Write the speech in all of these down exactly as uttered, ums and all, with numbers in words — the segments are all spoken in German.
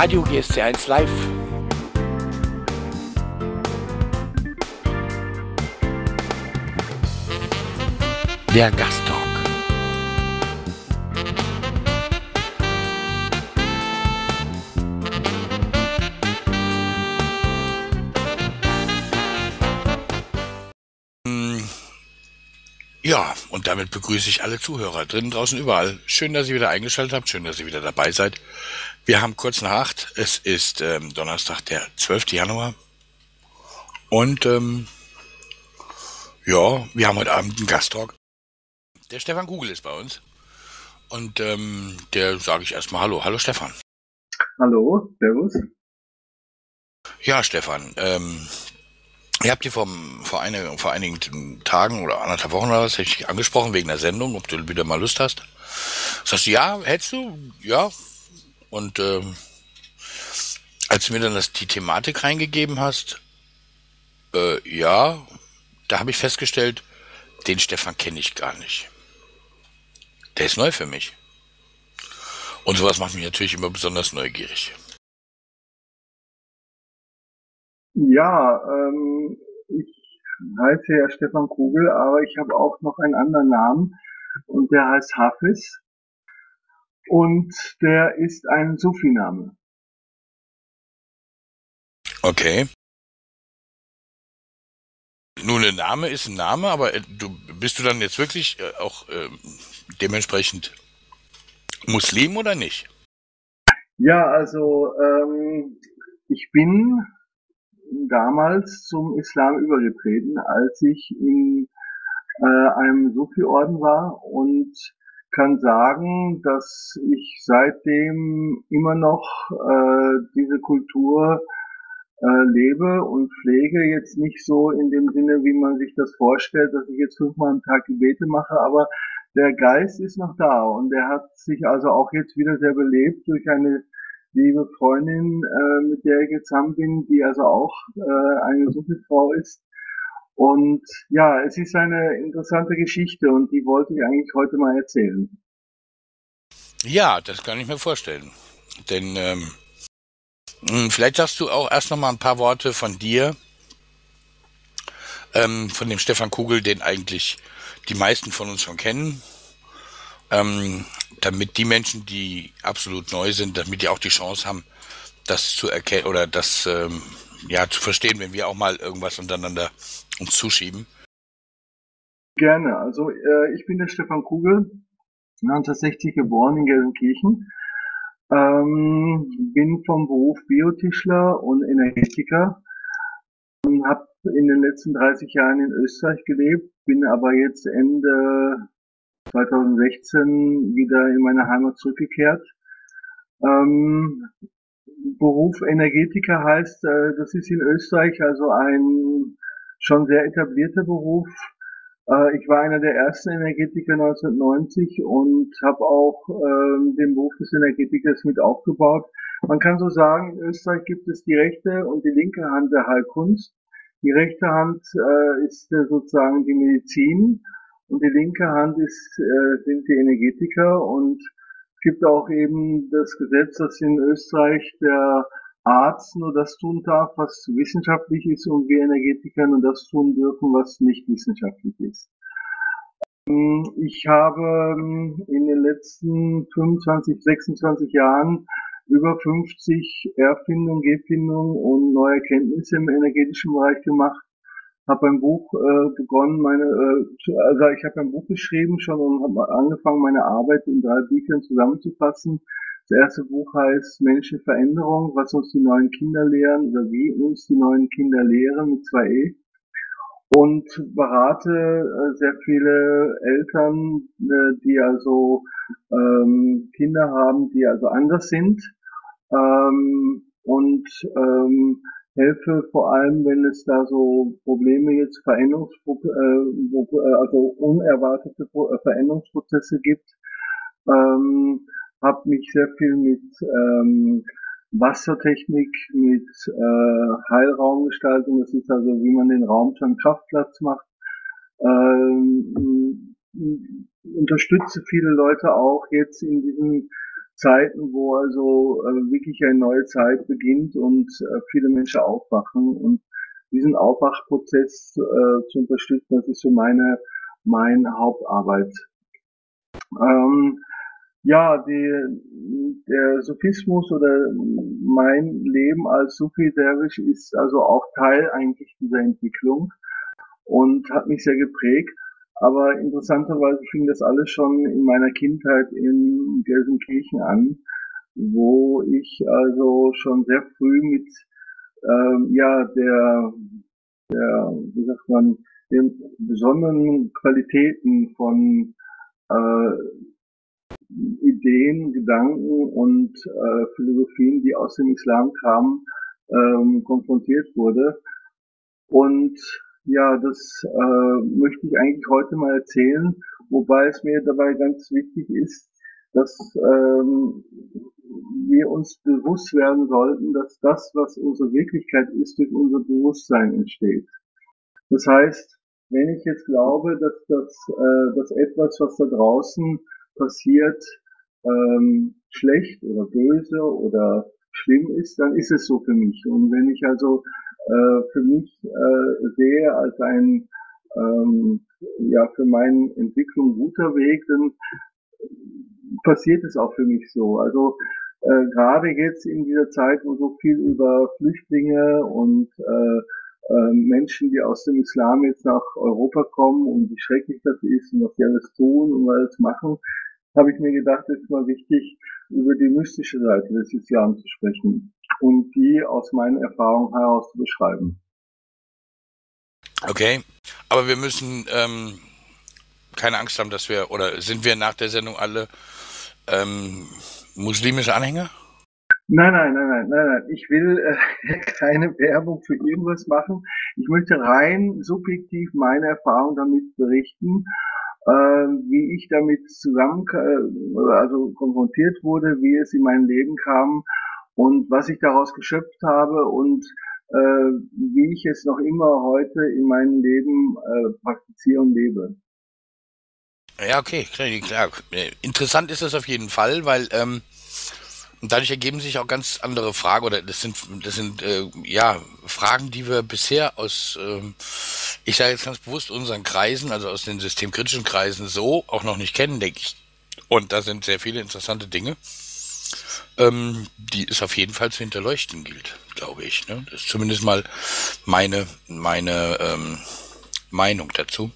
Radio G S C eins live. Der Gast-Talk. Ja, und damit begrüße ich alle Zuhörer, drinnen, draußen, überall. Schön, dass ihr wieder eingeschaltet habt, schön, dass ihr wieder dabei seid. Wir haben kurz nach acht, es ist ähm, Donnerstag, der zwölfte Januar. Und ähm, ja, wir haben heute Abend einen Gast-Talk. Der Stefan Kugel ist bei uns. Und ähm, der sage ich erstmal Hallo. Hallo Stefan. Hallo, servus. Ja, Stefan, ähm... Ihr habt die vor, vor, eine, vor einigen Tagen oder anderthalb Wochen oder was, hätte ich dich angesprochen wegen der Sendung, ob du wieder mal Lust hast. Sagst du, ja, hättest du, ja. Und äh, als du mir dann das, die Thematik reingegeben hast, äh, ja, da habe ich festgestellt, den Stefan kenne ich gar nicht. Der ist neu für mich. Und sowas macht mich natürlich immer besonders neugierig. Ja, ähm, ich heiße ja Stefan Kugel, aber ich habe auch noch einen anderen Namen und der heißt Hafiz und der ist ein Sufi-Name. Okay. Nun, ein Name ist ein Name, aber du bist du dann jetzt wirklich auch äh, dementsprechend Muslim oder nicht? Ja, also ähm, ich bin damals zum Islam übergetreten, als ich in äh, einem Sufi-Orden war und kann sagen, dass ich seitdem immer noch äh, diese Kultur äh, lebe und pflege, jetzt nicht so in dem Sinne, wie man sich das vorstellt, dass ich jetzt fünfmal am Tag Gebete mache, aber der Geist ist noch da und der hat sich also auch jetzt wieder sehr belebt durch eine liebe Freundin, äh, mit der ich jetzt zusammen bin, die also auch äh, eine Sufi-Frau ist. Und ja, es ist eine interessante Geschichte und die wollte ich eigentlich heute mal erzählen. Ja, das kann ich mir vorstellen. Denn ähm, vielleicht sagst du auch erst noch mal ein paar Worte von dir, ähm, von dem Stefan Kugel, den eigentlich die meisten von uns schon kennen. Ähm, damit die Menschen, die absolut neu sind, damit die auch die Chance haben, das zu erkennen oder das ähm, ja zu verstehen, wenn wir auch mal irgendwas untereinander uns zuschieben. Gerne. Also äh, ich bin der Stefan Kugel, neunzehnhundertsechzig geboren in Gelsenkirchen, ähm, bin vom Beruf Biotischler und Energetiker und habe in den letzten dreißig Jahren in Österreich gelebt, bin aber jetzt Ende zweitausendsechzehn wieder in meine Heimat zurückgekehrt. Ähm, Beruf Energetiker heißt, äh, das ist in Österreich also ein schon sehr etablierter Beruf. Äh, ich war einer der ersten Energetiker neunzehnhundertneunzig und habe auch äh, den Beruf des Energetikers mit aufgebaut. Man kann so sagen, in Österreich gibt es die rechte und die linke Hand der Heilkunst. Die rechte Hand äh, ist äh, sozusagen die Medizin. Und die linke Hand ist, äh, sind die Energetiker und es gibt auch eben das Gesetz, dass in Österreich der Arzt nur das tun darf, was wissenschaftlich ist und wir Energetiker nur das tun dürfen, was nicht wissenschaftlich ist. Ich habe in den letzten fünfundzwanzig, sechsundzwanzig Jahren über fünfzig Erfindungen, Gefindungen und neue Erkenntnisse im energetischen Bereich gemacht. Habe ein Buch äh, begonnen, meine, äh, also ich habe ein Buch geschrieben schon und habe angefangen, meine Arbeit in drei Büchern zusammenzufassen. Das erste Buch heißt Menschliche Veränderung, was uns die neuen Kinder lehren oder wie uns die neuen Kinder lehren mit zwei E. Und berate äh, sehr viele Eltern, äh, die also ähm, Kinder haben, die also anders sind ähm, und ähm, helfe vor allem, wenn es da so Probleme jetzt, Veränderungs äh, also unerwartete Veränderungsprozesse gibt. Ähm, habe mich sehr viel mit ähm, Wassertechnik, mit äh, Heilraumgestaltung, das ist also, wie man den Raum zu einem Kraftplatz macht. Ähm, unterstütze viele Leute auch jetzt in diesem Zeiten, wo also äh, wirklich eine neue Zeit beginnt und äh, viele Menschen aufwachen. Und diesen Aufwachprozess äh, zu unterstützen, das ist so meine, meine Hauptarbeit. Ähm, ja, die, der Sufismus oder mein Leben als Sufi-Derwisch ist also auch Teil eigentlich dieser Entwicklung und hat mich sehr geprägt. Aber interessanterweise fing das alles schon in meiner Kindheit in Gelsenkirchen an, wo ich also schon sehr früh mit ähm, ja der, der, wie sagt man, den besonderen Qualitäten von äh, Ideen, Gedanken und äh, Philosophien, die aus dem Islam kamen, ähm, konfrontiert wurde. Und ja, das äh, möchte ich eigentlich heute mal erzählen, wobei es mir dabei ganz wichtig ist, dass ähm, wir uns bewusst werden sollten, dass das, was unsere Wirklichkeit ist, durch unser Bewusstsein entsteht. Das heißt, wenn ich jetzt glaube, dass, dass, äh, dass etwas, was da draußen passiert, ähm, schlecht oder böse oder schlimm ist, dann ist es so für mich. Und wenn ich also für mich äh, sehe als ein ähm, ja für meine Entwicklung guter Weg, dann passiert es auch für mich so. Also äh, gerade jetzt in dieser Zeit, wo so viel über Flüchtlinge und äh, äh, Menschen, die aus dem Islam jetzt nach Europa kommen und wie schrecklich das ist und was die alles tun und alles machen, habe ich mir gedacht, es ist mal wichtig, über die mystische Seite des Islam zu sprechen und die aus meinen Erfahrungen heraus zu beschreiben. Okay, aber wir müssen ähm, keine Angst haben, dass wir, oder sind wir nach der Sendung alle ähm, muslimische Anhänger? Nein, nein, nein, nein, nein, nein. Ich will äh, keine Werbung für irgendwas machen. Ich möchte rein subjektiv meine Erfahrung damit berichten, wie ich damit zusammen, also konfrontiert wurde, wie es in mein Leben kam und was ich daraus geschöpft habe und äh, wie ich es noch immer heute in meinem Leben äh, praktiziere und lebe. Ja, okay, klar. Interessant ist das auf jeden Fall, weil ähm, dadurch ergeben sich auch ganz andere Fragen, oder das sind, das sind äh, ja Fragen, die wir bisher aus äh, ich sage jetzt ganz bewusst unseren Kreisen, also aus den systemkritischen Kreisen, so auch noch nicht kennen, denke ich. Und da sind sehr viele interessante Dinge, ähm, die es auf jeden Fall zu hinterleuchten gilt, glaube ich. Ne? Das ist zumindest mal meine, meine ähm, Meinung dazu.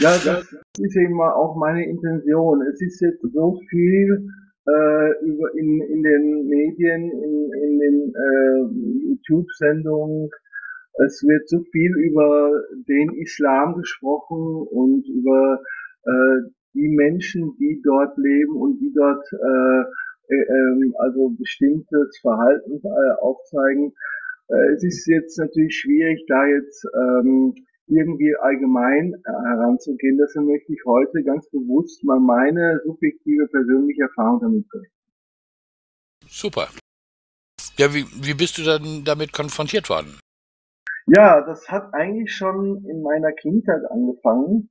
Ja, das ist eben auch meine Intention. Es ist jetzt so viel äh, über in, in den Medien, in, in den äh, YouTube-Sendungen. Es wird so viel über den Islam gesprochen und über äh, die Menschen, die dort leben und die dort äh, äh, also bestimmtes Verhalten äh, aufzeigen. Äh, es ist jetzt natürlich schwierig, da jetzt ähm, irgendwie allgemein heranzugehen. Deshalb möchte ich heute ganz bewusst mal meine subjektive persönliche Erfahrung damit bringen. Super. Ja, wie, wie bist du dann damit konfrontiert worden? Ja, das hat eigentlich schon in meiner Kindheit angefangen.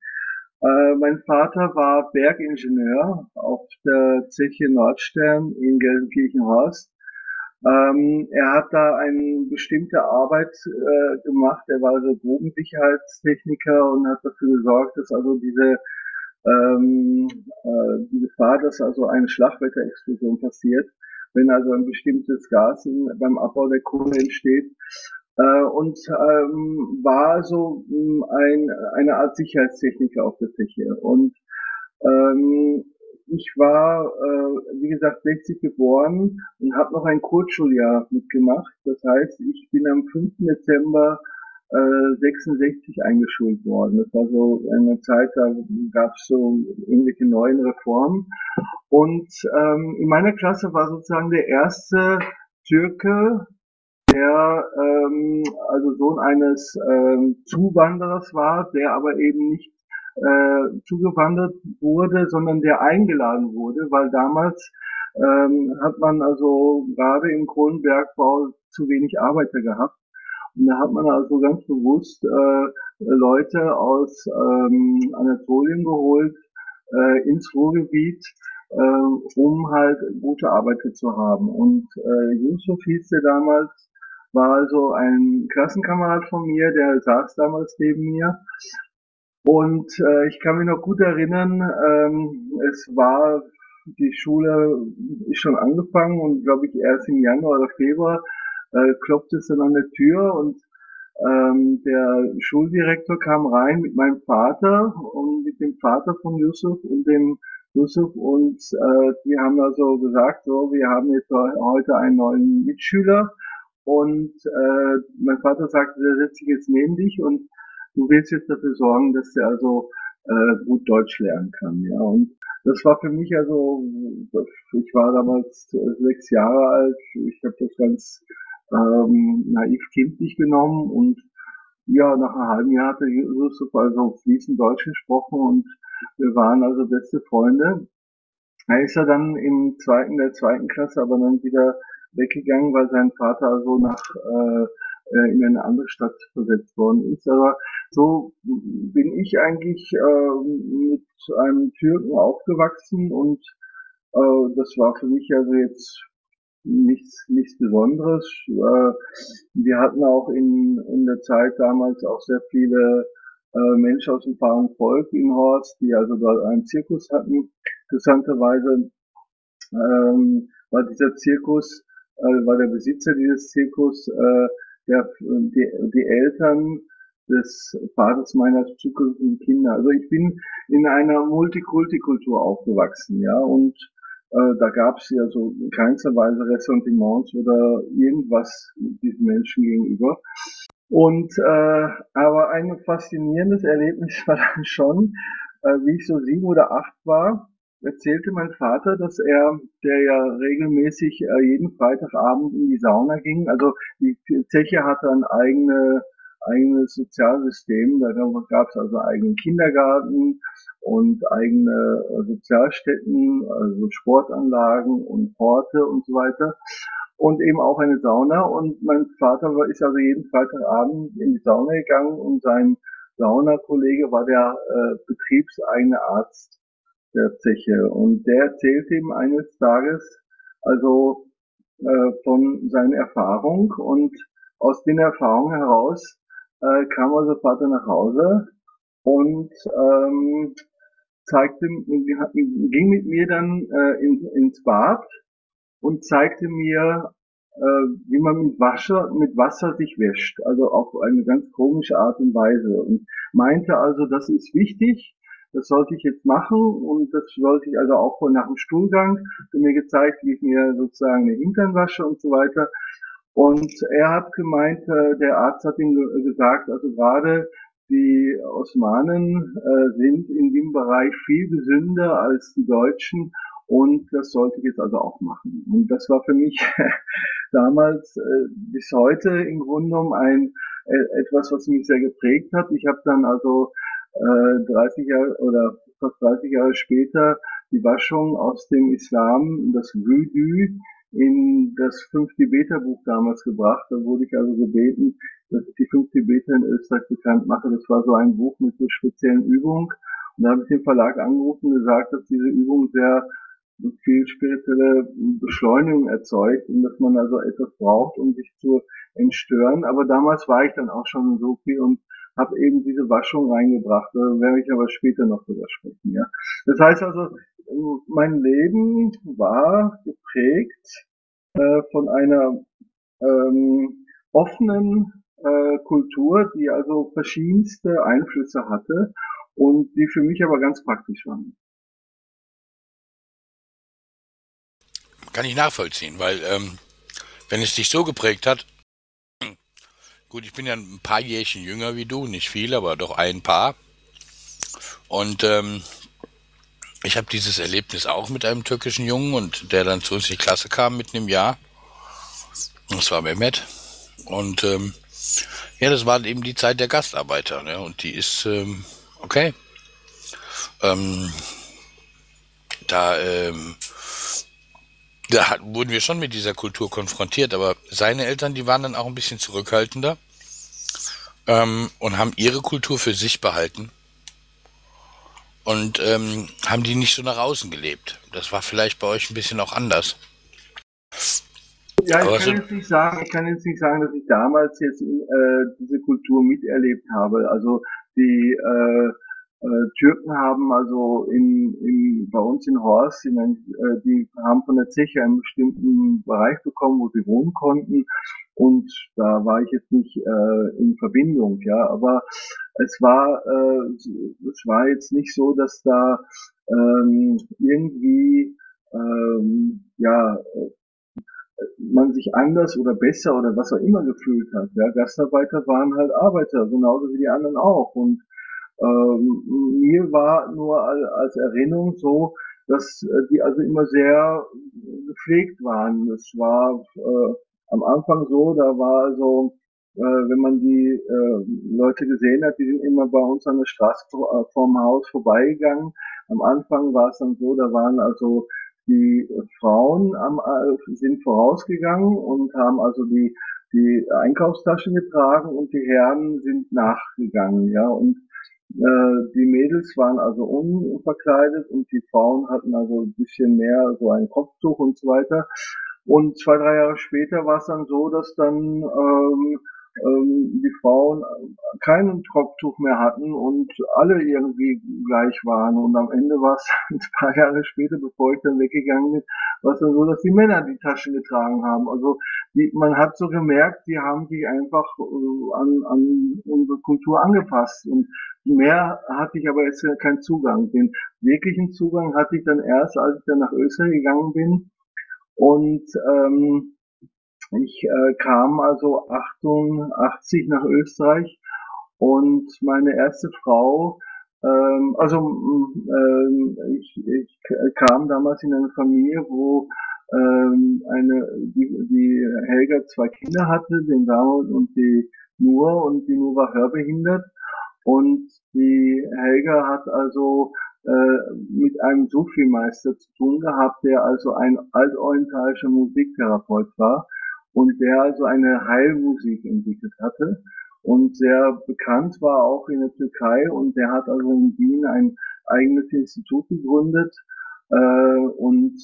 Äh, mein Vater war Bergingenieur auf der Zeche Nordstern in Gelsenkirchenhorst. Ähm, er hat da eine bestimmte Arbeit äh, gemacht. Er war also Grubensicherheitstechniker und hat dafür gesorgt, dass also diese, ähm, äh, die Gefahr, dass also eine Schlagwetterexplosion passiert, wenn also ein bestimmtes Gas in, beim Abbau der Kohle entsteht. Und ähm, war so ähm, ein, eine Art Sicherheitstechniker auf der Zeche. Und ähm, ich war, äh, wie gesagt, sechzig geboren und habe noch ein Kurzschuljahr mitgemacht. Das heißt, ich bin am fünften Dezember äh, sechsundsechzig eingeschult worden. Das war so eine Zeit, da gab es so irgendwelche neuen Reformen. Und ähm, in meiner Klasse war sozusagen der erste Türke, der ähm, also Sohn eines ähm, Zuwanderers war, der aber eben nicht äh, zugewandert wurde, sondern der eingeladen wurde, weil damals ähm, hat man also gerade im Kohlenbergbau zu wenig Arbeiter gehabt. Und da hat man also ganz bewusst äh, Leute aus ähm, Anatolien geholt, äh, ins Ruhrgebiet, äh, um halt gute Arbeiter zu haben. Und äh, Yusuf hieß der damals, war also ein Klassenkamerad von mir, der saß damals neben mir. Und äh, ich kann mich noch gut erinnern, ähm, es war, die Schule ist schon angefangen und glaube ich erst im Januar oder Februar äh, klopfte es dann an der Tür und ähm, der Schuldirektor kam rein mit meinem Vater und mit dem Vater von Yusuf und dem Yusuf und äh, die haben also gesagt, so, wir haben jetzt heute einen neuen Mitschüler und äh, mein Vater sagte, der setzt sich jetzt neben dich und du willst jetzt dafür sorgen, dass der also äh, gut Deutsch lernen kann. Ja, und das war für mich also, ich war damals sechs Jahre alt, ich habe das ganz ähm, naiv kindlich genommen und ja, nach einem halben Jahr hatte Yusuf also fließend Deutsch gesprochen und wir waren also beste Freunde. Er ist ja dann im zweiten, der zweiten Klasse aber dann wieder weggegangen, weil sein Vater also nach äh, in eine andere Stadt versetzt worden ist. Aber so bin ich eigentlich äh, mit einem Türken aufgewachsen und äh, das war für mich also jetzt nichts, nichts Besonderes. Äh, wir hatten auch in, in der Zeit damals auch sehr viele äh, Menschen aus dem fahren Volk in Horst, die also dort einen Zirkus hatten. Interessanterweise ähm, war dieser Zirkus, äh, war der Besitzer dieses Zirkus, äh, Der, die, die Eltern des Vaters meiner zukünftigen Kinder. Also ich bin in einer Multikulti-Kultur aufgewachsen, ja, und äh, da gab es ja so in keinster Weise Ressentiments oder irgendwas diesen Menschen gegenüber. Und äh, aber ein faszinierendes Erlebnis war dann schon, äh, wie ich so sieben oder acht war, erzählte mein Vater, dass er, der ja regelmäßig äh, jeden Freitagabend in die Sauna ging, also die Zeche hatte ein eigene, eigenes Sozialsystem, da gab es also eigenen Kindergarten und eigene äh, Sozialstätten, also Sportanlagen und Horte und so weiter und eben auch eine Sauna und mein Vater war, ist also jeden Freitagabend in die Sauna gegangen und sein Saunakollege war der äh, betriebseigene Arzt der Zeche. Und der erzählte ihm eines Tages also äh, von seiner Erfahrung und aus den Erfahrungen heraus äh, kam also Vater nach Hause und ähm, zeigte, ging mit mir dann äh, in, ins Bad und zeigte mir, äh, wie man mit Wasser, mit Wasser sich wäscht, also auf eine ganz komische Art und Weise und meinte also, das ist wichtig, das sollte ich jetzt machen und das sollte ich also auch nach dem Stuhlgang, hat mir gezeigt, wie ich mir sozusagen den Hintern wasche und so weiter. Und er hat gemeint, der Arzt hat ihm gesagt, also gerade die Osmanen sind in dem Bereich viel gesünder als die Deutschen und das sollte ich jetzt also auch machen. Und das war für mich damals bis heute im Grunde genommen ein, etwas, was mich sehr geprägt hat. Ich habe dann also dreißig Jahre oder fast dreißig Jahre später die Waschung aus dem Islam, das Wüdü, in das Fünf-Tibeter-Buch damals gebracht. Da wurde ich also gebeten, dass ich die Fünf-Tibeter in Österreich bekannt mache. Das war so ein Buch mit so speziellen Übungen. Und da habe ich den Verlag angerufen und gesagt, dass diese Übung sehr viel spirituelle Beschleunigung erzeugt und dass man also etwas braucht, um sich zu entstören. Aber damals war ich dann auch schon so viel und habe eben diese Waschung reingebracht, da werde ich aber später noch drüber sprechen. Ja. Das heißt also, mein Leben war geprägt äh, von einer ähm, offenen äh, Kultur, die also verschiedenste Einflüsse hatte und die für mich aber ganz praktisch waren. Kann ich nachvollziehen, weil ähm, wenn es dich so geprägt hat, gut, ich bin ja ein paar Jährchen jünger wie du, nicht viel, aber doch ein paar. Und ähm, ich habe dieses Erlebnis auch mit einem türkischen Jungen, und der dann zu uns in die Klasse kam mitten im Jahr. Das war Mehmet. Und ähm, ja, das war eben die Zeit der Gastarbeiter. Ne? Und die ist, ähm, okay, ähm, da, ähm, da wurden wir schon mit dieser Kultur konfrontiert, aber seine Eltern, die waren dann auch ein bisschen zurückhaltender ähm, und haben ihre Kultur für sich behalten und ähm, haben die nicht so nach außen gelebt. Das war vielleicht bei euch ein bisschen auch anders. Ja, ich kann, jetzt nicht sagen, ich kann jetzt nicht sagen, dass ich damals jetzt äh, diese Kultur miterlebt habe. Also die äh, äh, Türken haben also in, in, bei uns in Horst, in den, äh, die haben von der Zeche einen bestimmten Bereich bekommen, wo sie wohnen konnten. Und da war ich jetzt nicht äh, in Verbindung, ja, aber es war äh, es war jetzt nicht so, dass da ähm, irgendwie ähm, ja man sich anders oder besser oder was auch immer gefühlt hat. Ja, Gastarbeiter waren halt Arbeiter, genauso wie die anderen auch. Und ähm, mir war nur als Erinnerung so, dass die also immer sehr gepflegt waren. Es war äh, am Anfang so, da war so, äh, wenn man die äh, Leute gesehen hat, die sind immer bei uns an der Straße äh, vorm Haus vorbeigegangen. Am Anfang war es dann so, da waren also die Frauen am, äh, sind vorausgegangen und haben also die, die Einkaufstaschen getragen und die Herren sind nachgegangen, ja. Und äh, die Mädels waren also unverkleidet und die Frauen hatten also ein bisschen mehr so ein Kopftuch und so weiter. Und zwei, drei Jahre später war es dann so, dass dann ähm, ähm, die Frauen keinen Kopftuch mehr hatten und alle irgendwie gleich waren. Und am Ende war es ein paar Jahre später, bevor ich dann weggegangen bin, war es dann so, dass die Männer die Taschen getragen haben. Also die, man hat so gemerkt, die haben sich einfach äh, an, an unsere Kultur angepasst. Und mehr hatte ich aber jetzt keinen Zugang. Den wirklichen Zugang hatte ich dann erst, als ich dann nach Österreich gegangen bin. Und ähm, ich äh, kam also achtundachtzig nach Österreich und meine erste Frau, ähm, also ähm, ich, ich kam damals in eine Familie, wo ähm, eine die, die Helga zwei Kinder hatte, den Samuel und die Nur, und die Nur war hörbehindert und die Helga hat also mit einem Sufi-Meister zu tun gehabt, der also ein altorientalischer Musiktherapeut war und der also eine Heilmusik entwickelt hatte und sehr bekannt war auch in der Türkei, und der hat also in Wien ein eigenes Institut gegründet und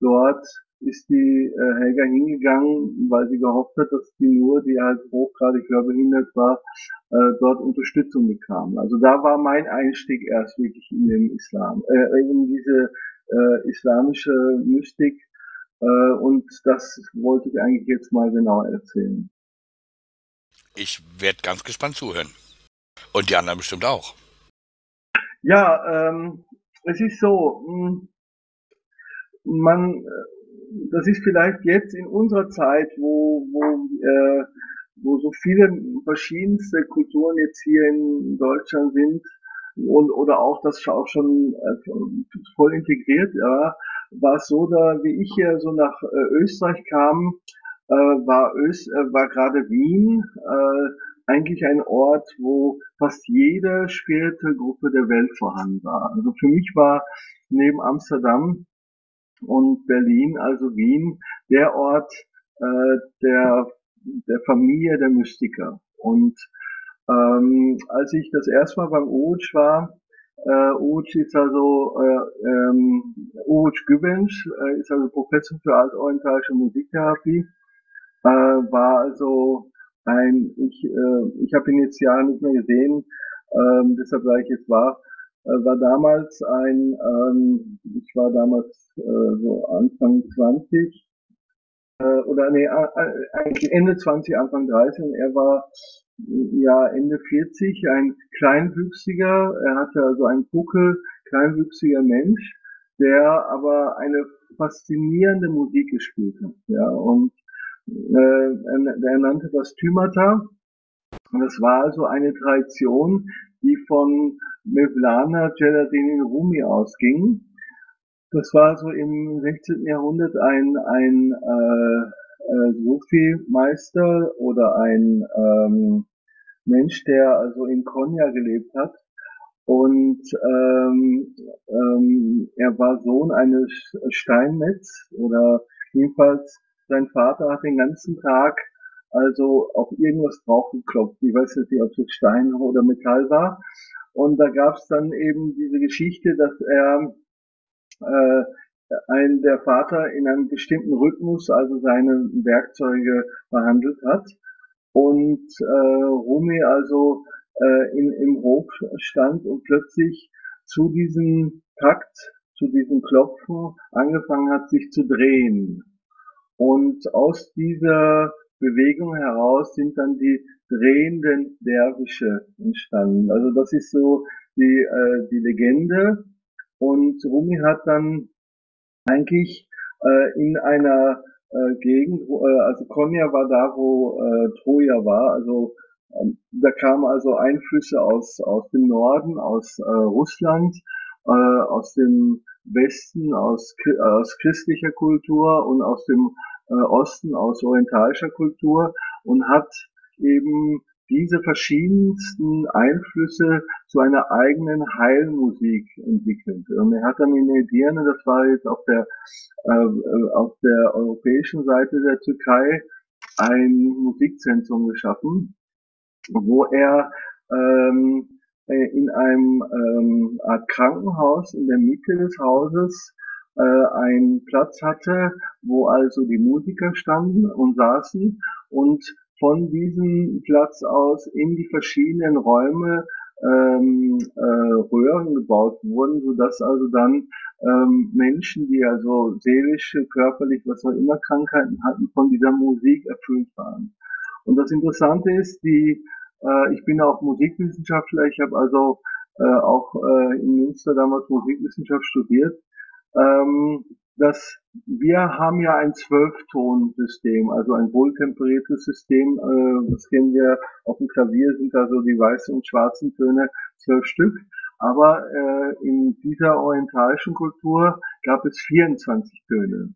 dort ist die Helga hingegangen, weil sie gehofft hat, dass die Nur, die halt hochgradig hörbehindert war, dort Unterstützung bekam. Also da war mein Einstieg erst wirklich in den Islam, äh, in diese äh, islamische Mystik, äh, und das wollte ich eigentlich jetzt mal genau erzählen. Ich werde ganz gespannt zuhören. Und die anderen bestimmt auch. Ja, ähm, es ist so, man... Das ist vielleicht jetzt in unserer Zeit, wo, wo, äh, wo so viele verschiedenste Kulturen jetzt hier in Deutschland sind und oder auch das auch schon äh, voll integriert, ja, war es so, da wie ich hier so nach äh, Österreich kam, äh, war, Öst, äh, war gerade Wien äh, eigentlich ein Ort, wo fast jede spirituelle Gruppe der Welt vorhanden war. Also für mich war neben Amsterdam und Berlin, also Wien, der Ort äh, der, der Familie der Mystiker. Und ähm, als ich das erste Mal beim Uj war, äh, Uj ist also äh, ähm, Uj Güvenç, äh, ist also Professor für altorientalische Musiktherapie, äh, war also ein, ich äh, ich habe ihn jetzt Jahre nicht mehr gesehen, äh, deshalb sage ich jetzt war, war damals ein, ähm, ich war damals äh, so Anfang zwanzig, äh, oder nee, eigentlich Ende zwanzig, Anfang dreißig, und er war ja Ende vierzig, ein kleinwüchsiger, er hatte also einen Buckel, kleinwüchsiger Mensch, der aber eine faszinierende Musik gespielt hat, ja, und äh, er, er nannte das Thymata, und das war also eine Tradition, die von Mevlana Jalaluddin Rumi ausging. Das war so im sechzehnten Jahrhundert ein ein äh, äh, Sufi-Meister oder ein ähm, Mensch, der also in Konya gelebt hat. Und ähm, ähm, er war Sohn eines Steinmetz, oder jedenfalls sein Vater hat den ganzen Tag also auf irgendwas draufgeklopft. Ich weiß nicht, ob es Stein oder Metall war. Und da gab es dann eben diese Geschichte, dass er äh, ein, der Vater in einem bestimmten Rhythmus, also seine Werkzeuge behandelt hat. Und äh, Rumi also äh, in, im Hof stand und plötzlich zu diesem Takt, zu diesem Klopfen angefangen hat, sich zu drehen. Und aus dieser Bewegung heraus sind dann die drehenden Derwische entstanden. Also das ist so die, äh, die Legende. Und Rumi hat dann eigentlich äh, in einer äh, Gegend, äh, also Konya war da, wo äh, Troja war, also ähm, da kamen also Einflüsse aus, aus dem Norden, aus äh, Russland, äh, aus dem Westen, aus, aus christlicher Kultur und aus dem äh, Osten, aus orientalischer Kultur und hat eben diese verschiedensten Einflüsse zu einer eigenen Heilmusik entwickelt. Und er hat dann in Edirne, das war jetzt auf der, äh, auf der europäischen Seite der Türkei, ein Musikzentrum geschaffen, wo er ähm, in einem ähm, Art Krankenhaus in der Mitte des Hauses äh, einen Platz hatte, wo also die Musiker standen und saßen und von diesem Platz aus in die verschiedenen Räume ähm, äh, Röhren gebaut wurden, sodass also dann ähm, Menschen, die also seelische, körperlich, was auch immer Krankheiten hatten, von dieser Musik erfüllt waren. Und das Interessante ist, die äh, ich bin auch Musikwissenschaftler, ich habe also äh, auch äh, in Münster damals Musikwissenschaft studiert, ähm, dass wir haben ja ein Zwölftonsystem, also ein wohltemperiertes System, äh, das kennen wir auf dem Klavier, sind da so die weißen und schwarzen Töne, zwölf Stück, aber äh, in dieser orientalischen Kultur gab es vierundzwanzig Töne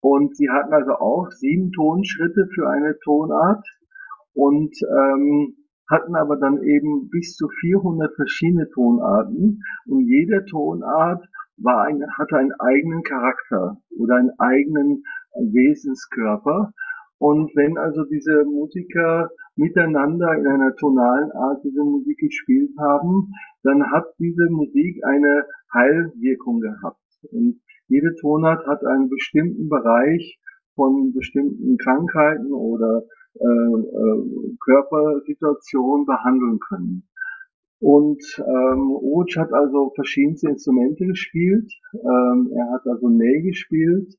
und sie hatten also auch sieben Tonschritte für eine Tonart und ähm, hatten aber dann eben bis zu vierhundert verschiedene Tonarten und jede Tonart war ein, hatte einen eigenen Charakter oder einen eigenen Wesenskörper. Und wenn also diese Musiker miteinander in einer tonalen Art diese Musik gespielt haben, dann hat diese Musik eine Heilwirkung gehabt. Und jede Tonart hat einen bestimmten Bereich von bestimmten Krankheiten oder äh, äh, Körpersituationen behandeln können. Und ähm, Uj hat also verschiedenste Instrumente gespielt. Ähm, er hat also Ney gespielt.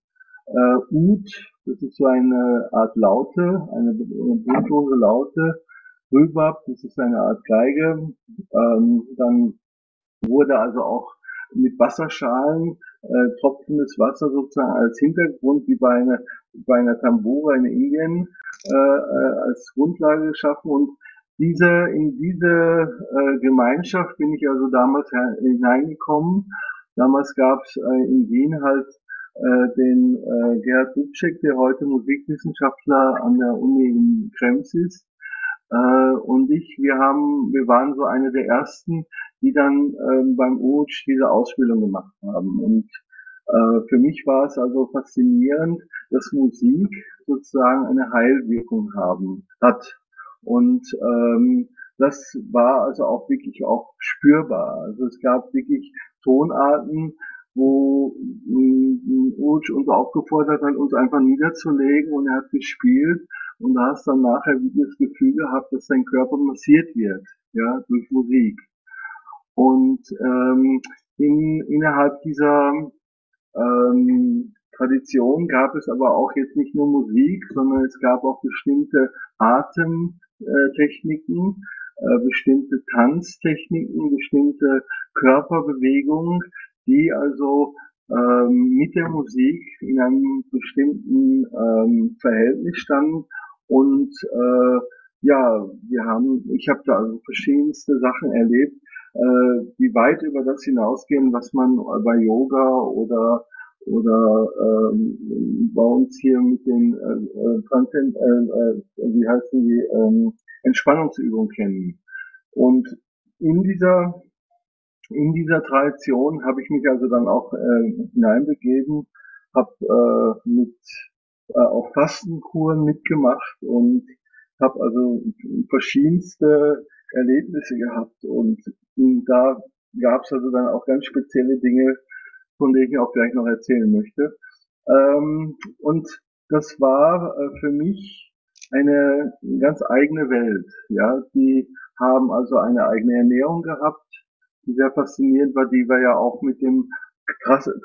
Äh, Ud, das ist so eine Art Laute, eine blutlose Laute. Rübab, das ist eine Art Geige. Ähm, dann wurde also auch mit Wasserschalen äh, tropfendes Wasser sozusagen als Hintergrund, wie bei einer, bei einer Tambura in Indien, äh, als Grundlage geschaffen. Und Diese, in diese äh, Gemeinschaft bin ich also damals hineingekommen. Damals gab es äh, in Wien halt äh, den äh, Gerhard Dubček, der heute Musikwissenschaftler an der Uni in Krems ist. Äh, und ich, wir haben, wir waren so eine der ersten, die dann äh, beim Uj diese Ausbildung gemacht haben. Und äh, für mich war es also faszinierend, dass Musik sozusagen eine Heilwirkung haben hat. Und ähm, das war also auch wirklich auch spürbar. Also es gab wirklich Tonarten, wo Uj uns aufgefordert hat, uns einfach niederzulegen und er hat gespielt und da hast dann nachher wieder das Gefühl gehabt, dass dein Körper massiert wird, ja, durch Musik. Und ähm, in, innerhalb dieser ähm, Tradition gab es aber auch jetzt nicht nur Musik, sondern es gab auch bestimmte Atem Techniken, bestimmte Tanztechniken, bestimmte Körperbewegungen, die also ähm, mit der Musik in einem bestimmten ähm, Verhältnis standen. Und äh, ja, wir haben, ich habe da also verschiedenste Sachen erlebt, äh, die weit über das hinausgehen, was man bei Yoga oder oder ähm, bei uns hier mit den äh, Content, äh, äh, wie heißen die, ähm, Entspannungsübungen kennen. Und in dieser in dieser Tradition habe ich mich also dann auch äh, hineinbegeben, habe äh, mit äh, auch Fastenkuren mitgemacht und habe also verschiedenste Erlebnisse gehabt. Und, und da gab es also dann auch ganz spezielle Dinge, von denen ich auch gleich noch erzählen möchte. Ähm, und das war äh, für mich eine ganz eigene Welt. Ja, die haben also eine eigene Ernährung gehabt, die sehr faszinierend war, die wir ja auch mit dem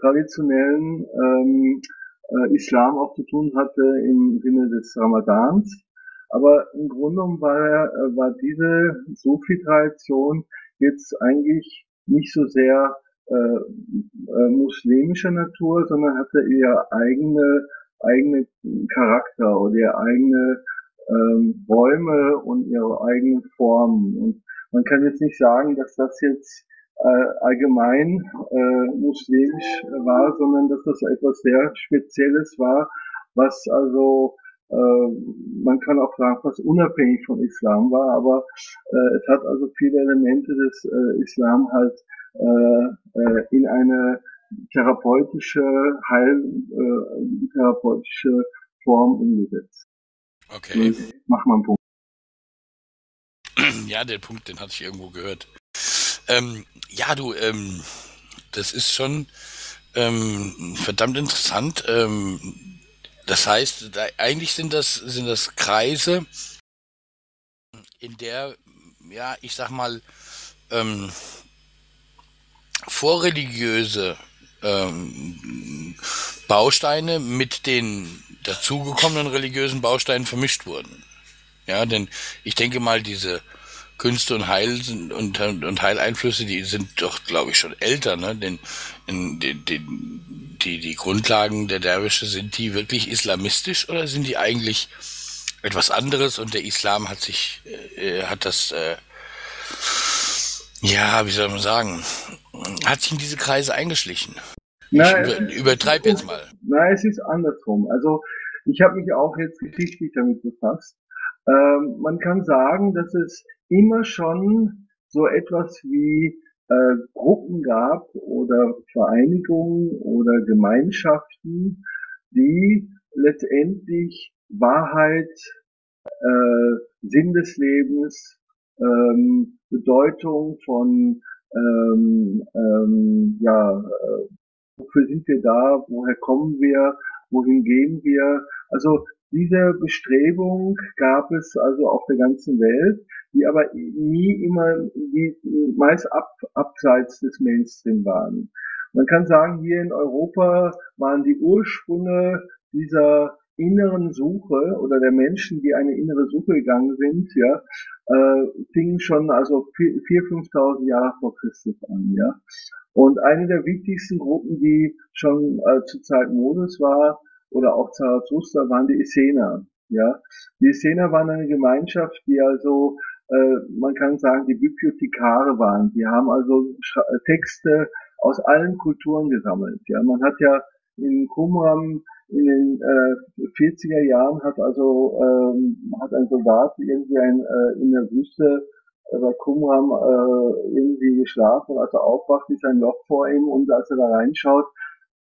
traditionellen ähm, äh, Islam auch zu tun hatte im Sinne des Ramadans. Aber im Grunde genommen war, äh, war diese Sufi-Tradition jetzt eigentlich nicht so sehr äh, äh, muslimischer Natur, sondern hatte ihr eigene eigene Charakter oder ihre eigene ähm, Räume und ihre eigenen Formen. Und man kann jetzt nicht sagen, dass das jetzt äh, allgemein äh, muslimisch war, sondern dass das etwas sehr Spezielles war, was also, äh, man kann auch sagen, was unabhängig vom Islam war, aber äh, es hat also viele Elemente des äh, Islam halt äh, äh, in eine therapeutische, heil, äh, therapeutische Form umgesetzt. Okay. Und mach mal einen Punkt. Ja, den Punkt, den hatte ich irgendwo gehört. Ähm, ja, du, ähm, das ist schon ähm, verdammt interessant. Ähm, das heißt, da, eigentlich sind das, sind das Kreise, in der, ja, ich sag mal, ähm, vorreligiöse ähm, Bausteine mit den dazugekommenen religiösen Bausteinen vermischt wurden. Ja, denn ich denke mal, diese Künste und Heil und, und Heileinflüsse, die sind doch, glaube ich, schon älter, ne? Denn die, die, die Grundlagen der Derwische, sind die wirklich islamistisch oder sind die eigentlich etwas anderes und der Islam hat sich, äh, hat das, äh, ja, wie soll man sagen, hat sich in diese Kreise eingeschlichen? Nein, ich über, übertreibe jetzt mal. Nein, es ist andersrum. Also ich habe mich auch jetzt geschichtlich damit befasst. Ähm, man kann sagen, dass es immer schon so etwas wie äh, Gruppen gab oder Vereinigungen oder Gemeinschaften, die letztendlich Wahrheit, äh, Sinn des Lebens, ähm, Bedeutung von Ähm, ähm, ja, äh, wofür sind wir da, woher kommen wir, wohin gehen wir? Also diese Bestrebung gab es also auf der ganzen Welt, die aber nie immer, die meist ab, abseits des Mainstream waren. Man kann sagen, hier in Europa waren die Ursprünge dieser inneren Suche oder der Menschen, die eine innere Suche gegangen sind, ja, äh, fingen schon also viertausend, fünftausend Jahre vor Christus an, ja. Und eine der wichtigsten Gruppen, die schon äh, zur Zeit Moses war oder auch Zarathustra, waren die Essener, ja. Die Essener waren eine Gemeinschaft, die also, äh, man kann sagen, die Bibliothekare waren. Die haben also Sch Texte aus allen Kulturen gesammelt, ja. Man hat ja in Qumran in den äh, vierziger Jahren hat also ähm, hat ein Soldat irgendwie ein, äh, in der Wüste bei Qumran äh, irgendwie geschlafen und als er aufwacht, ist ein Loch vor ihm und als er da reinschaut,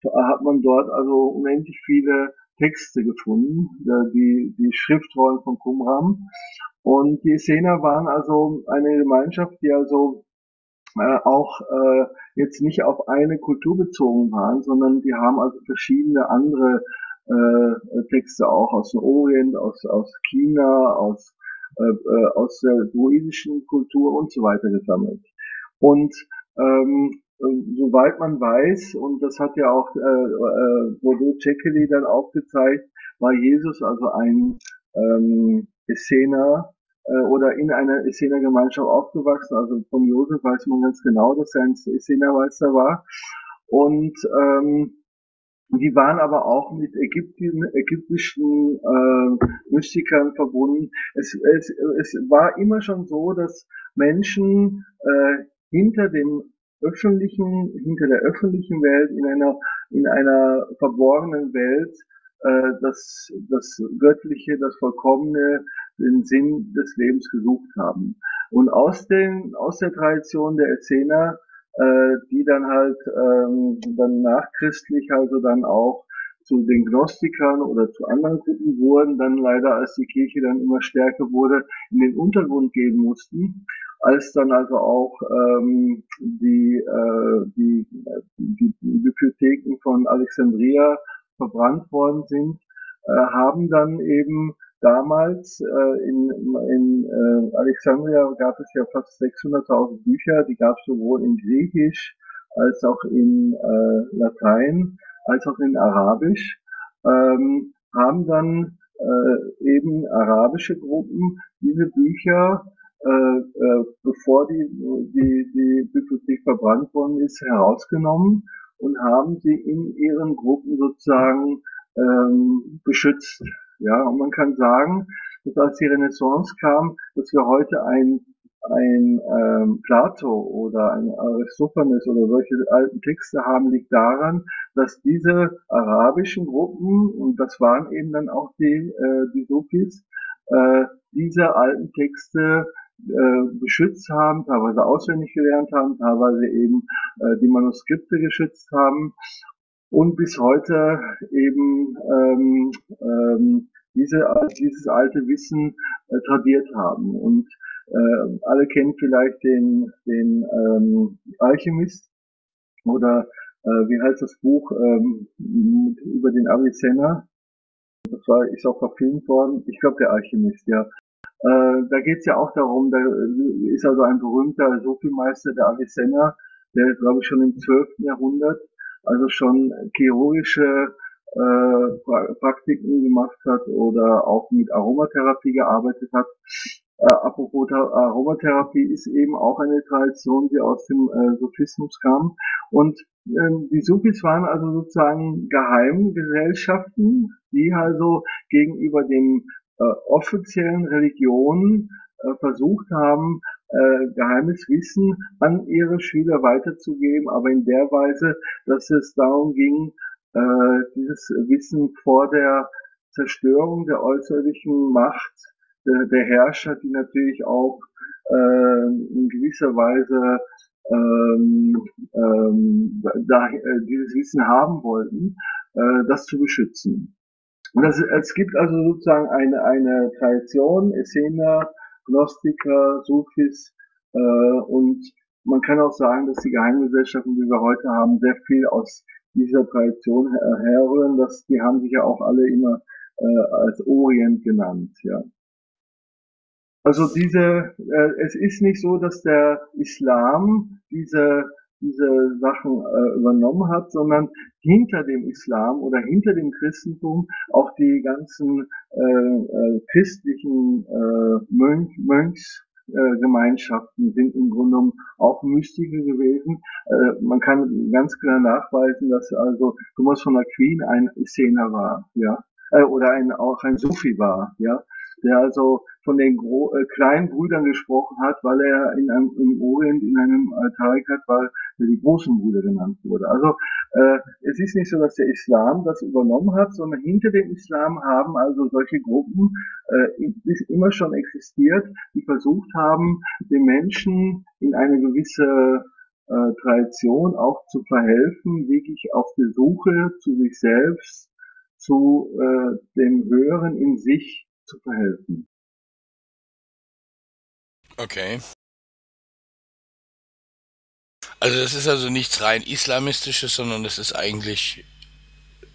hat man dort also unendlich viele Texte gefunden, äh, die die Schriftrollen von Qumran. Und die Essener waren also eine Gemeinschaft, die also Äh, auch äh, jetzt nicht auf eine Kultur bezogen waren, sondern die haben also verschiedene andere äh, Texte auch aus dem Orient, aus aus China, aus äh, aus der druidischen Kultur und so weiter gesammelt. Und ähm, soweit man weiß, und das hat ja auch äh, äh, Bodo Cecchini dann aufgezeigt, war Jesus also ein ähm, Essener, oder in einer Essener Gemeinschaft aufgewachsen. Also von Josef weiß man ganz genau, dass er ein Essener Meister war. Und ähm, die waren aber auch mit Ägypten, ägyptischen äh, Mystikern verbunden. Es, es, es war immer schon so, dass Menschen äh, hinter dem öffentlichen, hinter der öffentlichen Welt, in einer in einer verborgenen Welt das, das Göttliche, das Vollkommene, den Sinn des Lebens gesucht haben. Und aus den, aus der Tradition der Essener, äh, die dann halt, ähm, dann nachchristlich, also dann auch zu den Gnostikern oder zu anderen Gruppen wurden, dann leider, als die Kirche dann immer stärker wurde, in den Untergrund gehen mussten. als dann also auch ähm, die, äh, die, die, die Bibliotheken von Alexandria verbrannt worden sind, äh, haben dann eben damals äh, in, in äh, Alexandria gab es ja fast sechshunderttausend Bücher, die gab es sowohl in Griechisch als auch in äh, Latein, als auch in Arabisch, ähm, haben dann äh, eben arabische Gruppen diese Bücher, äh, äh, bevor die, die, die Bibliothek verbrannt worden ist, herausgenommen und haben sie in ihren Gruppen sozusagen ähm, beschützt. Ja, und man kann sagen, dass als die Renaissance kam, dass wir heute ein ein ähm, Plato oder ein Aristophanes oder solche alten Texte haben, liegt daran, dass diese arabischen Gruppen, und das waren eben dann auch die äh, die Sufis, äh, diese alten Texte äh, beschützt haben, teilweise auswendig gelernt haben, teilweise eben äh, die Manuskripte geschützt haben und bis heute eben ähm, ähm, diese dieses alte Wissen äh, tradiert haben. Und Äh, alle kennen vielleicht den, den ähm, Alchemist oder äh, wie heißt das Buch ähm, mit, über den Avicenna? Das war, ist auch verfilmt worden. Ich glaube, der Alchemist, ja. Äh, da geht es ja auch darum, da ist also ein berühmter Sufimeister, der Avicenna, der glaube ich schon im zwölften Jahrhundert, also schon chirurgische äh, Praktiken gemacht hat oder auch mit Aromatherapie gearbeitet hat. Äh, apropos Aromatherapie ist eben auch eine Tradition, die aus dem äh, Sufismus kam. Und ähm, die Sufis waren also sozusagen Geheimgesellschaften, die also gegenüber den äh, offiziellen Religionen äh, versucht haben, äh, geheimes Wissen an ihre Schüler weiterzugeben, aber in der Weise, dass es darum ging, äh, dieses Wissen vor der Zerstörung der äußerlichen Macht der Herrscher, die natürlich auch äh, in gewisser Weise ähm, ähm, da, äh, dieses Wissen haben wollten, äh, das zu beschützen. Und das, es gibt also sozusagen eine, eine Tradition, Essener, Gnostiker, Sufis, äh, und man kann auch sagen, dass die Geheimgesellschaften, die wir heute haben, sehr viel aus dieser Tradition her- herrühren, dass die haben sich ja auch alle immer äh, als Orient genannt, ja. Also diese, äh, es ist nicht so, dass der Islam diese diese Sachen äh, übernommen hat, sondern hinter dem Islam oder hinter dem Christentum auch die ganzen äh, äh, christlichen äh, Mönch, Mönchsgemeinschaften äh, sind im Grunde genommen auch Mystiker gewesen. Äh, man kann ganz klar nachweisen, dass also Thomas von Aquin ein Essener war, ja, äh, oder ein auch ein Sufi war, ja, der also von den Gro- äh, kleinen Brüdern gesprochen hat, weil er in einem, im Orient in einem äh, Tarikat war, der die großen Brüder genannt wurde. Also äh, es ist nicht so, dass der Islam das übernommen hat, sondern hinter dem Islam haben also solche Gruppen äh, immer schon existiert, die versucht haben, den Menschen in eine gewisse äh, Tradition auch zu verhelfen, wirklich auf der Suche zu sich selbst, zu äh, dem Höheren in sich zu verhelfen. Okay. Also das ist also nichts rein Islamistisches, sondern das ist eigentlich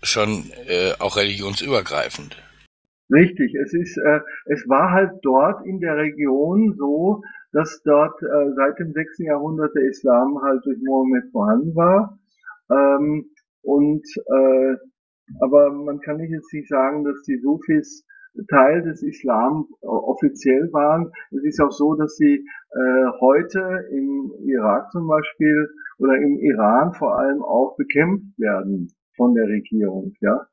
schon äh, auch religionsübergreifend. Richtig, es ist, äh, es war halt dort in der Region so, dass dort äh, seit dem sechsten Jahrhundert der Islam halt durch Mohammed vorhanden war. Ähm, und äh, aber man kann jetzt nicht sagen, dass die Sufis Teil des Islam offiziell waren. Es ist auch so, dass sie äh, heute im Irak zum Beispiel oder im Iran vor allem auch bekämpft werden von der Regierung, ja,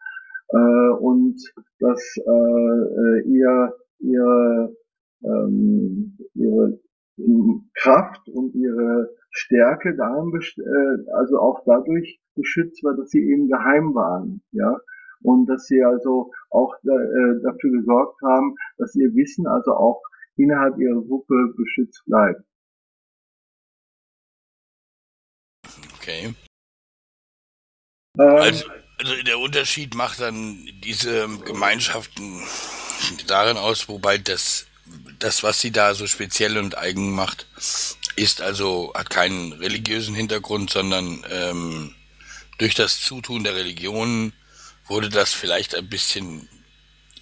äh, und dass äh, ihr ihre ähm, ihre Kraft und ihre Stärke darin best- äh, also auch dadurch geschützt war, dass sie eben geheim waren, ja. Und dass sie also auch äh, dafür gesorgt haben, dass ihr Wissen also auch innerhalb ihrer Gruppe beschützt bleibt. Okay. Ähm, also, also der Unterschied macht dann diese Gemeinschaften darin aus, wobei das das, was sie da so speziell und eigen macht, ist also, hat keinen religiösen Hintergrund, sondern ähm, durch das Zutun der Religionen wurde das vielleicht ein bisschen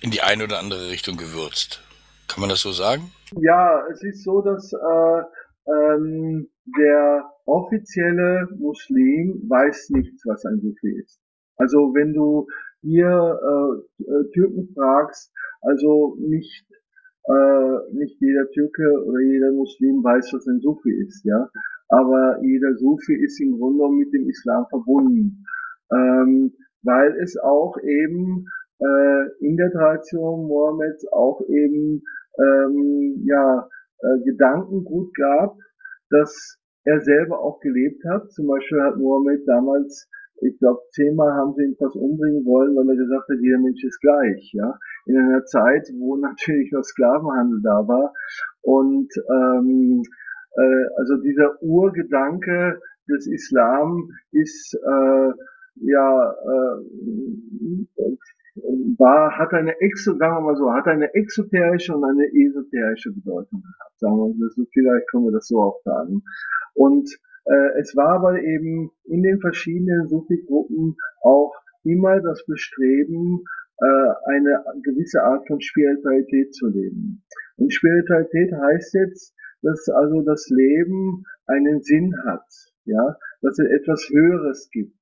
in die eine oder andere Richtung gewürzt. Kann man das so sagen? Ja, es ist so, dass äh, ähm, der offizielle Muslim weiß nicht, was ein Sufi ist. Also wenn du hier äh, Türken fragst, also nicht äh, nicht jeder Türke oder jeder Muslim weiß, was ein Sufi ist, ja. Aber jeder Sufi ist im Grunde mit dem Islam verbunden, ähm, weil es auch eben äh, in der Tradition Mohammeds auch eben ähm, ja äh, Gedankengut gab, dass er selber auch gelebt hat. Zum Beispiel hat Mohammed damals, ich glaube, zehnmal haben sie ihn fast umbringen wollen, weil er gesagt hat, jeder Mensch ist gleich, ja. In einer Zeit, wo natürlich noch Sklavenhandel da war. Und ähm, äh, also dieser Urgedanke des Islam ist äh, ja äh, war hat eine exo, sagen wir mal so, hat eine exoterische und eine esoterische Bedeutung gehabt. Sagen wir so, vielleicht können wir das so auch sagen. Und äh, es war aber eben in den verschiedenen Sufi-Gruppen auch immer das Bestreben, äh, eine gewisse Art von Spiritualität zu leben. Und Spiritualität heißt jetzt, dass also das Leben einen Sinn hat, ja, dass es etwas Höheres gibt,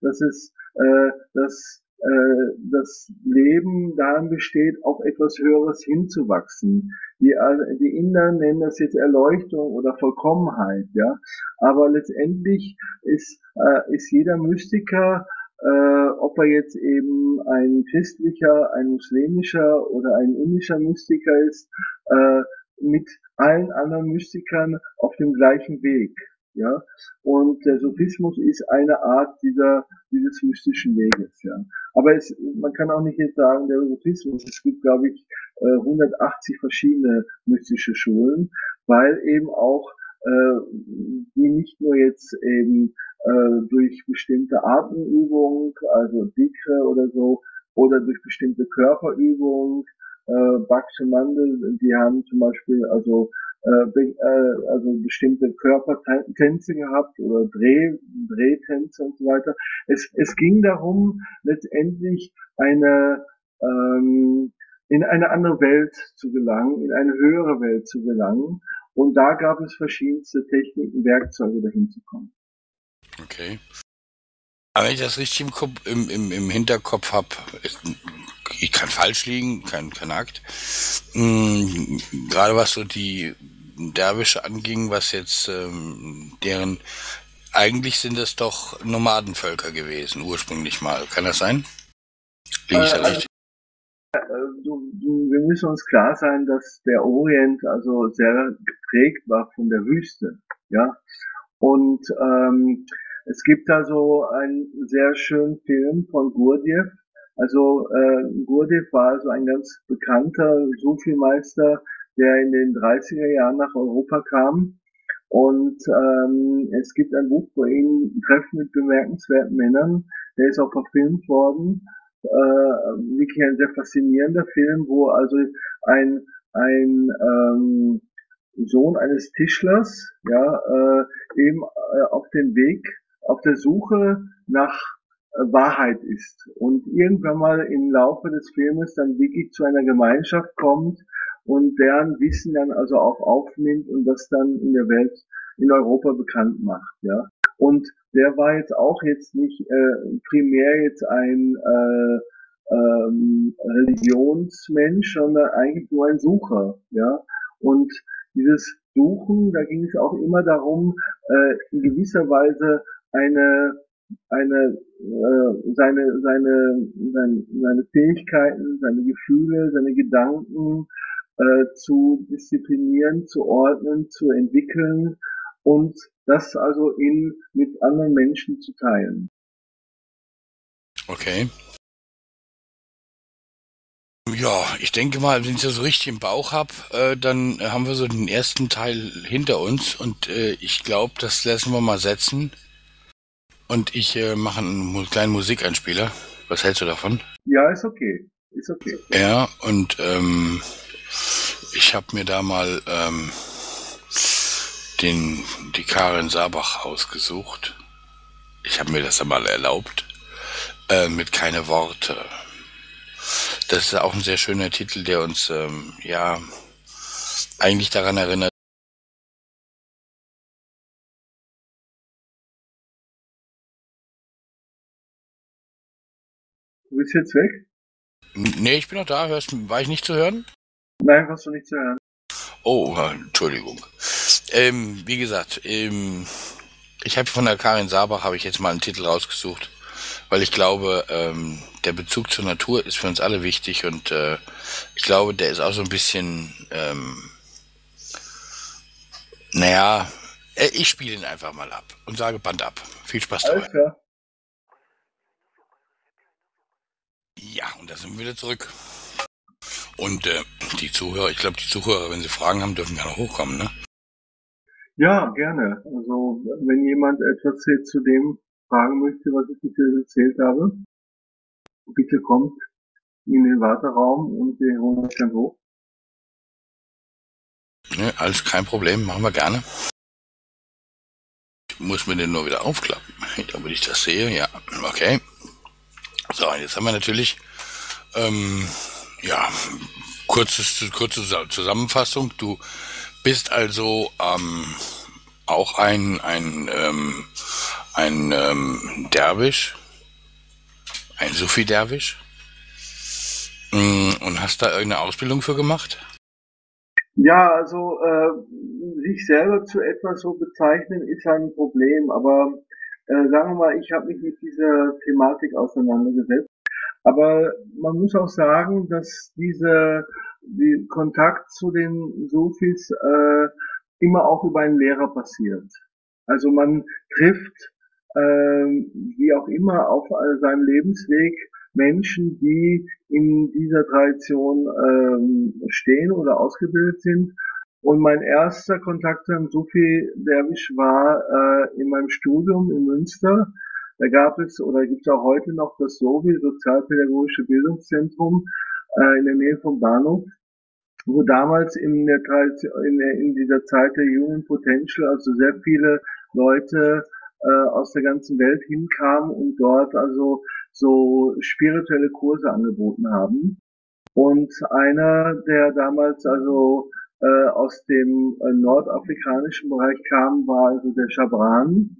dass es äh, dass äh, das Leben darin besteht, auf etwas Höheres hinzuwachsen. Die, die Inder nennen das jetzt Erleuchtung oder Vollkommenheit, ja. Aber letztendlich ist, äh, ist jeder Mystiker, äh, ob er jetzt eben ein christlicher, ein muslimischer oder ein indischer Mystiker ist, äh, mit allen anderen Mystikern auf dem gleichen Weg, ja. Und der Sufismus ist eine Art dieser, dieses mystischen Weges, ja. Aber es, man kann auch nicht jetzt sagen, der Sufismus, es gibt, glaube ich, hundertachtzig verschiedene mystische Schulen, weil eben auch äh, die nicht nur jetzt eben äh, durch bestimmte Atemübungen, also Dikre oder so, oder durch bestimmte Körperübungen, äh, Bakshamandel, die haben zum Beispiel also äh, be- äh, also bestimmte Körpertänze gehabt oder Dreh, Drehtänze und so weiter. Es, es ging darum, letztendlich eine ähm, in eine andere Welt zu gelangen, in eine höhere Welt zu gelangen. Und da gab es verschiedenste Techniken, Werkzeuge, dahin zu kommen. Okay. Aber wenn ich das richtig im, im, im Hinterkopf habe, ich kann falsch liegen, kein, kein Akt. Mhm, gerade was so die Derwische anging, was jetzt ähm, deren, eigentlich sind das doch Nomadenvölker gewesen, ursprünglich mal. Kann das sein? Liege ich da richtig? Also, Du, du, wir müssen uns klar sein, dass der Orient also sehr geprägt war von der Wüste, ja. Und ähm, es gibt da so einen sehr schönen Film von Gurdjieff. Also äh, Gurdjieff war so ein ganz bekannter Sufi-Meister, der in den dreißiger Jahren nach Europa kam. Und ähm, es gibt ein Buch von ihm, Treffen mit bemerkenswerten Männern. Der ist auch verfilmt worden. Äh, wirklich ein sehr faszinierender Film, wo also ein ein ähm, Sohn eines Tischlers, ja, äh, eben äh, auf dem Weg, auf der Suche nach äh, Wahrheit ist und irgendwann mal im Laufe des Filmes dann wirklich zu einer Gemeinschaft kommt und deren Wissen dann also auch aufnimmt und das dann in der Welt, in Europa bekannt macht, ja. Und der war jetzt auch jetzt nicht äh, primär jetzt ein äh, ähm, Religionsmensch, sondern eigentlich nur ein Sucher, ja. Und dieses Suchen, da ging es auch immer darum, äh, in gewisser Weise eine eine äh, seine seine seine seine Fähigkeiten, seine Gefühle, seine Gedanken äh, zu disziplinieren, zu ordnen, zu entwickeln und das also in, mit anderen Menschen zu teilen. Okay. Ja, ich denke mal, wenn ich das so richtig im Bauch habe, äh, dann haben wir so den ersten Teil hinter uns und äh, ich glaube, das lassen wir mal setzen. Und ich äh, mache einen kleinen Musikeinspieler. Was hältst du davon? Ja, ist okay. Ist okay. Ja, und ähm, ich habe mir da mal ähm, den, die Karin Sabach ausgesucht. Ich habe mir das einmal erlaubt. Äh, mit keine Worte. Das ist auch ein sehr schöner Titel, der uns ähm, ja eigentlich daran erinnert, Du bist jetzt weg? Nee, ich bin noch da. Hörst, war ich nicht zu hören? Nein, warst du nicht zu hören. Oh, Entschuldigung. Ähm, wie gesagt, ähm, ich habe von der Karin Sabach habe ich jetzt mal einen Titel rausgesucht, weil ich glaube, ähm, der Bezug zur Natur ist für uns alle wichtig und äh, ich glaube, der ist auch so ein bisschen, ähm, naja, ich spiele ihn einfach mal ab und sage Band ab. Viel Spaß dabei. Alles klar. Ja, und da sind wir wieder zurück. Und äh, die Zuhörer, ich glaube, die Zuhörer, wenn sie Fragen haben, dürfen gerne hochkommen, ne? Ja, gerne. Also, wenn jemand etwas zu dem fragen möchte, was ich bisher erzählt habe, bitte kommt in den Warteraum und wir holen euch dann hoch. Ne, alles kein Problem, machen wir gerne. Ich muss mir den nur wieder aufklappen, damit ich das sehe. Ja, okay. So, jetzt haben wir natürlich, ähm, ja, kurzes, kurze Zusammenfassung. Du bist also ähm, auch ein, ein, ähm, ein ähm, Derwisch, ein Sufi-Derwisch und hast da irgendeine Ausbildung für gemacht? Ja, also äh, sich selber zu etwas so bezeichnen ist ein Problem, aber... Äh, sagen wir mal, ich habe mich mit dieser Thematik auseinandergesetzt. Aber man muss auch sagen, dass dieser die Kontakt zu den Sufis äh, immer auch über einen Lehrer passiert. Also man trifft, äh, wie auch immer, auf äh, seinem Lebensweg Menschen, die in dieser Tradition äh, stehen oder ausgebildet sind. Und mein erster Kontakt zu einem Sufi Derwisch war äh, in meinem Studium in Münster. Da gab es oder gibt es auch heute noch das SOBI, Sozialpädagogische Bildungszentrum, äh, in der Nähe vom Bahnhof, wo damals in der, in der in dieser Zeit der Human Potential, also sehr viele Leute äh, aus der ganzen Welt hinkamen und dort also so spirituelle Kurse angeboten haben. Und einer, der damals also aus dem äh, nordafrikanischen Bereich kam, war also der Shabran,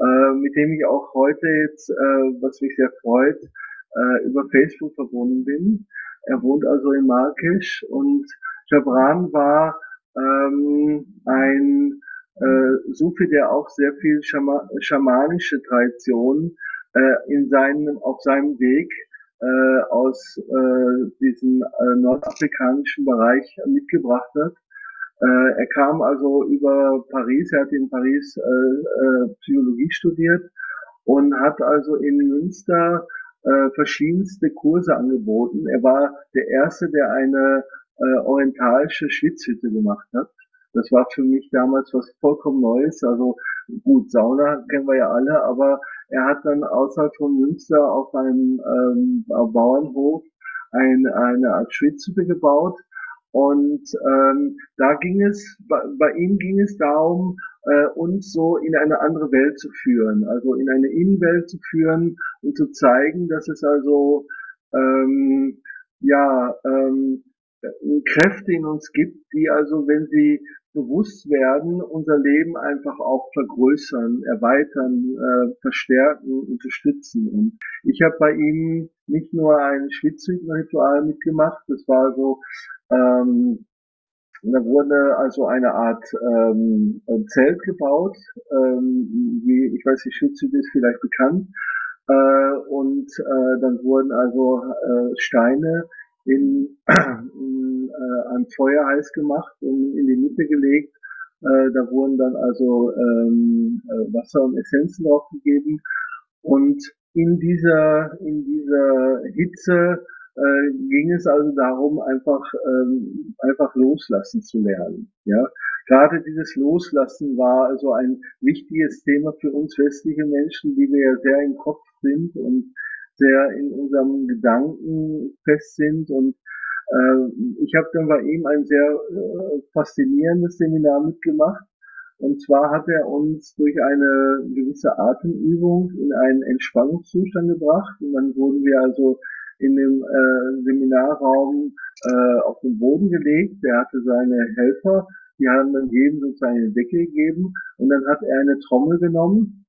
äh, mit dem ich auch heute jetzt, äh, was mich sehr freut, äh, über Facebook verbunden bin. Er wohnt also in Marrakesch und Shabran war ähm, ein äh, Sufi, der auch sehr viel Schama schamanische Tradition äh, in seinem, auf seinem Weg Äh, aus äh, diesem äh, nordafrikanischen Bereich äh, mitgebracht hat. Äh, er kam also über Paris, er hat in Paris äh, äh, Psychologie studiert und hat also in Münster äh, verschiedenste Kurse angeboten. Er war der Erste, der eine äh, orientalische Schwitzhütte gemacht hat. Das war für mich damals was vollkommen Neues. Also gut, Sauna kennen wir ja alle, aber er hat dann außerhalb von Münster auf einem ähm, Bauernhof ein, eine Art Schwitzhütte gebaut. Und ähm, da ging es, bei, bei ihm ging es darum, äh, uns so in eine andere Welt zu führen, also in eine Innenwelt zu führen und zu zeigen, dass es also ähm, ja ähm, Kräfte in uns gibt, die also, wenn sie bewusst werden, unser Leben einfach auch vergrößern, erweitern, äh, verstärken, unterstützen. Und ich habe bei ihm nicht nur ein Schwitzhüttenritual mitgemacht, das war so, ähm, da wurde also eine Art ähm, Zelt gebaut, ähm, wie, ich weiß nicht, Schwitzhütte ist vielleicht bekannt, äh, und äh, dann wurden also äh, Steine in, in äh, ein Feuer heiß gemacht und in die Mitte gelegt. Äh, da wurden dann also ähm, Wasser und Essenzen draufgegeben. Und in dieser in dieser Hitze äh, ging es also darum, einfach ähm, einfach loslassen zu lernen. Ja, gerade dieses Loslassen war also ein wichtiges Thema für uns westliche Menschen, die wir ja sehr im Kopf sind und sehr in unserem Gedanken fest sind und Ähm, ich habe dann bei ihm ein sehr äh, faszinierendes Seminar mitgemacht. Und zwar hat er uns durch eine gewisse Atemübung in einen Entspannungszustand gebracht. Und dann wurden wir also in dem äh, Seminarraum äh, auf den Boden gelegt. Er hatte seine Helfer, die haben dann jedem sozusagen eine Decke gegeben. Und dann hat er eine Trommel genommen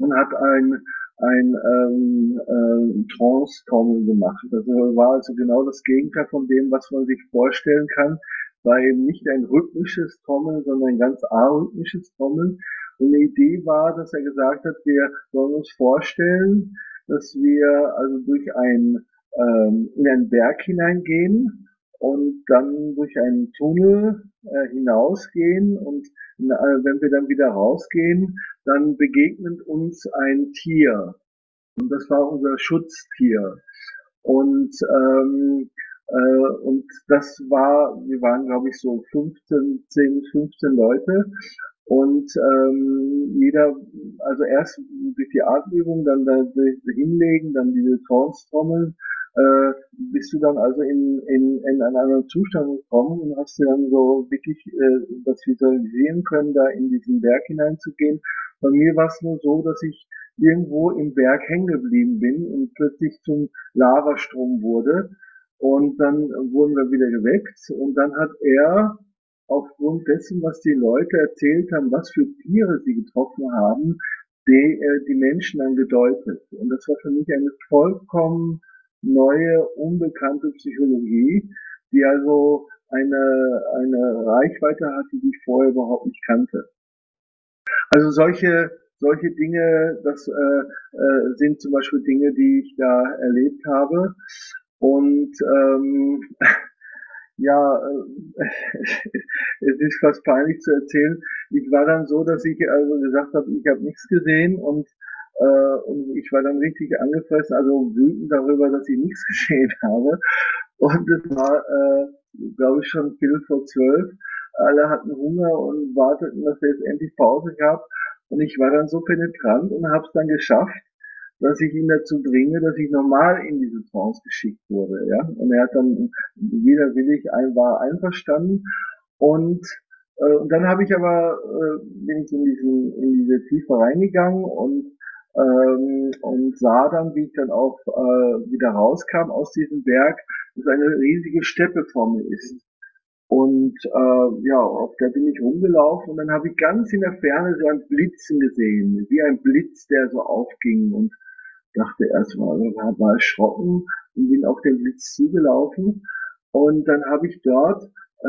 und hat ein, ein ähm, äh, Trance-Trommel gemacht. Das war also genau das Gegenteil von dem, was man sich vorstellen kann. War eben nicht ein rhythmisches Trommeln, sondern ein ganz arrhythmisches Trommeln. Und die Idee war, dass er gesagt hat, wir sollen uns vorstellen, dass wir also durch ein, ähm, in einen Berg hineingehen und dann durch einen Tunnel äh, hinausgehen. Und äh, wenn wir dann wieder rausgehen, dann begegnet uns ein Tier. Und das war unser Schutztier. Und ähm, Und das war, wir waren glaube ich so fünfzehn Leute und ähm, jeder, also erst durch die Atemübung, dann da hinlegen, dann diese Trance-Trommeln, äh, bist du dann also in, in, in einen anderen Zustand gekommen und hast dir dann so wirklich äh, das visualisieren können, da in diesen Berg hineinzugehen. Bei mir war es nur so, dass ich irgendwo im Berg hängen geblieben bin und plötzlich zum Lavastrom wurde. Und dann wurden wir wieder geweckt und dann hat er aufgrund dessen, was die Leute erzählt haben, was für Tiere sie getroffen haben, die, äh, die Menschen dann gedeutet. Und das war für mich eine vollkommen neue, unbekannte Psychologie, die also eine, eine Reichweite hatte, die ich vorher überhaupt nicht kannte. Also solche... Solche Dinge, das äh, äh, sind zum Beispiel Dinge, die ich da erlebt habe. Und ähm, ja, äh, es ist fast peinlich zu erzählen. Ich war dann so, dass ich also gesagt habe, ich habe nichts gesehen und, äh, und ich war dann richtig angefressen, also wütend darüber, dass ich nichts gesehen habe. Und es war, äh, glaube ich, schon Viertel vor zwölf. Alle hatten Hunger und warteten, dass es endlich Pause gab. Und ich war dann so penetrant und habe es dann geschafft, dass ich ihn dazu dringe, dass ich normal in diese Trance geschickt wurde. Ja? Und er hat dann widerwillig ein, war einverstanden. Und, äh, und dann habe ich aber äh, bin ich in, diesen, in diese Tiefe reingegangen und, ähm, und sah dann, wie ich dann auch äh, wieder rauskam aus diesem Berg, dass eine riesige Steppe vor mir ist. Und äh, ja, auf der bin ich rumgelaufen und dann habe ich ganz in der Ferne so ein Blitzen gesehen, wie ein Blitz, der so aufging und dachte erstmal, war, war erschrocken und bin auf den Blitz zugelaufen. Und dann habe ich dort, äh,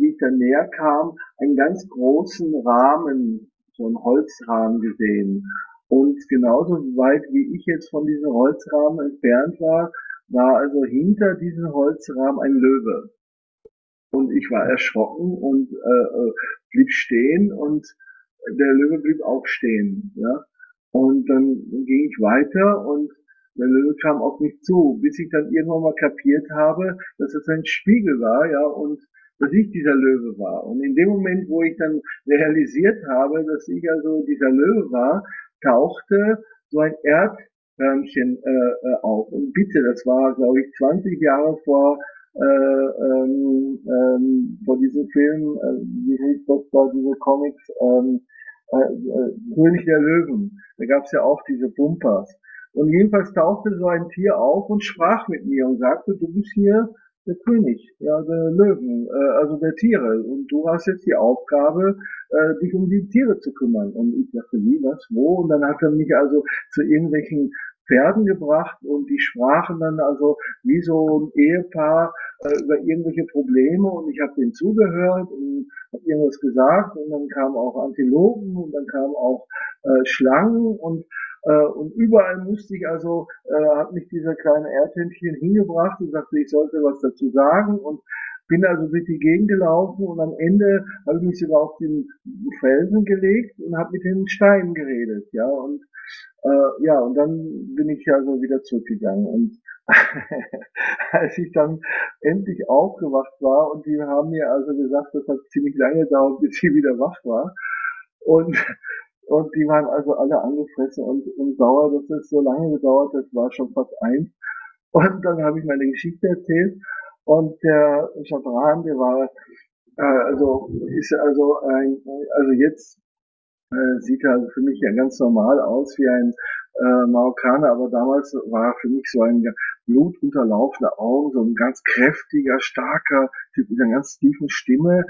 wie ich dann näher kam, einen ganz großen Rahmen, so einen Holzrahmen gesehen. Und genauso weit, wie ich jetzt von diesem Holzrahmen entfernt war, war also hinter diesem Holzrahmen ein Löwe. Und ich war erschrocken und äh, blieb stehen und der Löwe blieb auch stehen. Ja? Und dann ging ich weiter und der Löwe kam auf mich zu, bis ich dann irgendwann mal kapiert habe, dass es ein Spiegel war, ja, und dass ich dieser Löwe war. Und in dem Moment, wo ich dann realisiert habe, dass ich also dieser Löwe war, tauchte so ein Erdhörnchen äh, auf. Und bitte, das war, glaube ich, zwanzig Jahre vor... Äh, ähm, ähm, vor diesem Film, äh, wie hieß das bei diese Comics, ähm, äh, König der Löwen, da gab es ja auch diese Bumpers. Und jedenfalls tauchte so ein Tier auf und sprach mit mir und sagte, du bist hier der König, ja, der Löwen, äh, also der Tiere. Und du hast jetzt die Aufgabe, äh, dich um die Tiere zu kümmern. Und ich dachte, wie, was, wo? Und dann hat er mich also zu irgendwelchen Pferden gebracht und die sprachen dann also wie so ein Ehepaar äh, über irgendwelche Probleme und ich habe denen zugehört und habe irgendwas gesagt und dann kamen auch Antilopen und dann kamen auch äh, Schlangen und äh, und überall musste ich also, äh, hat mich dieser kleine Erdhändchen hingebracht und sagte, ich sollte was dazu sagen und bin also durch die Gegend gelaufen und am Ende habe ich mich sogar auf den Felsen gelegt und habe mit den Steinen geredet, ja, und Äh, ja, und dann bin ich ja so wieder zurückgegangen und als ich dann endlich aufgewacht war und die haben mir also gesagt, das hat ziemlich lange gedauert, bis ich wieder wach war und und die waren also alle angefressen und, und sauer, dass es so lange gedauert hat, war schon fast eins und dann habe ich meine Geschichte erzählt Und der Shabran, der war, äh, also, ist also ein, also jetzt äh, sieht er für mich ja ganz normal aus wie ein äh, Marokkaner, aber damals war er für mich so ein blutunterlaufener Augen, so ein ganz kräftiger, starker Typ mit einer ganz tiefen Stimme.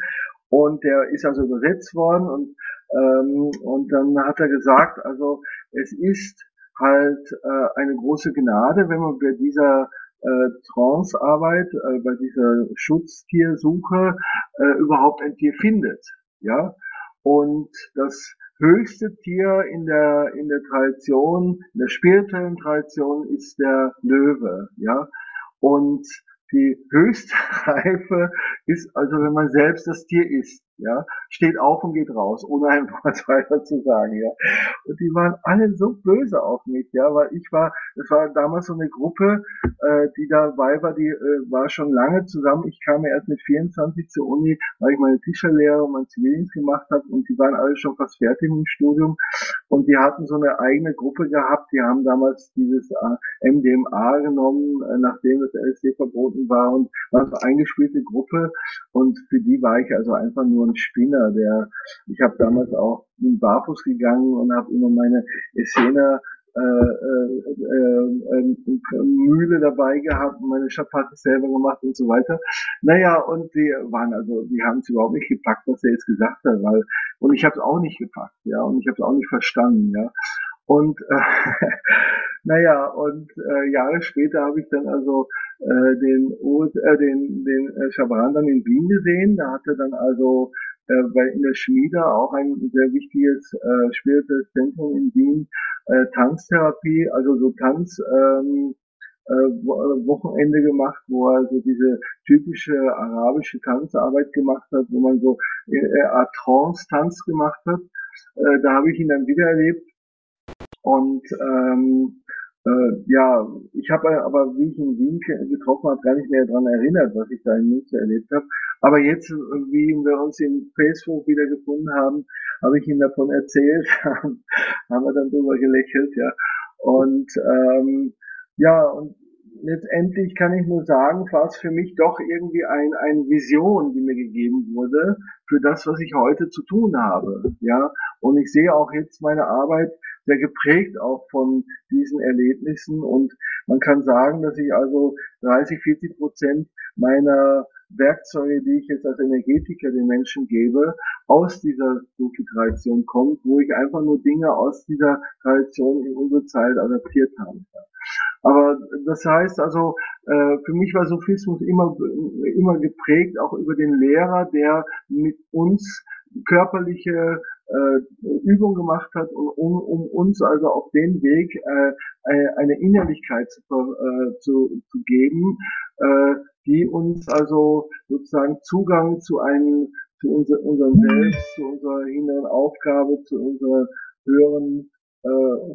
Und der ist also übersetzt worden und, ähm, und dann hat er gesagt, also es ist halt äh, eine große Gnade, wenn man bei dieser äh, Transarbeit, äh, bei dieser Schutztiersuche äh, überhaupt ein Tier findet, ja. Und das höchste Tier in der in der Tradition, in der spirituellen Tradition ist der Löwe, ja. Und die höchste Reife ist also, wenn man selbst das Tier isst, ja, steht auf und geht raus, ohne ein Wort weiter zu sagen, ja. Und die waren alle so böse auf mich, ja, weil ich war, das war damals so eine Gruppe, äh, die dabei war, die äh, war schon lange zusammen. Ich kam ja erst mit vierundzwanzig zur Uni, weil ich meine Tischlerlehre und meinen Zivildienst gemacht habe und die waren alle schon fast fertig im Studium und die hatten so eine eigene Gruppe gehabt. Die haben damals dieses äh, M D M A genommen, äh, nachdem das L S D verboten war und war eine eingespielte Gruppe und für die war ich also einfach nur ein Spinner, der, ich habe damals auch in Barfuß gegangen und habe immer meine Essener äh, äh, äh, äh, Mühle dabei gehabt und meine Schapatte selber gemacht und so weiter. Naja, und die waren also, die haben es überhaupt nicht gepackt, was er jetzt gesagt hat, weil, und ich habe es auch nicht gepackt, ja, und ich habe es auch nicht verstanden, ja. Und äh, naja, und äh, Jahre später habe ich dann also äh, den, äh, den, den Shabran dann in Wien gesehen. Da hatte dann also äh, bei in der Schmiede auch ein sehr wichtiges äh, spirituelles Zentrum in Wien, äh, Tanztherapie, also so Tanz. Ähm, Wochenende gemacht, wo er so diese typische arabische Tanzarbeit gemacht hat, wo man so äh, Trance-Tanz gemacht hat. Äh, da habe ich ihn dann wiedererlebt. Und ähm, äh, ja, ich habe aber, wie ich in Wien getroffen habe, gar nicht mehr daran erinnert, was ich da in Münster erlebt habe. Aber jetzt, wie wir uns in Facebook wieder gefunden haben, habe ich ihm davon erzählt, haben wir dann drüber gelächelt, ja. Und ähm, ja, und letztendlich kann ich nur sagen, war es für mich doch irgendwie ein, eine Vision, die mir gegeben wurde, für das, was ich heute zu tun habe, ja. Und ich sehe auch jetzt meine Arbeit sehr geprägt auch von diesen Erlebnissen und man kann sagen, dass ich also dreißig, vierzig Prozent meiner Werkzeuge, die ich jetzt als Energetiker den Menschen gebe, aus dieser Sufi-Tradition kommt, wo ich einfach nur Dinge aus dieser Tradition in unsere Zeit adaptiert habe. Aber das heißt also, für mich war Sufismus immer, immer geprägt, auch über den Lehrer, der mit uns körperliche Übung gemacht hat, um, um uns also auf den Weg äh, eine Innerlichkeit zu, äh, zu, zu geben, äh, die uns also sozusagen Zugang zu einem, zu unser, unserem Selbst, zu unserer inneren Aufgabe, zu unserem höheren, äh,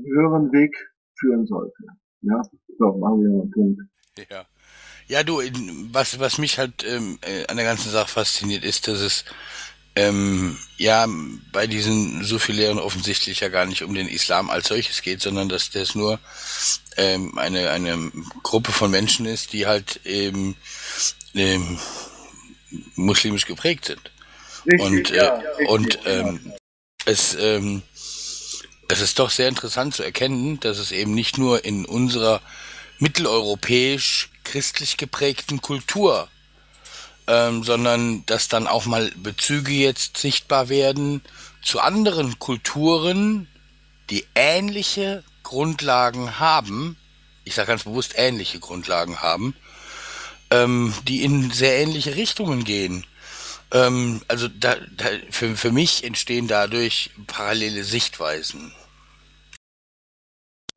höheren Weg führen sollte. Ja, so, machen wir einen Punkt. Ja, ja du, was, was mich halt ähm, an der ganzen Sache fasziniert ist, dass es Ähm, ja, bei diesen Sufi-Lehren offensichtlich ja gar nicht um den Islam als solches geht, sondern dass das nur ähm, eine eine Gruppe von Menschen ist, die halt eben ähm, muslimisch geprägt sind. Richtig, und äh, ja, richtig, und ähm, ja. es ähm, es ist doch sehr interessant zu erkennen, dass es eben nicht nur in unserer mitteleuropäisch christlich geprägten Kultur Ähm, sondern dass dann auch mal Bezüge jetzt sichtbar werden zu anderen Kulturen, die ähnliche Grundlagen haben, ich sage ganz bewusst ähnliche Grundlagen haben, ähm, die in sehr ähnliche Richtungen gehen. Ähm, also da, da, für, für mich entstehen dadurch parallele Sichtweisen.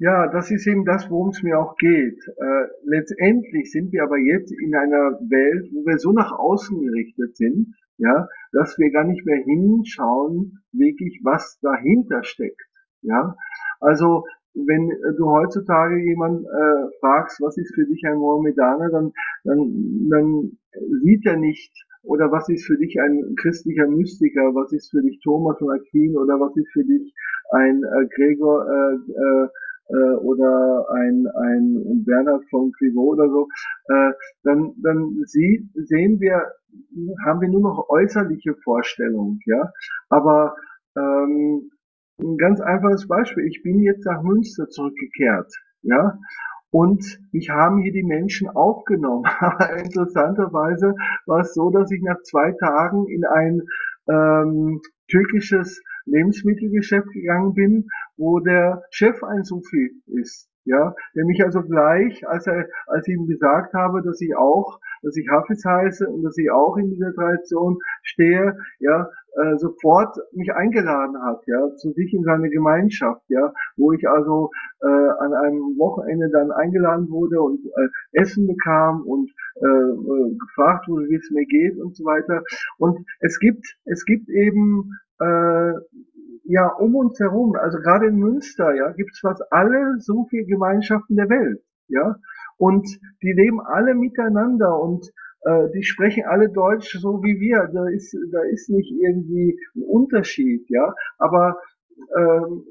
Ja, das ist eben das, worum es mir auch geht. Äh, letztendlich sind wir aber jetzt in einer Welt, wo wir so nach außen gerichtet sind, ja, dass wir gar nicht mehr hinschauen, wirklich, was dahinter steckt, ja. Also, wenn du heutzutage jemanden äh, fragst, was ist für dich ein Mohammedaner, dann, dann, dann sieht er nicht, oder was ist für dich ein christlicher Mystiker, was ist für dich Thomas von Aquin, oder was ist für dich ein äh, Gregor, äh, äh, äh, oder ein, ein Bernhard von Privot oder so, äh, dann, dann sie, sehen wir, haben wir nur noch äußerliche Vorstellungen, ja. Aber ähm, ein ganz einfaches Beispiel, ich bin jetzt nach Münster zurückgekehrt, ja. Und ich habe hier die Menschen aufgenommen. Aber interessanterweise war es so, dass ich nach zwei Tagen in ein ähm, türkisches Lebensmittelgeschäft gegangen bin, wo der Chef ein Sufi ist. Ja, der mich also gleich, als er, als ich ihm gesagt habe, dass ich auch, dass ich Hafiz heiße und dass ich auch in dieser Tradition stehe, ja, äh, sofort mich eingeladen hat, ja, zu sich in seine Gemeinschaft, ja, wo ich also äh, an einem Wochenende dann eingeladen wurde und äh, Essen bekam und äh, äh, gefragt wurde, wie es mir geht und so weiter. Und es gibt, es gibt eben äh, ja, um uns herum, also gerade in Münster, ja, gibt's fast alle so viele Gemeinschaften der Welt, ja, und die leben alle miteinander und äh, die sprechen alle Deutsch so wie wir, da ist, da ist nicht irgendwie ein Unterschied, ja, aber ähm,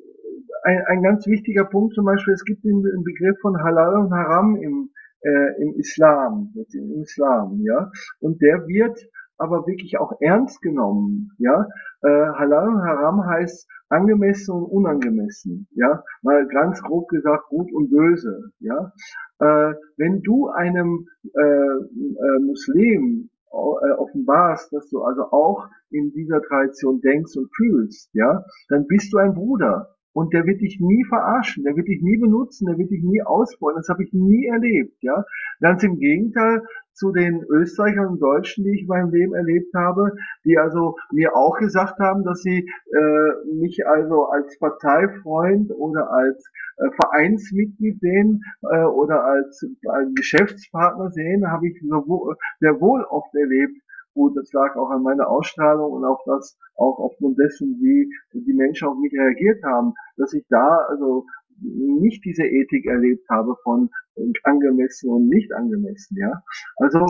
ein, ein ganz wichtiger Punkt zum Beispiel, es gibt den, den Begriff von Halal und Haram im, äh, im Islam, im Islam, ja, und der wird aber wirklich auch ernst genommen, ja. Äh, Halal und Haram heißt angemessen und unangemessen, ja. Mal ganz grob gesagt, gut und böse, ja. Äh, wenn du einem äh, äh, Muslim offenbarst, dass du also auch in dieser Tradition denkst und fühlst, ja, dann bist du ein Bruder. Und der wird dich nie verarschen, der wird dich nie benutzen, der wird dich nie ausbeuten. Das habe ich nie erlebt, ja. Ganz im Gegenteil zu den Österreichern und Deutschen, die ich in meinem Leben erlebt habe, die also mir auch gesagt haben, dass sie äh, mich also als Parteifreund oder als äh, Vereinsmitglied sehen äh, oder als, als Geschäftspartner sehen, habe ich so, sehr wohl oft erlebt. Gut, das lag auch an meiner Ausstrahlung und auch das, auch aufgrund dessen, wie die Menschen auf mich reagiert haben, dass ich da also nicht diese Ethik erlebt habe von angemessen und nicht angemessen, ja. Also,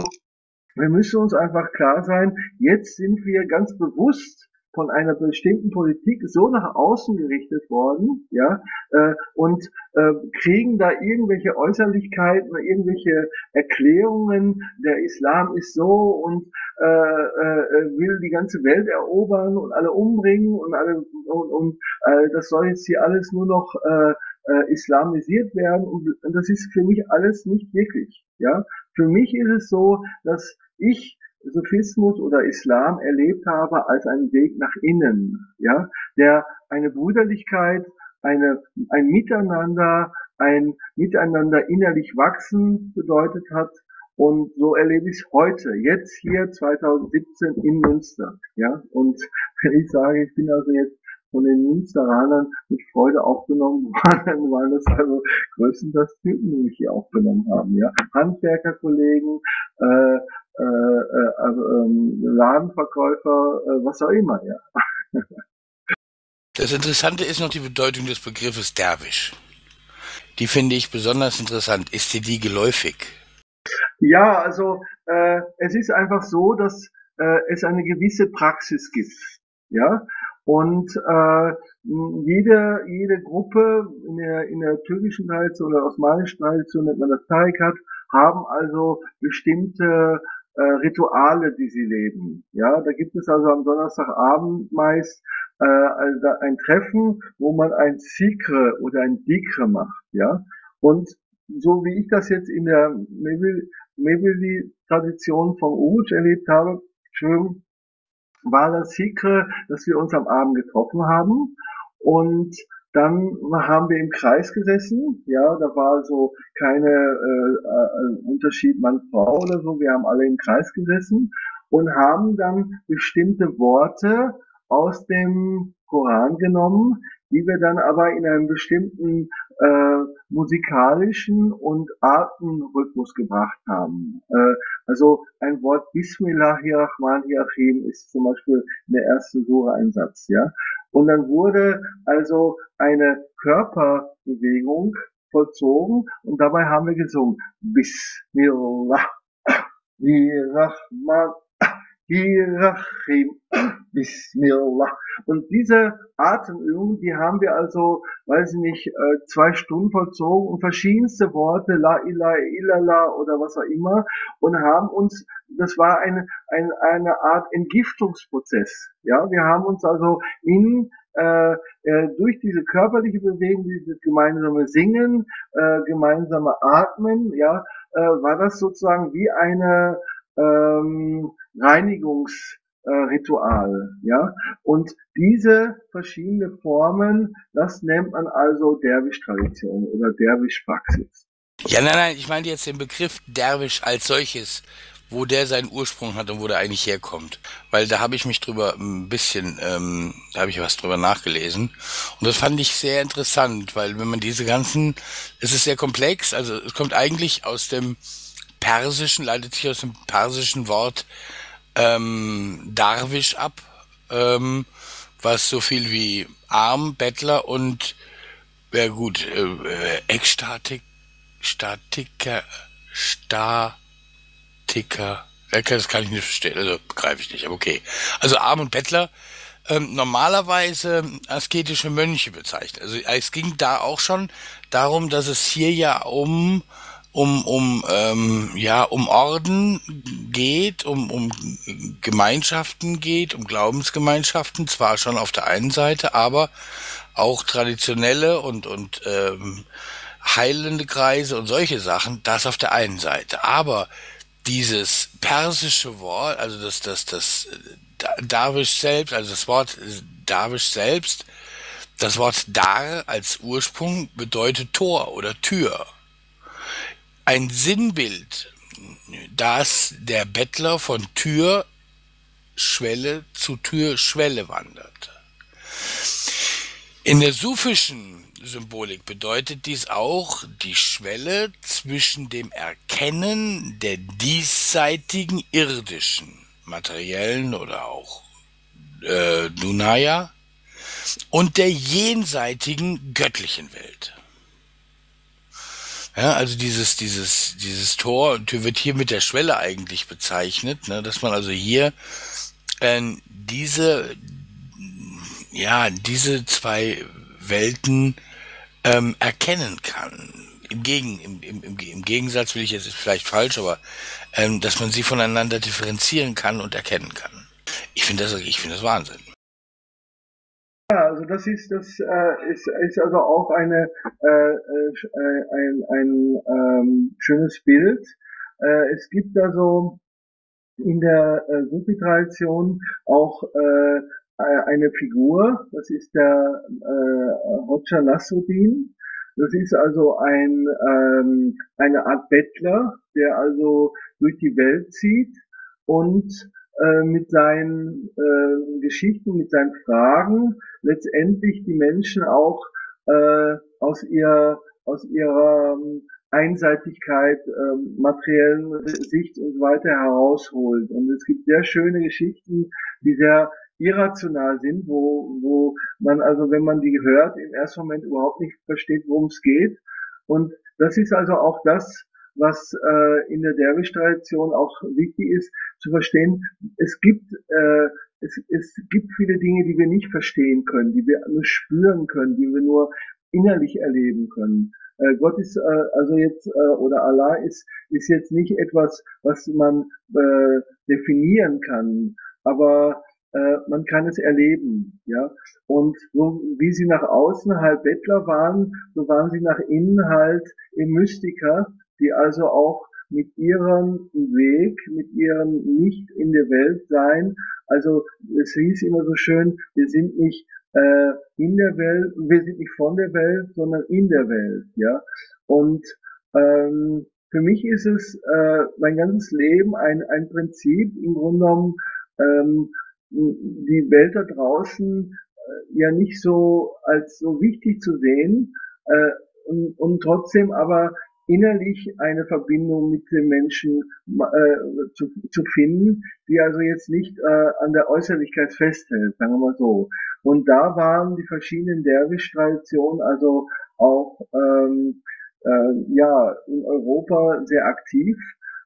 wir müssen uns einfach klar sein, jetzt sind wir ganz bewusst von einer bestimmten Politik so nach außen gerichtet worden, ja, äh, und äh, kriegen da irgendwelche Äußerlichkeiten oder irgendwelche Erklärungen, der Islam ist so und äh, äh, will die ganze Welt erobern und alle umbringen und alle und, und äh, das soll jetzt hier alles nur noch äh, äh, islamisiert werden und, und das ist für mich alles nicht wirklich, ja. Für mich ist es so, dass ich Sufismus oder Islam erlebt habe als einen Weg nach innen, ja, der eine Brüderlichkeit, eine, ein Miteinander, ein Miteinander innerlich wachsen bedeutet hat und so erlebe ich es heute, jetzt hier zweitausendsiebzehn in Münster, ja, und wenn ich sage, ich bin also jetzt von den Münsteranern mit Freude aufgenommen worden, weil das also größtenteils Typen, die mich hier aufgenommen haben, ja, Handwerkerkollegen, äh, Äh, äh, also, ähm, Ladenverkäufer, äh, was auch immer, ja. Das Interessante ist noch die Bedeutung des Begriffes Derwisch. Die finde ich besonders interessant. Ist dir die geläufig? Ja, also äh, es ist einfach so, dass äh, es eine gewisse Praxis gibt, ja. Und äh, jede jede Gruppe in der in der türkischen Tradition oder osmanischen Tradition nennt man das Tarikat, haben also bestimmte Rituale, die sie leben. Ja, da gibt es also am Donnerstagabend meist äh, also ein Treffen, wo man ein Sikre oder ein Dikre macht. Ja, und so wie ich das jetzt in der Mevlana-Tradition von Uj erlebt habe, schön, war das Sikre, dass wir uns am Abend getroffen haben und dann haben wir im Kreis gesessen, ja, da war so keine äh, Unterschied Mann-Frau oder so, wir haben alle im Kreis gesessen und haben dann bestimmte Worte aus dem Koran genommen, die wir dann aber in einem bestimmten äh, musikalischen und Atemrhythmus gebracht haben. Äh, also ein Wort Bismillahirrahmanirrahim ist zum Beispiel in der ersten Sura ein Satz, ja. Und dann wurde also eine Körperbewegung vollzogen und dabei haben wir gesungen Bismillah, Rahman, Irachim, Bismillah. Und diese Atemübung, die haben wir also, weiß ich nicht, zwei Stunden vollzogen und verschiedenste Worte, la ilaha illallah oder was auch immer, und haben uns, das war eine, eine, eine Art Entgiftungsprozess. Ja, wir haben uns also in, äh, durch diese körperliche Bewegung, dieses gemeinsame Singen, äh, gemeinsame Atmen, ja, äh, war das sozusagen wie eine, ähm, Reinigungsritual, äh, ja. Und diese verschiedenen Formen, das nennt man also Derwisch-Tradition oder Derwisch-Praxis. Ja, nein, nein, ich meine jetzt den Begriff Derwisch als solches, wo der seinen Ursprung hat und wo der eigentlich herkommt. Weil da habe ich mich drüber ein bisschen, ähm, da habe ich was drüber nachgelesen. Und das fand ich sehr interessant, weil wenn man diese ganzen, es ist sehr komplex, also es kommt eigentlich aus dem Persischen, leitet sich aus dem persischen Wort ähm, Darwisch ab, ähm, was so viel wie Arm, Bettler und, ja gut, äh, Ekstatik, Statiker, Statiker, das kann ich nicht verstehen, also begreife ich nicht, aber okay. Also Arm und Bettler, ähm, normalerweise asketische Mönche bezeichnen. Also es ging da auch schon darum, dass es hier ja um um um ähm, ja um Orden geht, um um Gemeinschaften geht, um Glaubensgemeinschaften, zwar schon auf der einen Seite, aber auch traditionelle und und ähm, heilende Kreise und solche Sachen, das auf der einen Seite. Aber dieses persische Wort, also das das das Darwisch selbst, also das Wort Darwisch selbst, das Wort Dar als Ursprung bedeutet Tor oder Tür. Ein Sinnbild, dass der Bettler von Türschwelle zu Türschwelle wandert. In der sufischen Symbolik bedeutet dies auch die Schwelle zwischen dem Erkennen der diesseitigen irdischen, materiellen oder auch äh, Dunaya und der jenseitigen göttlichen Welt. Ja, also dieses, dieses, dieses Tor und Tür wird hier mit der Schwelle eigentlich bezeichnet, ne, dass man also hier äh, diese, ja, diese zwei Welten ähm, erkennen kann. Im, Gegen, im, im, Im Gegensatz will ich jetzt, ist vielleicht falsch, aber ähm, dass man sie voneinander differenzieren kann und erkennen kann. Ich finde das, ich finde das Wahnsinn. Ja, also das ist das äh, ist ist also auch eine äh, äh, ein ein ähm, schönes Bild. Äh, es gibt also in der äh, Sufi-Tradition auch äh, eine Figur. Das ist der äh, Hoxha Nasruddin. Das ist also ein ähm, eine Art Bettler, der also durch die Welt zieht und mit seinen äh, Geschichten, mit seinen Fragen letztendlich die Menschen auch äh, aus ihrer aus ihrer ähm, Einseitigkeit, äh, materiellen Sicht und so weiter herausholt. Und es gibt sehr schöne Geschichten, die sehr irrational sind, wo wo man also, wenn man die hört, im ersten Moment überhaupt nicht versteht, worum es geht. Und das ist also auch das, was äh, in der Derwisch-Tradition auch wichtig ist, zu verstehen, es gibt äh, es, es gibt viele Dinge, die wir nicht verstehen können, die wir nur spüren können, die wir nur innerlich erleben können. Äh, Gott ist äh, also jetzt, äh, oder Allah ist ist jetzt nicht etwas, was man äh, definieren kann, aber äh, man kann es erleben. Ja. Und so wie sie nach außen halt Bettler waren, so waren sie nach innen halt im Mystiker, die also auch mit ihrem Weg, mit ihrem nicht in der Welt sein, also es hieß immer so schön, wir sind nicht äh, in der Welt, wir sind nicht von der Welt, sondern in der Welt, ja. Und ähm, für mich ist es äh, mein ganzes Leben ein ein Prinzip, im Grunde genommen ähm, die Welt da draußen äh, ja nicht so als so wichtig zu sehen äh, und, und trotzdem aber innerlich eine Verbindung mit den Menschen äh, zu, zu finden, die also jetzt nicht äh, an der Äußerlichkeit festhält, sagen wir mal so. Und da waren die verschiedenen Derwisch-Traditionen also auch ähm, äh, ja in Europa sehr aktiv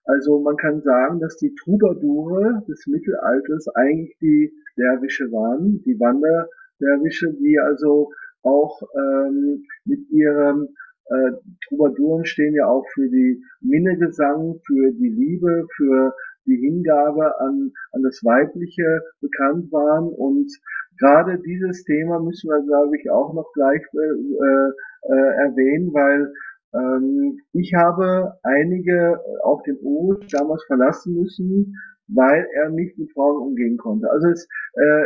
Also man kann sagen, dass die Troubadoure des Mittelalters eigentlich die Derwische waren, die Wanderderwische, die also auch ähm, mit ihrem äh, Troubadouren stehen ja auch für die Minnegesang, für die Liebe, für die Hingabe an, an das Weibliche bekannt waren. Und gerade dieses Thema müssen wir, glaube ich, auch noch gleich äh, äh, erwähnen, weil ähm, ich habe einige auf den Uj damals verlassen müssen, weil er nicht mit Frauen umgehen konnte. Also es, äh,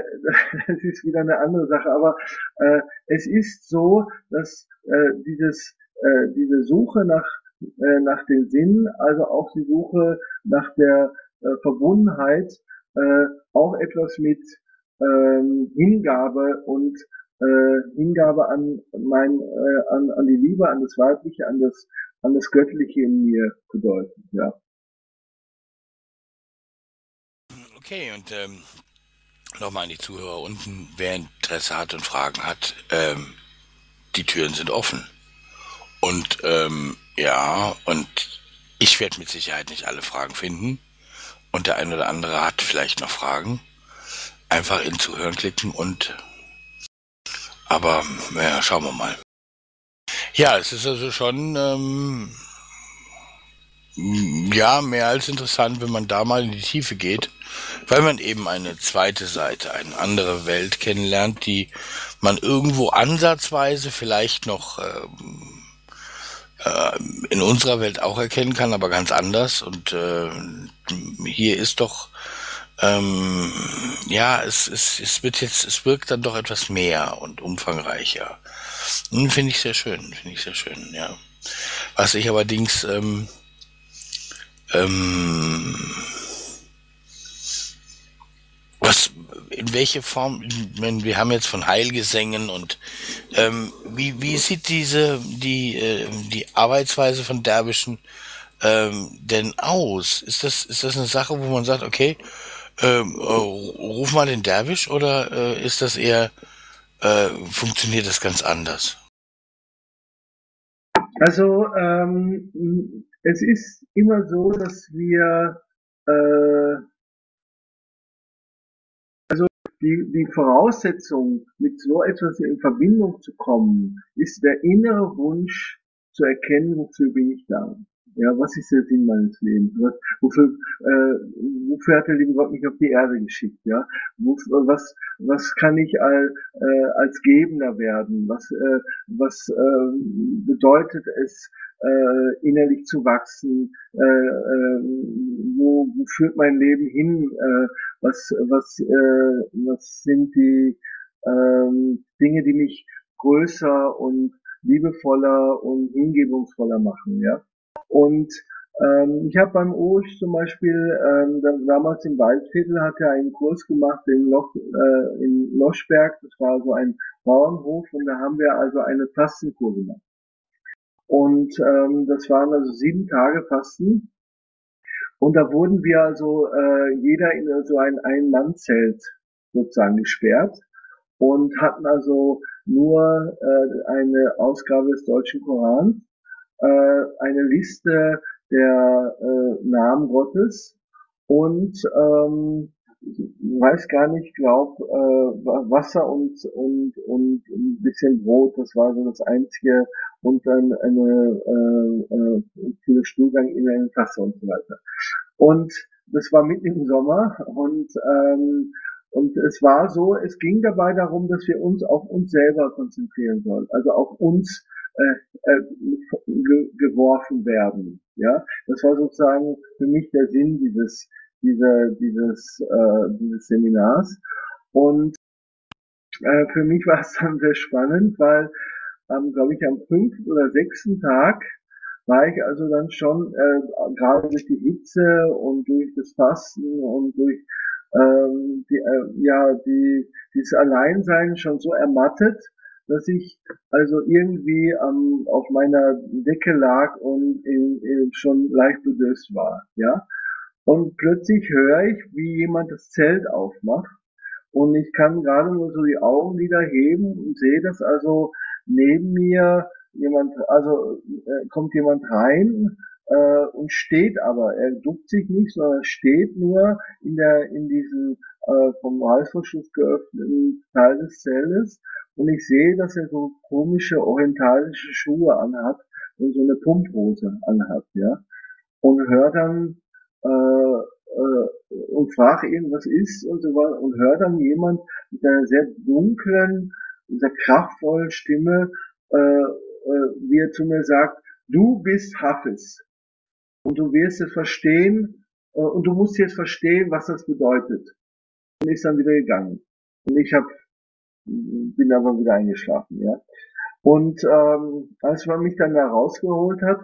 es ist wieder eine andere Sache, aber äh, es ist so, dass äh, dieses äh, diese Suche nach äh, nach dem Sinn, also auch die Suche nach der äh, Verbundenheit, äh, auch etwas mit äh, Hingabe und äh, Hingabe an mein äh, an an die Liebe, an das Weibliche, an das an das Göttliche in mir bedeutet, ja. Okay, und ähm, nochmal an die Zuhörer unten, wer Interesse hat und Fragen hat, ähm, die Türen sind offen. Und ähm, ja, und ich werde mit Sicherheit nicht alle Fragen finden. Und der ein oder andere hat vielleicht noch Fragen. Einfach in Zuhören klicken und... Aber, naja, schauen wir mal. Ja, es ist also schon... Ähm, ja, mehr als interessant, wenn man da mal in die Tiefe geht, weil man eben eine zweite Seite, eine andere Welt kennenlernt, die man irgendwo ansatzweise vielleicht noch ähm, äh, in unserer Welt auch erkennen kann, aber ganz anders. Und äh, hier ist doch, ähm, ja, es, es, es wird jetzt, es wirkt dann doch etwas mehr und umfangreicher. Hm, finde ich sehr schön, finde ich sehr schön, ja. Was ich allerdings, ähm, Ähm, was, in welche Form, wir haben jetzt von Heilgesängen und ähm, wie, wie sieht diese, die, äh, die Arbeitsweise von Derwischen ähm, denn aus? Ist das, ist das eine Sache, wo man sagt, okay, ähm, äh, ruf mal den Derwisch, oder äh, ist das eher, äh, funktioniert das ganz anders? Also, ähm, es ist immer so, dass wir, äh, also die, die Voraussetzung, mit so etwas in Verbindung zu kommen, ist der innere Wunsch zu erkennen, wofür bin ich da? Ja, was ist der Sinn meines Lebens? Was, wofür, äh, wofür hat der liebe Gott mich auf die Erde geschickt? Ja, was, was kann ich all, äh, als Gebender werden? Was, äh, was äh, bedeutet es, äh, innerlich zu wachsen? Äh, äh, wo, wo führt mein Leben hin? Äh, was, was, äh, was sind die äh, Dinge, die mich größer und liebevoller und hingebungsvoller machen? Ja. Und ähm, ich habe beim Uj zum Beispiel, ähm, damals im Waldviertel, hat er einen Kurs gemacht in, Loch, äh, in Loschberg, das war so ein Bauernhof, und da haben wir also eine Fastenkur gemacht. Und ähm, das waren also sieben Tage Fasten. Und da wurden wir also äh, jeder in so ein Ein-Mann-Zelt sozusagen gesperrt und hatten also nur äh, eine Ausgabe des deutschen Korans, eine Liste der äh, Namen Gottes, und ähm, ich weiß gar nicht, glaub, äh, Wasser und, und, und ein bisschen Brot, das war so das Einzige, und dann eine äh, äh, Stuhlgang in eine Tasse und so weiter. Und das war mitten im Sommer, und ähm, und es war so, es ging dabei darum, dass wir uns auf uns selber konzentrieren sollen, also auf uns Äh, äh, ge geworfen werden, ja. Das war sozusagen für mich der Sinn dieses, dieser, dieses, äh, dieses Seminars. Und äh, für mich war es dann sehr spannend, weil, ähm, glaube ich, am fünften oder sechsten Tag war ich also dann schon äh, gerade durch die Hitze und durch das Fasten und durch ähm, die, äh, ja, die, dieses Alleinsein schon so ermattet, dass ich also irgendwie ähm, auf meiner Decke lag und in, in schon leicht bedürst war, ja. Und plötzlich höre ich, wie jemand das Zelt aufmacht, und ich kann gerade nur so die Augen wieder heben und sehe, dass also neben mir jemand, also äh, kommt jemand rein, äh, und steht aber. Er duckt sich nicht, sondern steht nur in der in diesem äh, vom Reißverschluss geöffneten Teil des Zeltes. Und ich sehe, dass er so komische orientalische Schuhe anhat und so eine Pumphose anhat, ja. Und hör dann äh, äh, und frag ihn, was ist und so weiter. Und hör dann jemand mit einer sehr dunklen, sehr kraftvollen Stimme, äh, äh, wie er zu mir sagt, du bist Hafiz. Und du wirst es verstehen, äh, und du musst jetzt verstehen, was das bedeutet. Und ist dann wieder gegangen. Und ich hab, bin aber wieder eingeschlafen, ja. Und ähm, als man mich dann da rausgeholt hat,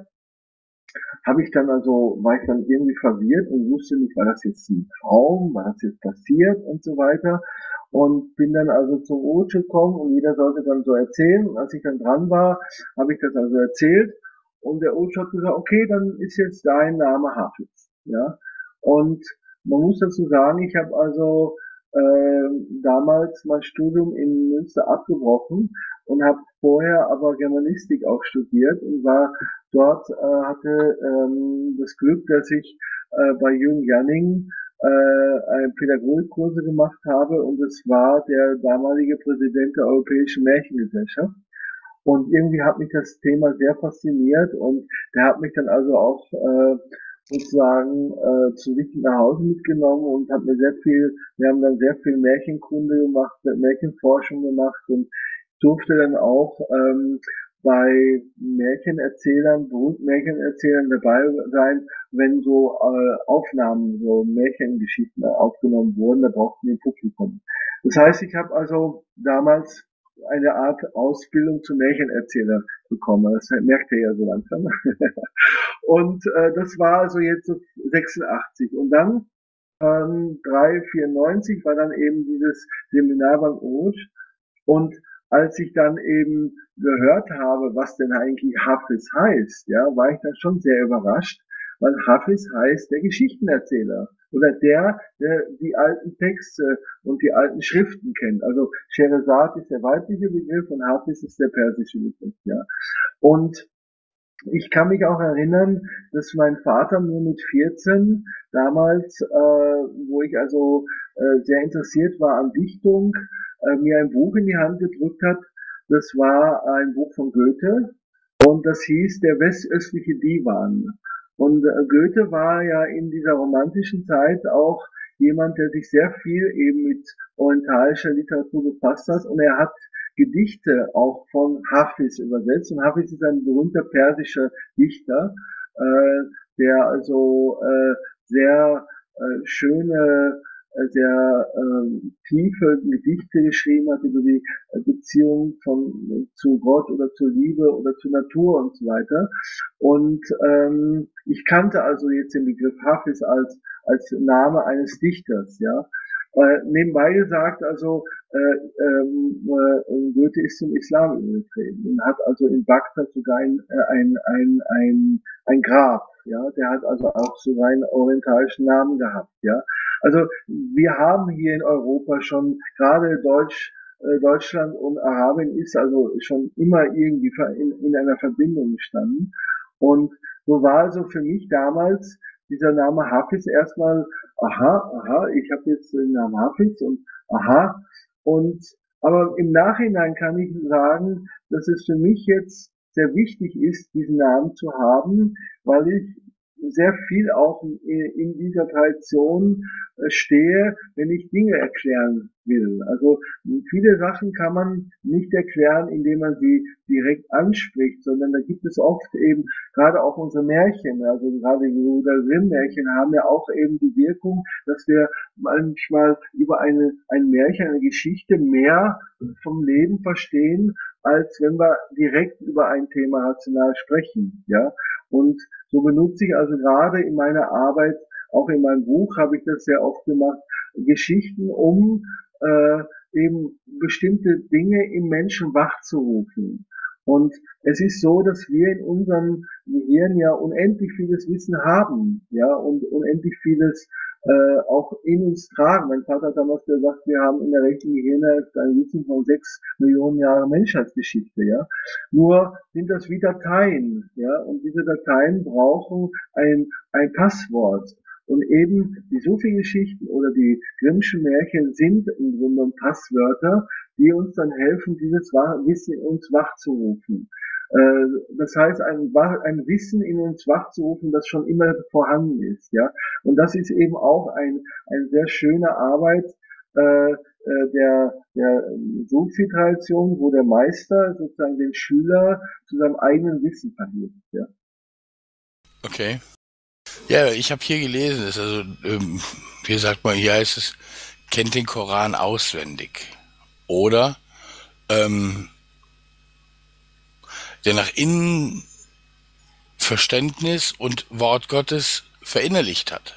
habe ich dann also, war ich dann irgendwie verwirrt und wusste nicht, war das jetzt ein Traum, war das jetzt passiert und so weiter. Und bin dann also zum Uj gekommen und jeder sollte dann so erzählen. Und als ich dann dran war, habe ich das also erzählt. Und der Uj hat gesagt, okay, dann ist jetzt dein Name Hafiz. Ja. Und man muss dazu sagen, ich habe also äh, damals mein Studium in Münster abgebrochen und habe vorher aber Germanistik auch studiert und war dort, äh, hatte ähm, das Glück, dass ich äh, bei Jürgen Janning äh, Pädagogikkurse gemacht habe und es war der damalige Präsident der Europäischen Märchengesellschaft. Und irgendwie hat mich das Thema sehr fasziniert und der hat mich dann also auch äh, sozusagen äh, zu sich nach Hause mitgenommen und hat mir sehr viel, wir haben dann sehr viel Märchenkunde gemacht, Märchenforschung gemacht und durfte dann auch ähm, bei Märchenerzählern, Brutmärchenerzählern dabei sein, wenn so äh, Aufnahmen, so Märchengeschichten aufgenommen wurden, da brauchten wir ein Publikum. Das heißt, ich habe also damals eine Art Ausbildung zum Märchenerzähler bekommen. Das merkt ihr ja so langsam. Und äh, das war also jetzt so sechsundachtzig. Und dann ähm, drei, vierundneunzig war dann eben dieses Seminar beim Uj. Und als ich dann eben gehört habe, was denn eigentlich Hafiz heißt, ja, war ich dann schon sehr überrascht, weil Hafiz heißt der Geschichtenerzähler oder der, der die alten Texte und die alten Schriften kennt. Also Scheherazad ist der weibliche Begriff und Hafiz ist der persische Begriff, ja. Und ich kann mich auch erinnern, dass mein Vater mir mit vierzehn damals, äh, wo ich also äh, sehr interessiert war an Dichtung, mir ein Buch in die Hand gedrückt hat. Das war ein Buch von Goethe und das hieß Der westöstliche Divan. Und Goethe war ja in dieser romantischen Zeit auch jemand, der sich sehr viel eben mit orientalischer Literatur befasst hat und er hat Gedichte auch von Hafiz übersetzt. Und Hafiz ist ein berühmter persischer Dichter, äh, der also äh, sehr äh, schöne der ähm, tiefe Gedichte geschrieben hat über die Beziehung von zu Gott oder zur Liebe oder zur Natur und so weiter. Und ähm, ich kannte also jetzt den Begriff Hafiz als als Name eines Dichters, ja. Äh, nebenbei gesagt, also äh, ähm, äh, Goethe ist zum Islam übergetreten und hat also in Bagdad sogar ein ein ein ein, ein Grab, ja. Der hat also auch so einen orientalischen Namen gehabt, ja. Also wir haben hier in Europa schon, gerade Deutsch, äh, Deutschland und Arabien ist also schon immer irgendwie in, in einer Verbindung gestanden. Und so war also für mich damals dieser Name Hafiz erstmal, aha, aha, ich habe jetzt den Namen Hafiz und aha. Und aber im Nachhinein kann ich sagen, dass es für mich jetzt sehr wichtig ist, diesen Namen zu haben, weil ich sehr viel auch in dieser Tradition stehe, wenn ich Dinge erklären will. Also viele Sachen kann man nicht erklären, indem man sie direkt anspricht, sondern da gibt es oft eben, gerade auch unsere Märchen, also gerade die Grimm-Märchen haben ja auch eben die Wirkung, dass wir manchmal über eine ein Märchen, eine Geschichte mehr vom Leben verstehen, als wenn wir direkt über ein Thema rational sprechen, ja. Und so benutze ich also gerade in meiner Arbeit, auch in meinem Buch habe ich das sehr oft gemacht, Geschichten, um äh, eben bestimmte Dinge im Menschen wachzurufen. Und es ist so, dass wir in unserem Gehirn ja unendlich vieles Wissen haben, ja, und unendlich vieles äh, auch in uns tragen. Mein Vater hat damals gesagt, wir haben in der rechten Gehirnhälfte ein Wissen von sechs Millionen Jahre Menschheitsgeschichte, ja. Nur sind das wie Dateien, ja, und diese Dateien brauchen ein, ein Passwort. Und eben die Sufi-Geschichten oder die Grimmschen Märchen sind im Grunde Passwörter, die uns dann helfen, dieses Wissen in uns wachzurufen. Das heißt, ein, ein Wissen in uns wachzurufen, das schon immer vorhanden ist, ja. Und das ist eben auch ein, eine sehr schöne Arbeit äh, der, der Sufi-Tradition, wo der Meister sozusagen den Schüler zu seinem eigenen Wissen verhilft, ja. Okay. Ja, ich habe hier gelesen, ist also, ähm, hier sagt man, hier heißt es, kennt den Koran auswendig. Oder, ähm, der nach innen Verständnis und Wort Gottes verinnerlicht hat.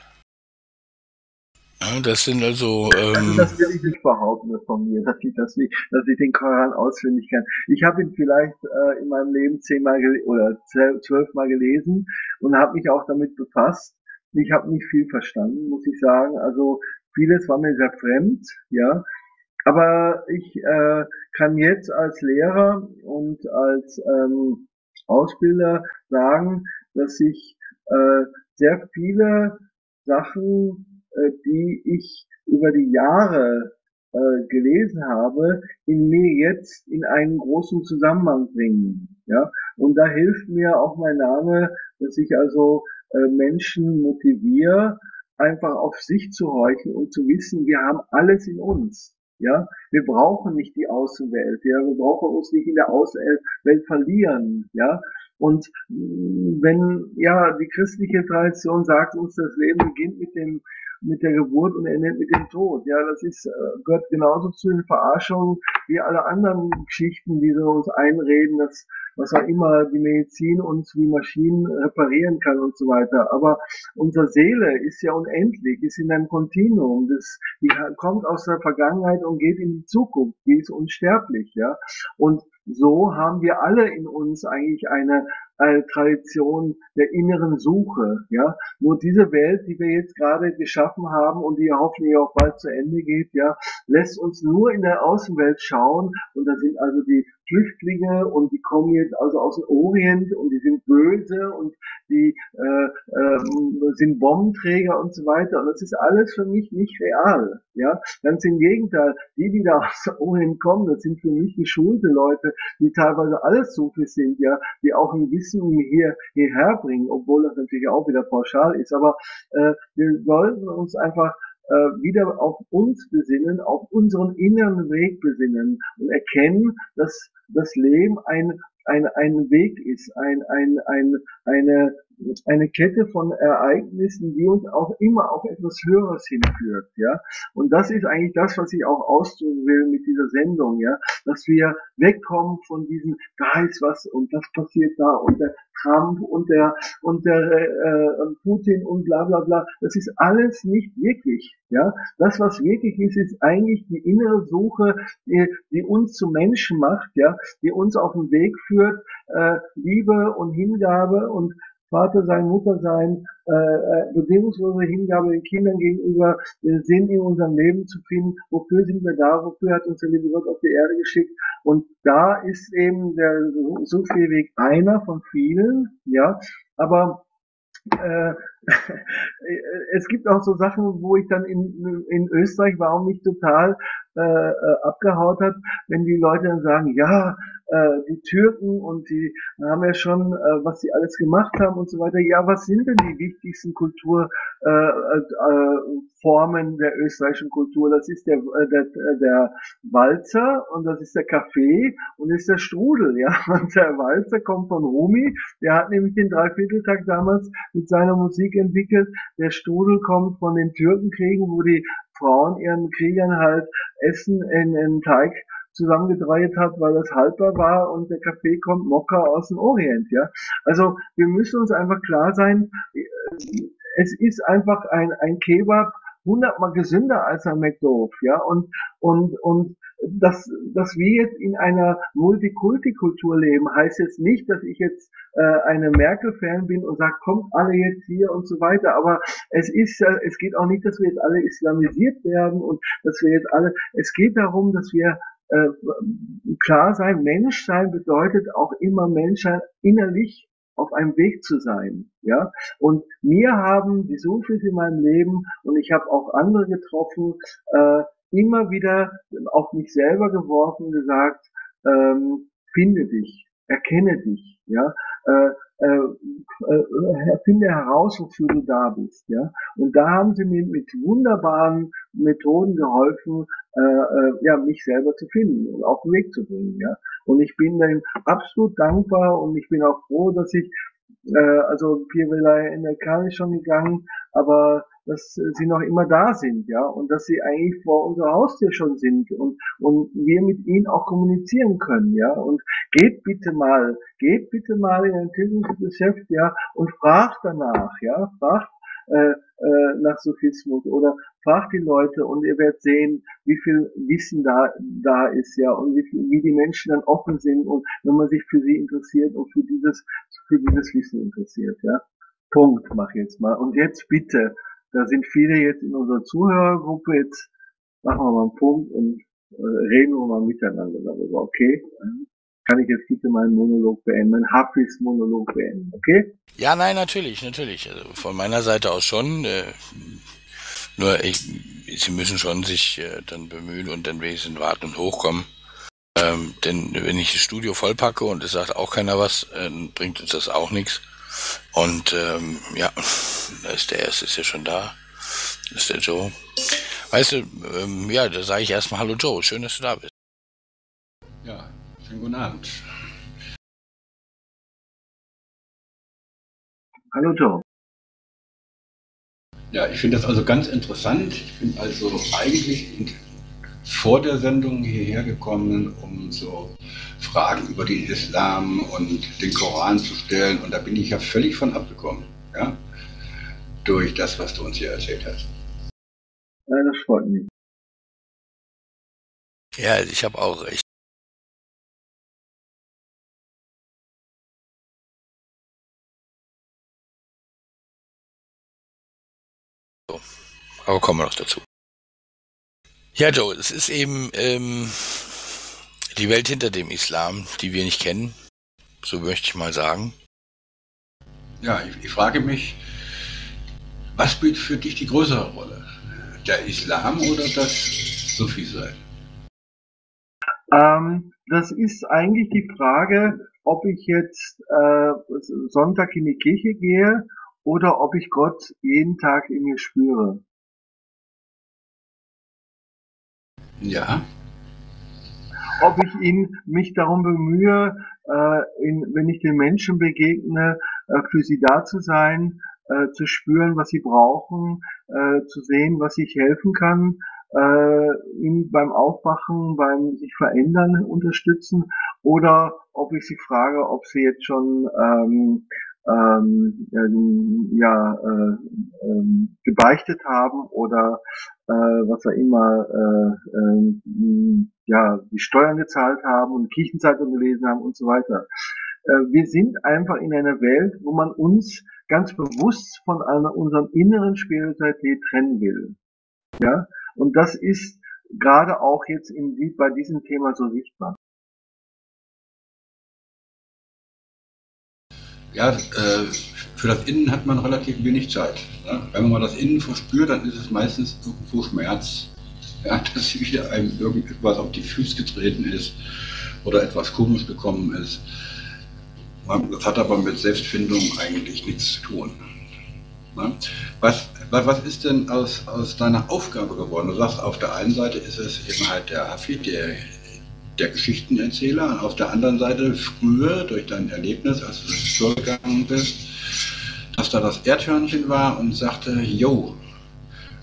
Ja, das sind also... Ähm also das will ich nicht behaupten von mir, dass ich, das nicht, dass ich den Koran auswendig kann. Ich habe ihn vielleicht äh, in meinem Leben zehnmal gele- oder zwölfmal gelesen und habe mich auch damit befasst. Ich habe nicht viel verstanden, muss ich sagen. Also vieles war mir sehr fremd, ja. Aber ich äh, kann jetzt als Lehrer und als ähm, Ausbilder sagen, dass ich äh, sehr viele Sachen, äh, die ich über die Jahre äh, gelesen habe, in mir jetzt in einen großen Zusammenhang bringen. Ja? Und da hilft mir auch mein Name, dass ich also äh, Menschen motiviere, einfach auf sich zu horchen und zu wissen, wir haben alles in uns. Ja, wir brauchen nicht die Außenwelt, ja, wir brauchen uns nicht in der Außenwelt verlieren, ja. Und wenn, ja, die christliche Tradition sagt uns, das Leben beginnt mit dem, mit der Geburt und endet mit dem Tod, ja, das ist, gehört genauso zu den Verarschungen wie alle anderen Geschichten, die so uns einreden, dass, was auch immer die Medizin uns wie Maschinen reparieren kann und so weiter. Aber unsere Seele ist ja unendlich, ist in einem Kontinuum, das, die kommt aus der Vergangenheit und geht in die Zukunft, die ist unsterblich, ja. Und so haben wir alle in uns eigentlich eine, eine Tradition der inneren Suche, ja. Nur diese Welt, die wir jetzt gerade geschaffen haben und die hoffentlich auch bald zu Ende geht, ja, lässt uns nur in der Außenwelt schauen. Und da sind also die Flüchtlinge und die kommen jetzt also aus dem Orient und die sind böse und die äh, äh, sind Bombenträger und so weiter. Und das ist alles für mich nicht real, ja. Ganz im Gegenteil, die, die da aus dem Orient kommen, das sind für mich geschulte Leute, die teilweise alles Sufis sind, ja, die auch ein Wissen hier hierher bringen, obwohl das natürlich auch wieder pauschal ist. Aber äh, wir sollten uns einfach wieder auf uns besinnen, auf unseren inneren Weg besinnen und erkennen, dass das Leben ein ein ein Weg ist, ein ein ein eine eine Kette von Ereignissen, die uns auch immer auf etwas Höheres hinführt, ja. Und das ist eigentlich das, was ich auch ausdrücken will mit dieser Sendung, ja, dass wir wegkommen von diesem, da ist was und das passiert da und der Trump und der und der äh, Putin und bla bla bla. Das ist alles nicht wirklich, ja. Das, was wirklich ist, ist eigentlich die innere Suche, die, die uns zu Menschen macht, ja, die uns auf den Weg führt, äh, Liebe und Hingabe und Vater sein, Mutter sein, äh, bedingungslose Hingabe den Kindern gegenüber, den Sinn in unserem Leben zu finden, wofür sind wir da, wofür hat uns der liebe Gott auf die Erde geschickt. Und da ist eben der Sufi-Weg einer von vielen, ja, aber äh, es gibt auch so Sachen, wo ich dann in, in Österreich war und mich total äh, abgehaut hat, wenn die Leute dann sagen, ja, äh, die Türken und die haben ja schon, äh, was sie alles gemacht haben und so weiter. Ja, was sind denn die wichtigsten Kulturformen äh, äh, der österreichischen Kultur? Das ist der, äh, der, der Walzer und das ist der Kaffee und das ist der Strudel, ja. Und der Walzer kommt von Rumi, der hat nämlich den Dreivierteltakt damals mit seiner Musik entwickelt. Der Strudel kommt von den Türkenkriegen, wo die Frauen ihren Kriegern halt Essen in einen Teig zusammengedreht hat, weil das haltbar war, und der Kaffee kommt Mokka aus dem Orient, ja. Also wir müssen uns einfach klar sein, es ist einfach ein, ein Kebab hundertmal gesünder als ein McDoof, ja, und, und, und, dass, dass wir jetzt in einer Multikulti-Kultur leben, heißt jetzt nicht, dass ich jetzt äh, eine Merkel-Fan bin und sage, kommt alle jetzt hier und so weiter, aber es ist, äh, es geht auch nicht, dass wir jetzt alle islamisiert werden und dass wir jetzt alle, es geht darum, dass wir äh, klar sein, Mensch sein bedeutet auch immer Mensch sein, innerlich auf einem Weg zu sein, ja. Und mir haben die Sufis in meinem Leben, und ich habe auch andere getroffen, äh, immer wieder auf mich selber geworfen, gesagt, ähm, finde dich, erkenne dich, ja, äh, äh, äh, finde heraus, wofür du da bist, ja. Und da haben sie mir mit wunderbaren Methoden geholfen, äh, äh, ja, mich selber zu finden und auf den Weg zu bringen, ja. Und ich bin denen absolut dankbar und ich bin auch froh, dass ich, äh, also Pirwelei in der Karte schon gegangen, aber dass sie noch immer da sind, ja, und dass sie eigentlich vor unserer Haustür schon sind und und wir mit ihnen auch kommunizieren können, ja, und geht bitte mal, geht bitte mal in ein Bildungsgeschäft, ja, und fragt danach, ja, fragt äh, äh, nach Sufismus oder fragt die Leute und ihr werdet sehen, wie viel Wissen da da ist, ja, und wie, wie die Menschen dann offen sind und wenn man sich für sie interessiert und für dieses für dieses Wissen interessiert, ja. Punkt, mach jetzt mal. Und jetzt bitte. Da sind viele jetzt in unserer Zuhörergruppe, jetzt machen wir mal einen Punkt und äh, reden wir mal miteinander darüber, okay? Kann ich jetzt bitte meinen Monolog beenden, meinen Hafiz-Monolog beenden, okay? Ja, nein, natürlich, natürlich. Also von meiner Seite aus schon. Äh, nur, ich, sie müssen schon sich äh, dann bemühen und dann wenigstens warten und hochkommen. Ähm, denn wenn ich das Studio vollpacke und es sagt auch keiner was, äh, bringt uns das auch nichts. Und ähm, ja, da ist der erste, ist ja schon da, ist der Joe. Weißt du, ähm, ja, da sage ich erstmal Hallo Joe, schön, dass du da bist. Ja, schönen guten Abend. Hallo Joe. Ja, ich finde das also ganz interessant. Ich bin also eigentlich in, vor der Sendung hierher gekommen, um so Fragen über den Islam und den Koran zu stellen, und da bin ich ja völlig von abgekommen, ja, durch das, was du uns hier erzählt hast. Ja, das freut mich. Ja, ich habe auch recht. So, aber kommen wir noch dazu. Ja, Joe, es ist eben ähm die Welt hinter dem Islam, die wir nicht kennen, so möchte ich mal sagen. Ja, ich, ich frage mich, was spielt für dich die größere Rolle? Der Islam oder das Sufi-Sein? Ähm, das ist eigentlich die Frage, ob ich jetzt äh, Sonntag in die Kirche gehe oder ob ich Gott jeden Tag in mir spüre. Ja. Ob ich ihn, mich darum bemühe, äh, in, wenn ich den Menschen begegne, äh, für sie da zu sein, äh, zu spüren, was sie brauchen, äh, zu sehen, was ich helfen kann, äh, ihnen beim Aufwachen, beim sich verändern unterstützen, oder ob ich sie frage, ob sie jetzt schon ähm, ähm, ähm, ja, äh, äh, gebeichtet haben oder äh, was auch immer, äh, äh, ja, die Steuern gezahlt haben und Kirchenzeitung gelesen haben und so weiter. Äh, wir sind einfach in einer Welt, wo man uns ganz bewusst von einer, unserem inneren Spiritualität trennen will. Ja, und das ist gerade auch jetzt im, bei diesem Thema so sichtbar. Ja, äh, für das Innen hat man relativ wenig Zeit. Ne? Wenn man das Innen verspürt, dann ist es meistens irgendwo Schmerz. Ja, dass wieder einem irgendetwas auf die Füße getreten ist oder etwas komisch gekommen ist. Das hat aber mit Selbstfindung eigentlich nichts zu tun. Was, was ist denn aus, aus deiner Aufgabe geworden? Du sagst, auf der einen Seite ist es eben halt der Hafiz, der, der Geschichtenerzähler, und auf der anderen Seite früher durch dein Erlebnis, als du vorgegangen bist, dass da das Erdhörnchen war und sagte, yo,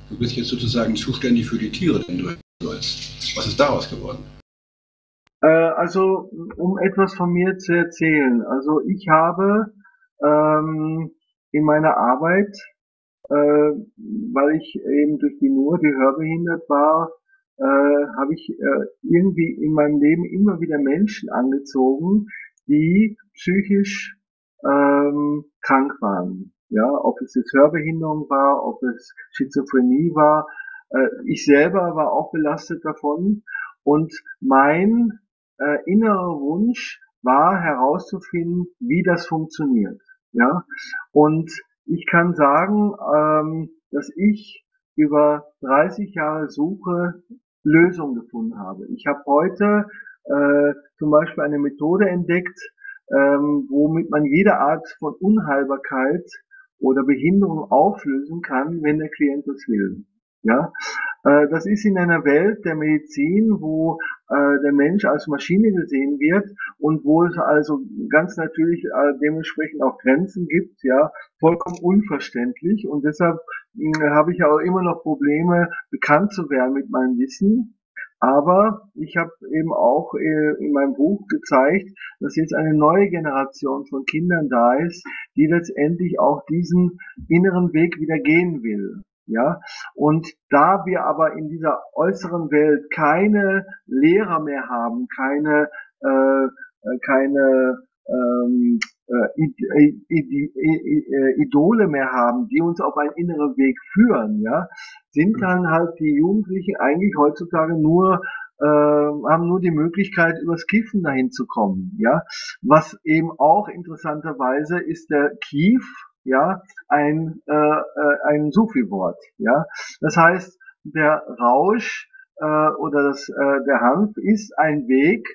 du bist jetzt sozusagen zuständig für die Tiere, denn du sollst. Was ist daraus geworden? Äh, also, um etwas von mir zu erzählen. Also, ich habe ähm, in meiner Arbeit äh, weil ich eben durch die Nur, die hörbehindert war, äh, habe ich äh, irgendwie in meinem Leben immer wieder Menschen angezogen, die psychisch ähm, krank waren. Ja, ob es jetzt Hörbehinderung war, ob es Schizophrenie war. Äh, ich selber war auch belastet davon. Und mein äh, innerer Wunsch war herauszufinden, wie das funktioniert. Ja, und ich kann sagen, ähm, dass ich über dreißig Jahre Suche Lösungen gefunden habe. Ich habe heute äh, zum Beispiel eine Methode entdeckt, ähm, womit man jede Art von Unheilbarkeit oder Behinderung auflösen kann, wenn der Klient das will. Ja, äh, das ist in einer Welt der Medizin, wo äh, der Mensch als Maschine gesehen wird und wo es also ganz natürlich äh, dementsprechend auch Grenzen gibt, ja, vollkommen unverständlich. Und deshalb äh, habe ich auch immer noch Probleme, bekannt zu werden mit meinem Wissen. Aber ich habe eben auch äh, in meinem Buch gezeigt, dass jetzt eine neue Generation von Kindern da ist, die letztendlich auch diesen inneren Weg wieder gehen will. Ja, und da wir aber in dieser äußeren Welt keine Lehrer mehr haben, keine äh, keine ähm, äh, Idole mehr haben, die uns auf einen inneren Weg führen, ja, sind dann halt die Jugendlichen eigentlich heutzutage nur äh, haben nur die Möglichkeit, übers Kiffen dahin zu kommen, ja. Was eben auch interessanterweise ist der Kief. Ja, ein äh, ein Sufi-Wort, ja. Das heißt, der Rausch äh, oder das äh, der Hanf ist ein Weg,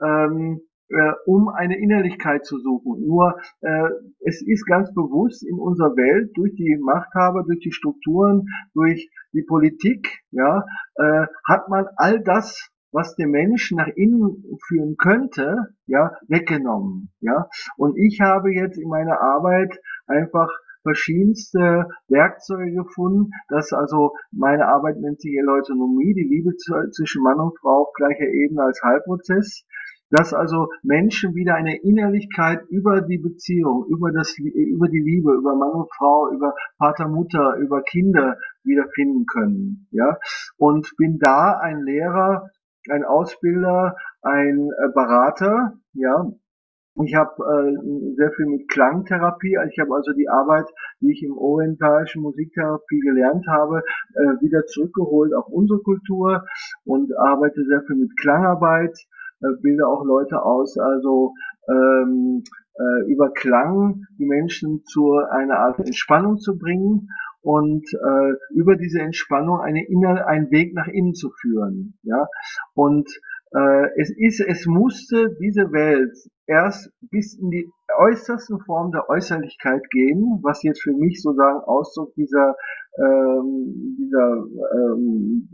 ähm, äh, um eine Innerlichkeit zu suchen. Nur äh, es ist ganz bewusst in unserer Welt durch die Machthaber, durch die Strukturen, durch die Politik, ja, äh, hat man all das, was den Menschen nach innen führen könnte, ja, weggenommen, ja. Und ich habe jetzt in meiner Arbeit einfach verschiedenste Werkzeuge gefunden, dass also meine Arbeit nennt sich Eleutonomie, die Liebe zwischen Mann und Frau auf gleicher Ebene als Heilprozess, dass also Menschen wieder eine Innerlichkeit über die Beziehung, über das, über die Liebe, über Mann und Frau, über Vater, Mutter, über Kinder wiederfinden können, ja. Und bin da ein Lehrer, ein Ausbilder, ein Berater, ja. Ich habe äh, sehr viel mit Klangtherapie, ich habe also die Arbeit, die ich im orientalischen Musiktherapie gelernt habe, äh, wieder zurückgeholt auf unsere Kultur und arbeite sehr viel mit Klangarbeit, äh, bilde auch Leute aus, also ähm, äh, über Klang die Menschen zu einer Art Entspannung zu bringen und äh, über diese Entspannung eine inner, einen Weg nach innen zu führen, ja. Und äh, es ist, es musste diese Welt erst bis in die äußersten Formen der Äußerlichkeit gehen, was jetzt für mich sozusagen Ausdruck dieser ähm, dieser ähm,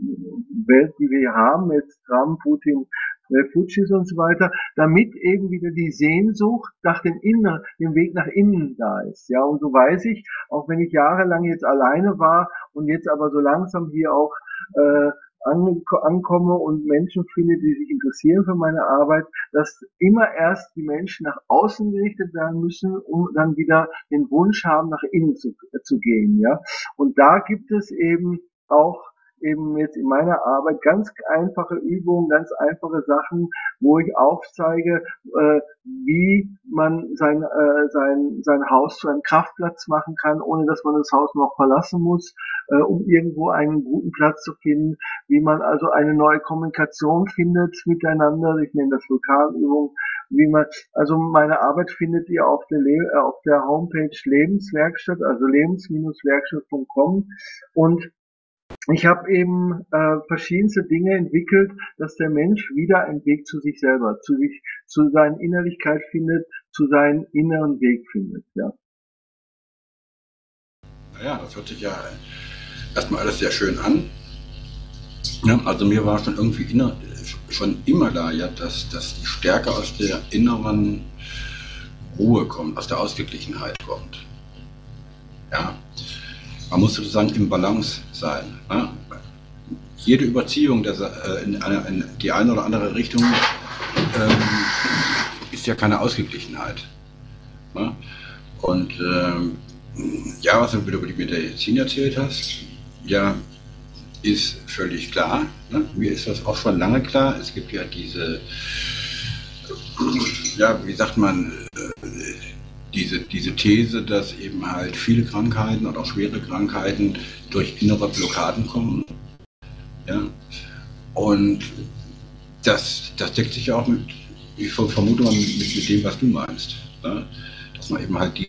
Welt, die wir hier haben, jetzt Trump, Putin, Refugis und so weiter, damit eben wieder die Sehnsucht nach dem Inneren, dem Weg nach innen da ist. Ja, und so weiß ich, auch wenn ich jahrelang jetzt alleine war und jetzt aber so langsam hier auch äh, ankomme und Menschen finde, die sich interessieren für meine Arbeit, dass immer erst die Menschen nach außen gerichtet werden müssen, um dann wieder den Wunsch haben, nach innen zu, zu gehen. Ja, und da gibt es eben auch eben jetzt in meiner Arbeit ganz einfache Übungen, ganz einfache Sachen, wo ich aufzeige, äh, wie man sein, äh, sein, sein Haus zu einem Kraftplatz machen kann, ohne dass man das Haus noch verlassen muss, äh, um irgendwo einen guten Platz zu finden, wie man also eine neue Kommunikation findet miteinander, ich nenne das Vulkanübung, wie man, also meine Arbeit findet ihr auf der, Le äh, auf der Homepage Lebenswerkstatt, also lebens-werkstatt punkt com, und ich habe eben äh, verschiedenste Dinge entwickelt, dass der Mensch wieder einen Weg zu sich selber, zu sich, zu seiner Innerlichkeit findet, zu seinem inneren Weg findet. Ja. Naja, das hört sich ja erstmal alles sehr schön an. Ja, also mir war schon irgendwie inner, schon immer da, ja, dass, dass die Stärke aus der inneren Ruhe kommt, aus der Ausgeglichenheit kommt. Ja. Man muss sozusagen im Balance sein. Ne? Jede Überziehung der, äh, in, eine, in die eine oder andere Richtung ähm, ist ja keine Ausgeglichenheit. Ne? Und ähm, Ja, was du mit der Medizin erzählt hast, ja, ist völlig klar. Ne? Mir ist das auch schon lange klar. Es gibt ja diese, ja, wie sagt man, diese, diese These, dass eben halt viele Krankheiten und auch schwere Krankheiten durch innere Blockaden kommen. Ja? Und das, das deckt sich ja auch mit, ich vermute mal, mit, mit dem, was du meinst. Ne? Dass man eben halt die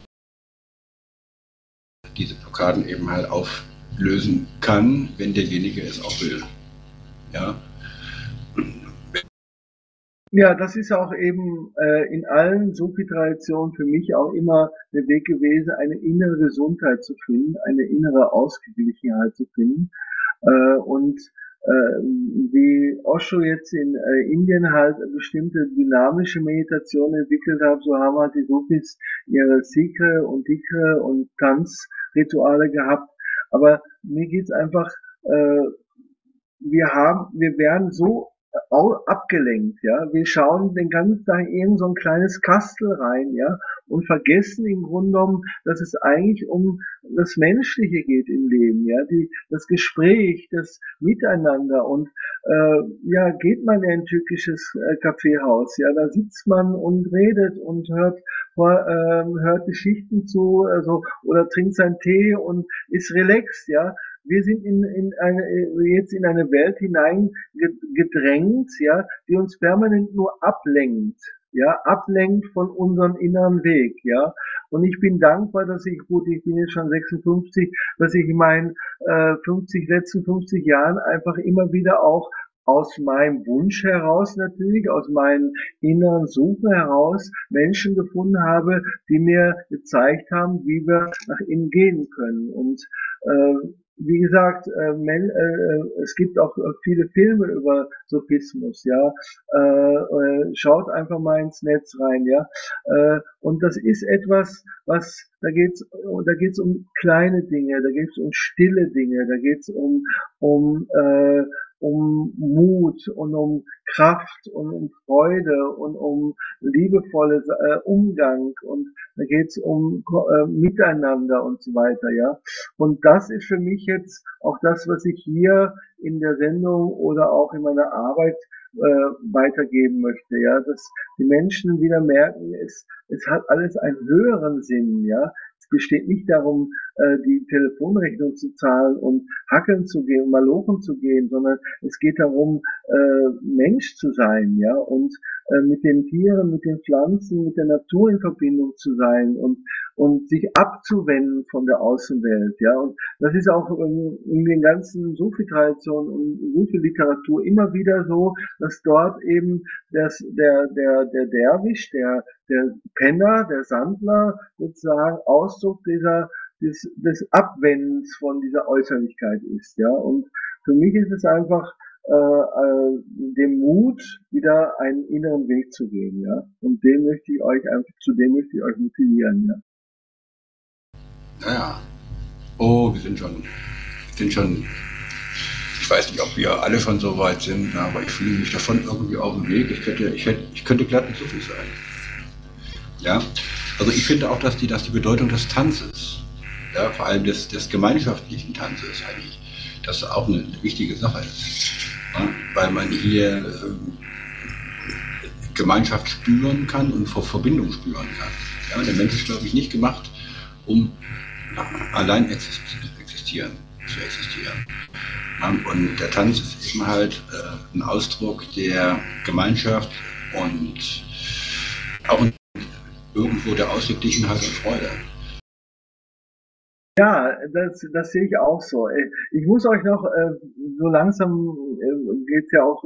diese Blockaden eben halt auflösen kann, wenn derjenige es auch will. Ja, ja, das ist auch eben äh, in allen Sufi-Traditionen für mich auch immer der Weg gewesen, eine innere Gesundheit zu finden, eine innere Ausgeglichenheit zu finden. Äh, und äh, wie Osho jetzt in äh, Indien halt bestimmte dynamische Meditationen entwickelt hat, so haben halt die Sufis ihre Sikre und Dikre und Tanz Rituale gehabt, aber mir geht's einfach, äh, wir haben, wir werden so abgelenkt, ja, wir schauen den ganzen Tag eben so ein kleines Kastel rein, ja, und vergessen im Grunde genommen, dass es eigentlich um das Menschliche geht im Leben, ja, die, das Gespräch, das Miteinander und, äh, ja, geht man in ein türkisches äh, Kaffeehaus, ja, da sitzt man und redet und hört hört Geschichten zu, also, oder trinkt seinen Tee und ist relaxed, ja. Wir sind in, in eine, jetzt in eine Welt hinein gedrängt, ja, die uns permanent nur ablenkt, ja, ablenkt von unserem inneren Weg, ja. Und ich bin dankbar, dass ich, gut, ich bin jetzt schon sechsundfünfzig, dass ich in meinen äh, fünfzig, letzten fünfzig Jahren einfach immer wieder auch aus meinem Wunsch heraus natürlich, aus meinen inneren Suchen heraus Menschen gefunden habe, die mir gezeigt haben, wie wir nach innen gehen können. Und äh, wie gesagt, äh, men, äh, es gibt auch viele Filme über Sufismus, ja. Äh, äh, schaut einfach mal ins Netz rein, ja. Äh, und das ist etwas, was da geht's, da geht's um kleine Dinge, da geht's um stille Dinge, da geht's um um äh, um Mut und um Kraft und um Freude und um liebevolles äh, Umgang und da geht es um äh, Miteinander und so weiter, ja. Und das ist für mich jetzt auch das, was ich hier in der Sendung oder auch in meiner Arbeit äh, weitergeben möchte, ja, dass die Menschen wieder merken, es, es hat alles einen höheren Sinn, ja. Es besteht nicht darum, die Telefonrechnung zu zahlen und hackeln zu gehen, malochen zu gehen, sondern es geht darum, Mensch zu sein, ja, und mit den Tieren, mit den Pflanzen, mit der Natur in Verbindung zu sein und und sich abzuwenden von der Außenwelt, ja. Und das ist auch in, in den ganzen Sufi-Traditionen und Sufi-Literatur immer wieder so, dass dort eben das, der der der Derwisch, der der Penner, der Sandler sozusagen Ausdruck dieser des, des Abwendens von dieser Äußerlichkeit ist, ja. Und für mich ist es einfach äh, dem Mut, wieder einen inneren Weg zu gehen, ja. Und den möchte ich euch einfach, zu dem möchte ich euch motivieren, ja. Naja, oh, wir sind schon, sind schon, ich weiß nicht, ob wir alle schon so weit sind, aber ich fühle mich davon irgendwie auf dem Weg. Ich könnte, ich hätte, ich könnte glatt nicht so viel sein. Ja, also ich finde auch, dass die, dass die Bedeutung des Tanzes, ja, vor allem des, des gemeinschaftlichen Tanzes eigentlich, dass auch eine wichtige Sache ist, ja, weil man hier ähm, Gemeinschaft spüren kann und Verbindung spüren kann. Ja, der Mensch ist, glaube ich, nicht gemacht, um allein existieren, zu existieren. Und der Tanz ist eben halt ein Ausdruck der Gemeinschaft und auch irgendwo der Ausgeglichenheit und Freude. Ja, das, das sehe ich auch so. Ich muss euch noch, so langsam geht's ja auch,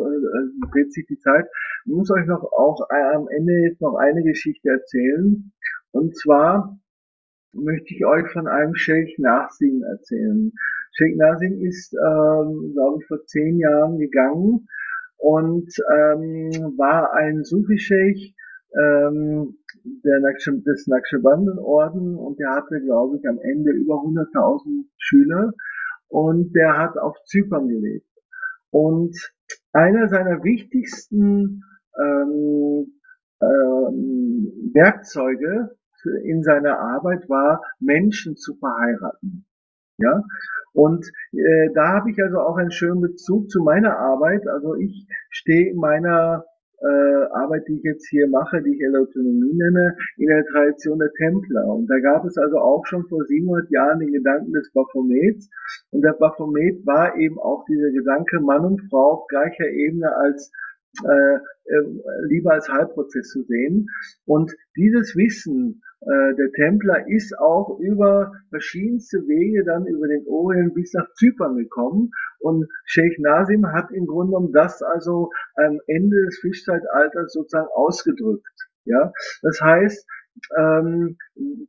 dreht sich die Zeit, ich muss euch noch auch am Ende jetzt noch eine Geschichte erzählen. Und zwar möchte ich euch von einem Sheikh Nasim erzählen. Sheikh Nasim ist, ähm, glaube ich, vor zehn Jahren gegangen und ähm, war ein Sufi-Sheikh ähm, der Naksh- des Naqschbanden-Orden und der hatte, glaube ich, am Ende über hunderttausend Schüler und der hat auf Zypern gelebt. Und einer seiner wichtigsten ähm, ähm, Werkzeuge in seiner Arbeit war, Menschen zu verheiraten. Ja, und äh, da habe ich also auch einen schönen Bezug zu meiner Arbeit. Also ich stehe in meiner äh, Arbeit, die ich jetzt hier mache, die ich Eleutonomie nenne, in der Tradition der Templer. Und da gab es also auch schon vor siebenhundert Jahren den Gedanken des Baphomets. Und der Baphomet war eben auch dieser Gedanke, Mann und Frau auf gleicher Ebene als äh, äh, lieber als Heilprozess zu sehen. Und dieses Wissen der Templer ist auch über verschiedenste Wege dann über den Orient bis nach Zypern gekommen. Und Sheikh Nasim hat im Grunde genommen das also am Ende des Fischzeitalters sozusagen ausgedrückt. Ja, das heißt, ähm,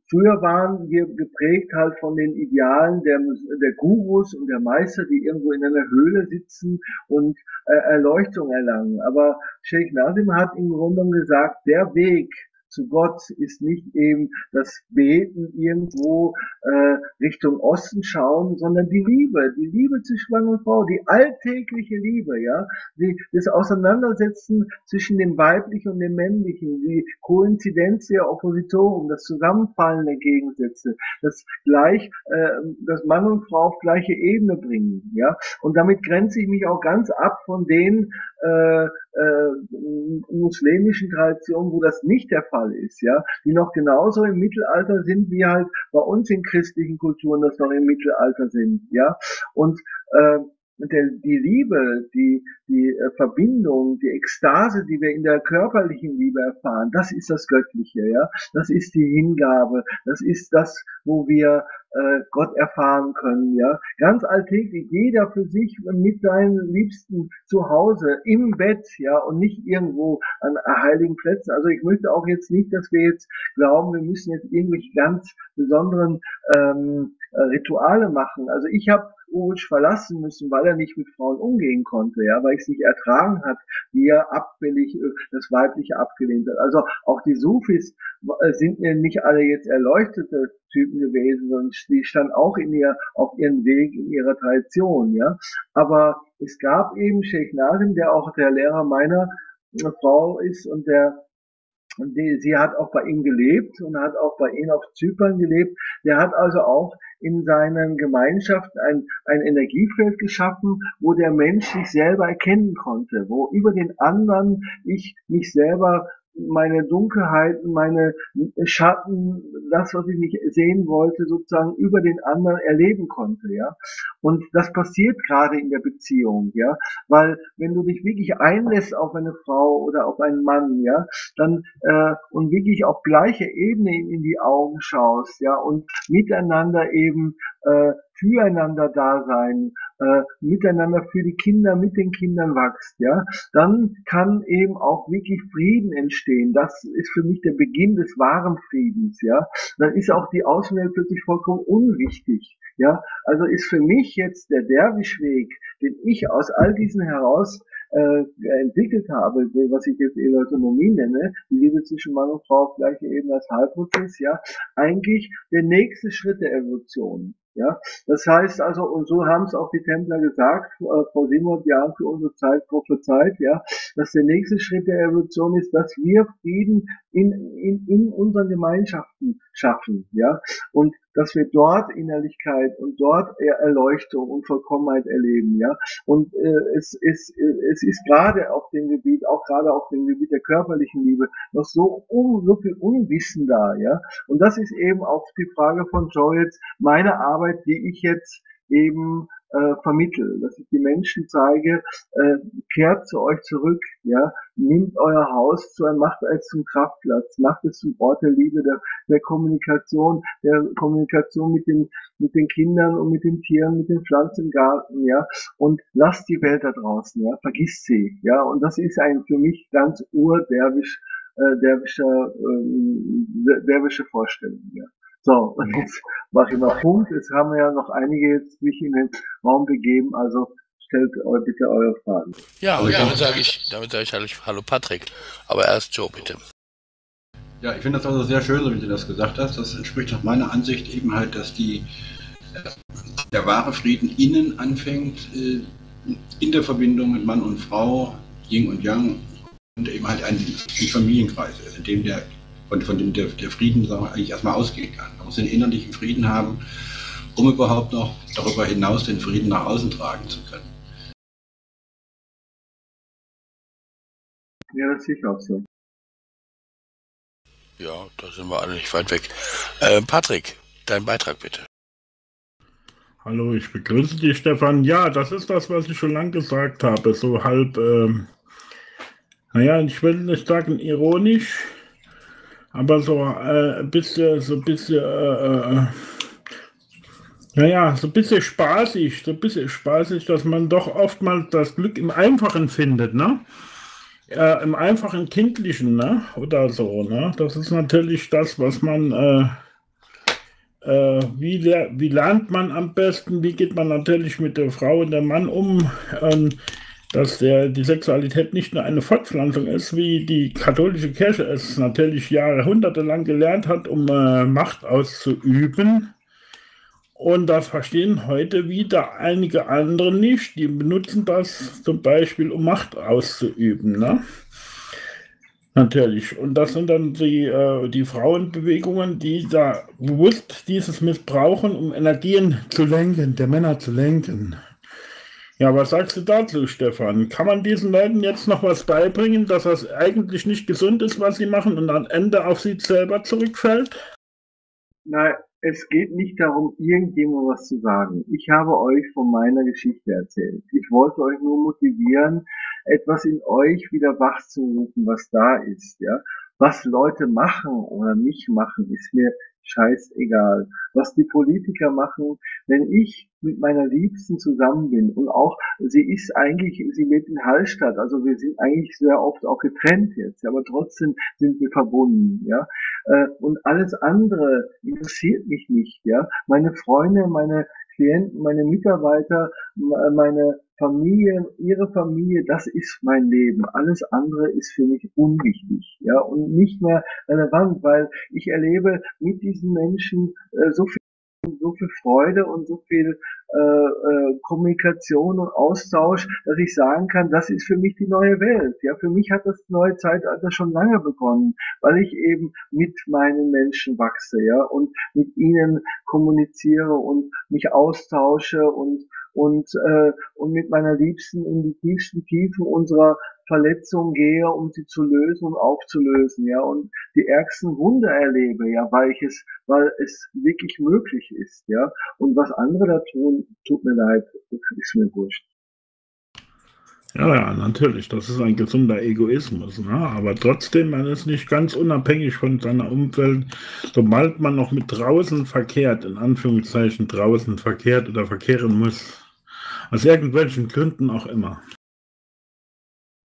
früher waren wir geprägt halt von den Idealen der, der Gurus und der Meister, die irgendwo in einer Höhle sitzen und äh, Erleuchtung erlangen. Aber Sheikh Nasim hat im Grunde genommen gesagt, der Weg zu Gott ist nicht eben das Beten irgendwo äh, Richtung Osten schauen, sondern die Liebe, die Liebe zwischen Mann und Frau, die alltägliche Liebe, ja, die, das Auseinandersetzen zwischen dem Weiblichen und dem Männlichen, die Koinzidenz der Oppositoren, das Zusammenfallen der Gegensätze, das gleich, äh, das Mann und Frau auf gleiche Ebene bringen, ja, und damit grenze ich mich auch ganz ab von den äh, äh, muslimischen Traditionen, wo das nicht der Fall ist, ja, die noch genauso im Mittelalter sind, wie halt bei uns in christlichen Kulturen das noch im Mittelalter sind, ja, und äh, der, die Liebe, die, die Verbindung, die Ekstase, die wir in der körperlichen Liebe erfahren, das ist das Göttliche, ja, das ist die Hingabe, das ist das, wo wir äh, Gott erfahren können, ja, ganz alltäglich, jeder für sich mit seinen Liebsten zu Hause, im Bett, ja, und nicht irgendwo an heiligen Plätzen. Also ich möchte auch jetzt nicht, dass wir jetzt glauben, wir müssen jetzt irgendwelche ganz besonderen ähm, Rituale machen. Also ich habe Uj verlassen müssen, weil er nicht mit Frauen umgehen konnte, ja, weil ich es nicht ertragen hat, wie er abwillig das Weibliche abgelehnt hat. Also auch die Sufis sind mir nicht alle jetzt erleuchtete Typen gewesen, sondern die standen auch in ihr, auf ihren Weg, in ihrer Tradition, ja. Aber es gab eben Sheikh Nasim, der auch der Lehrer meiner Frau ist und der Und die, sie hat auch bei ihm gelebt und hat auch bei ihm auf Zypern gelebt. Der hat also auch in seinen Gemeinschaften ein, ein Energiefeld geschaffen, wo der Mensch sich selber erkennen konnte, wo über den anderen ich mich selber, meine Dunkelheiten, meine Schatten, das, was ich nicht sehen wollte, sozusagen über den anderen erleben konnte, ja. Und das passiert gerade in der Beziehung, ja. Weil wenn du dich wirklich einlässt auf eine Frau oder auf einen Mann, ja, dann äh, und wirklich auf gleiche Ebene in die Augen schaust, ja, und miteinander eben äh, füreinander da sein, äh, miteinander für die Kinder, mit den Kindern wächst, ja, dann kann eben auch wirklich Frieden entstehen. Das ist für mich der Beginn des wahren Friedens, ja. Dann ist auch die Außenwelt plötzlich vollkommen unwichtig, ja. Also ist für mich jetzt der Derwischweg, den ich aus all diesen heraus äh, entwickelt habe, was ich jetzt Eleutonomie nenne, die Liebe zwischen Mann und Frau auf gleicher Ebene als Heilprozess, ja, eigentlich der nächste Schritt der Evolution. Ja, das heißt also, und so haben es auch die Templer gesagt, äh, vor siebenhundert Jahren für unsere Zeit, prophezeit, ja, dass der nächste Schritt der Evolution ist, dass wir Frieden in, in, in unseren Gemeinschaften schaffen, ja, und dass wir dort Innerlichkeit und dort Erleuchtung und Vollkommenheit erleben, ja, und äh, es ist, es ist gerade auf dem Gebiet, auch gerade auf dem Gebiet der körperlichen Liebe noch so, un, so viel Unwissen da, ja, und das ist eben auch die Frage von Joe jetzt, meine Arbeit, die ich jetzt eben äh, vermittle, dass ich die Menschen zeige, äh, kehrt zu euch zurück, ja, nehmt euer Haus, zu, macht es zum Kraftplatz, macht es zum Ort der Liebe, der, der Kommunikation, der Kommunikation mit den, mit den Kindern und mit den Tieren, mit den Pflanzen im Garten, ja, und lasst die Welt da draußen, ja, vergisst sie, ja, und das ist ein für mich ganz urderwisch, äh, derwischer, äh, derwische Vorstellung, ja. So, und jetzt mache ich mal Punkt. Jetzt haben wir ja noch einige jetzt mich in den Raum begeben, also stellt euch bitte eure Fragen. Ja, und damit sage ich, damit sage ich hallo, hallo Patrick, aber erst Joe, bitte. Ja, ich finde das also sehr schön, so wie du das gesagt hast. Das entspricht nach meiner Ansicht eben halt, dass die, der wahre Frieden innen anfängt, in der Verbindung mit Mann und Frau, Yin und Yang, und eben halt ein Familienkreis ist, in dem der und von dem der, der Frieden sagen wir, eigentlich erstmal ausgehen kann. Man muss den innerlichen Frieden haben, um überhaupt noch darüber hinaus den Frieden nach außen tragen zu können. Ja, das sehe ich auch so. Ja, da sind wir alle nicht weit weg. Äh, Patrick, dein Beitrag bitte. Hallo, ich begrüße dich, Stefan. Ja, das ist das, was ich schon lange gesagt habe. So halb, ähm, naja, ich will nicht sagen ironisch, aber so äh, ein bisschen, so ein bisschen, äh, äh, naja, so ein bisschen spaßig, so ein bisschen spaßig, dass man doch oftmals das Glück im Einfachen findet, ne? Äh, im einfachen Kindlichen, ne? Oder so, ne? Das ist natürlich das, was man, äh, äh, wie, le wie lernt man am besten, wie geht man natürlich mit der Frau und dem Mann um, ähm, dass der, die Sexualität nicht nur eine Fortpflanzung ist, wie die katholische Kirche es natürlich jahrhundertelang gelernt hat, um äh, Macht auszuüben. Und das verstehen heute wieder einige andere nicht. Die benutzen das zum Beispiel, um Macht auszuüben. Ne? Natürlich. Und das sind dann die, äh, die Frauenbewegungen, die da bewusst dieses missbrauchen, um Energien zu lenken, der Männer zu lenken. Ja, was sagst du dazu, Stefan? Kann man diesen Leuten jetzt noch was beibringen, dass das eigentlich nicht gesund ist, was sie machen und am Ende auf sie selber zurückfällt? Nein. Es geht nicht darum, irgendjemandem was zu sagen. Ich habe euch von meiner Geschichte erzählt. Ich wollte euch nur motivieren, etwas in euch wieder wachzurufen, was da ist. Ja, was Leute machen oder nicht machen, ist mir scheißegal. Was die Politiker machen, wenn ich mit meiner Liebsten zusammen bin und auch, sie ist eigentlich, sie lebt in Hallstatt, also wir sind eigentlich sehr oft auch getrennt jetzt, aber trotzdem sind wir verbunden, ja. Und alles andere interessiert mich nicht, ja. Meine Freunde, meine Klienten, meine Mitarbeiter, meine Familie, ihre Familie, das ist mein Leben. Alles andere ist für mich unwichtig, ja, und nicht mehr relevant, weil ich erlebe mit diesen Menschen äh, so viel, so viel Freude und so viel äh, Kommunikation und Austausch, dass ich sagen kann, das ist für mich die neue Welt. Ja, für mich hat das neue Zeitalter schon lange begonnen, weil ich eben mit meinen Menschen wachse, ja, und mit ihnen kommuniziere und mich austausche und und äh, und mit meiner Liebsten in die tiefsten Tiefen unserer Verletzung gehe, um sie zu lösen und aufzulösen, ja, und die ärgsten Wunder erlebe, ja, weil ich es, weil es wirklich möglich ist, ja, und was andere da tun, tut mir leid, ist mir wurscht. Ja, ja, natürlich, das ist ein gesunder Egoismus, ne? Aber trotzdem, man ist nicht ganz unabhängig von seiner Umwelt, sobald man noch mit draußen verkehrt, in Anführungszeichen draußen verkehrt oder verkehren muss, aus irgendwelchen Gründen auch immer.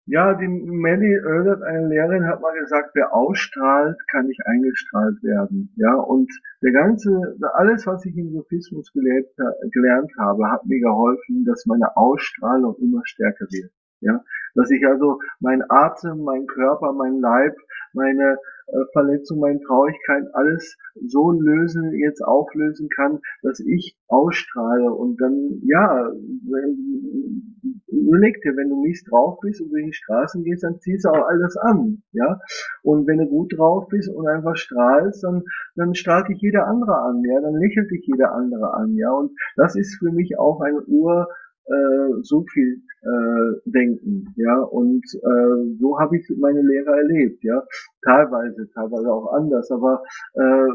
Ja, die Melli Oehlert, eine Lehrerin, hat mal gesagt, wer ausstrahlt, kann nicht eingestrahlt werden. Ja, und der ganze, alles, was ich im Sophismus gelebt, gelernt habe, hat mir geholfen, dass meine Ausstrahlung immer stärker wird. Ja, dass ich also meinen Atem, meinen Körper, meinen Leib, meine äh, Verletzung, meine Traurigkeit, alles so lösen, jetzt auflösen kann, dass ich ausstrahle und dann, ja, wenn, überleg dir, wenn du mies drauf bist und durch die Straßen gehst, dann ziehst du auch all das an, ja, und wenn du gut drauf bist und einfach strahlst, dann, dann strahlt dich jeder andere an, ja, dann lächelt dich jeder andere an, ja, und das ist für mich auch eine Ur- Äh, so viel äh, denken, ja, und äh, so habe ich meine Lehrer erlebt, ja, teilweise, teilweise auch anders, aber äh,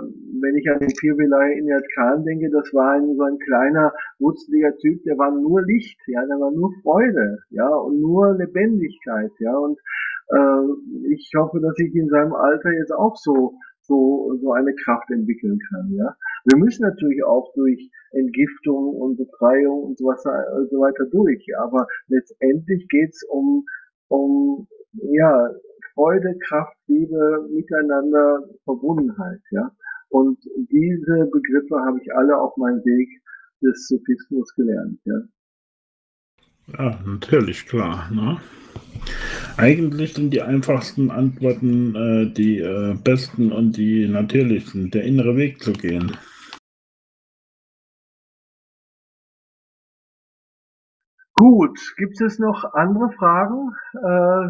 wenn ich an den Pirwilai Inayat Khan denke, das war ein, so ein kleiner, wurzeliger Typ, der war nur Licht, ja, der war nur Freude, ja, und nur Lebendigkeit, ja, und äh, ich hoffe, dass ich in seinem Alter jetzt auch so So, so eine Kraft entwickeln kann, ja. Wir müssen natürlich auch durch Entgiftung und Befreiung und so weiter durch, aber letztendlich geht's um, um, ja, Freude, Kraft, Liebe, Miteinander, Verbundenheit, ja. Und diese Begriffe habe ich alle auf meinem Weg des Sophismus gelernt, ja. Ja, natürlich, klar, ne? Eigentlich sind die einfachsten Antworten äh, die äh, besten und die natürlichsten, der innere Weg zu gehen. Gut, gibt es noch andere Fragen? Äh,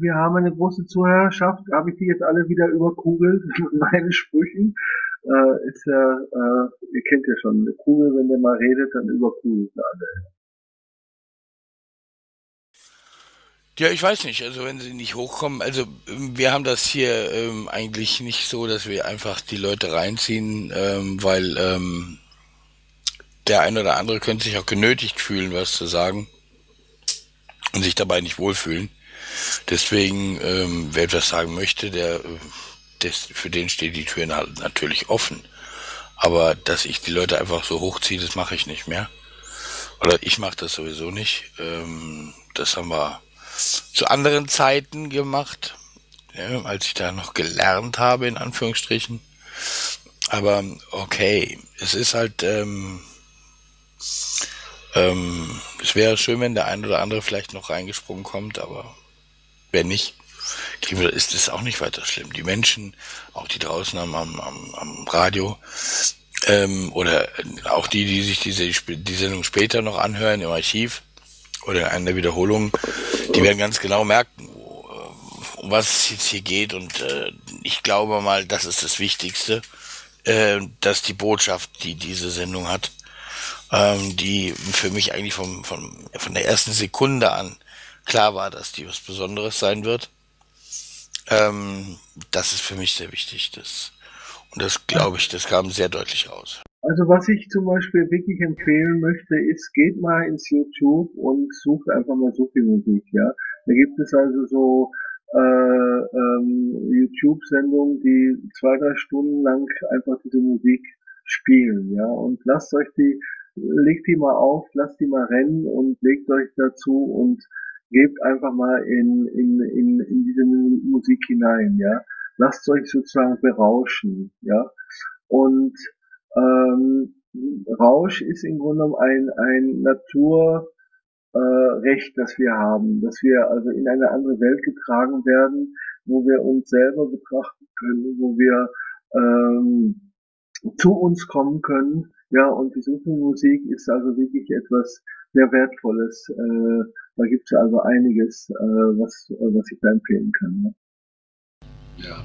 wir haben eine große Zuhörerschaft. Habe ich die jetzt alle wieder überkugelt mit meinen Sprüchen? Äh, ist ja, äh, ihr kennt ja schon, eine Kugel, wenn der mal redet, dann überkugelt alle. Ja, ich weiß nicht, also wenn sie nicht hochkommen, also wir haben das hier ähm, eigentlich nicht so, dass wir einfach die Leute reinziehen, ähm, weil ähm, der eine oder andere könnte sich auch genötigt fühlen, was zu sagen und sich dabei nicht wohlfühlen. Deswegen, ähm, wer etwas sagen möchte, der, der für den steht die Tür natürlich offen. Aber dass ich die Leute einfach so hochziehe, das mache ich nicht mehr. Oder ich mache das sowieso nicht. Ähm, das haben wir zu anderen Zeiten gemacht, ja, als ich da noch gelernt habe, in Anführungsstrichen. Aber okay, es ist halt, ähm, ähm, es wäre schön, wenn der ein oder andere vielleicht noch reingesprungen kommt, aber wenn nicht, ist es auch nicht weiter schlimm. Die Menschen, auch die draußen am, am, am Radio, ähm, oder auch die, die sich diese, die Sendung später noch anhören im Archiv, oder in einer Wiederholung, die werden ganz genau merken, um was es jetzt hier geht. Und äh, ich glaube mal, das ist das Wichtigste, äh, dass die Botschaft, die diese Sendung hat, ähm, die für mich eigentlich vom, vom, von der ersten Sekunde an klar war, dass die was Besonderes sein wird. Ähm, das ist für mich sehr wichtig. Das, und das, glaube ich, das kam sehr deutlich raus. Also was ich zum Beispiel wirklich empfehlen möchte, ist, geht mal ins YouTube und sucht einfach mal so viel Musik, ja. Da gibt es also so äh, ähm, YouTube-Sendungen, die zwei, drei Stunden lang einfach diese Musik spielen, ja. Und lasst euch die, legt die mal auf, lasst die mal rennen und legt euch dazu und gebt einfach mal in, in, in, in diese Musik hinein, ja. Lasst euch sozusagen berauschen, ja. Und Ähm, Rausch ist im Grunde genommen ein, ein Naturrecht, äh, das wir haben, dass wir also in eine andere Welt getragen werden, wo wir uns selber betrachten können, wo wir ähm, zu uns kommen können. Ja, und die Sufi-Musik ist also wirklich etwas sehr Wertvolles. Äh, da gibt es also einiges, äh, was, was ich da empfehlen kann. Ne? Ja.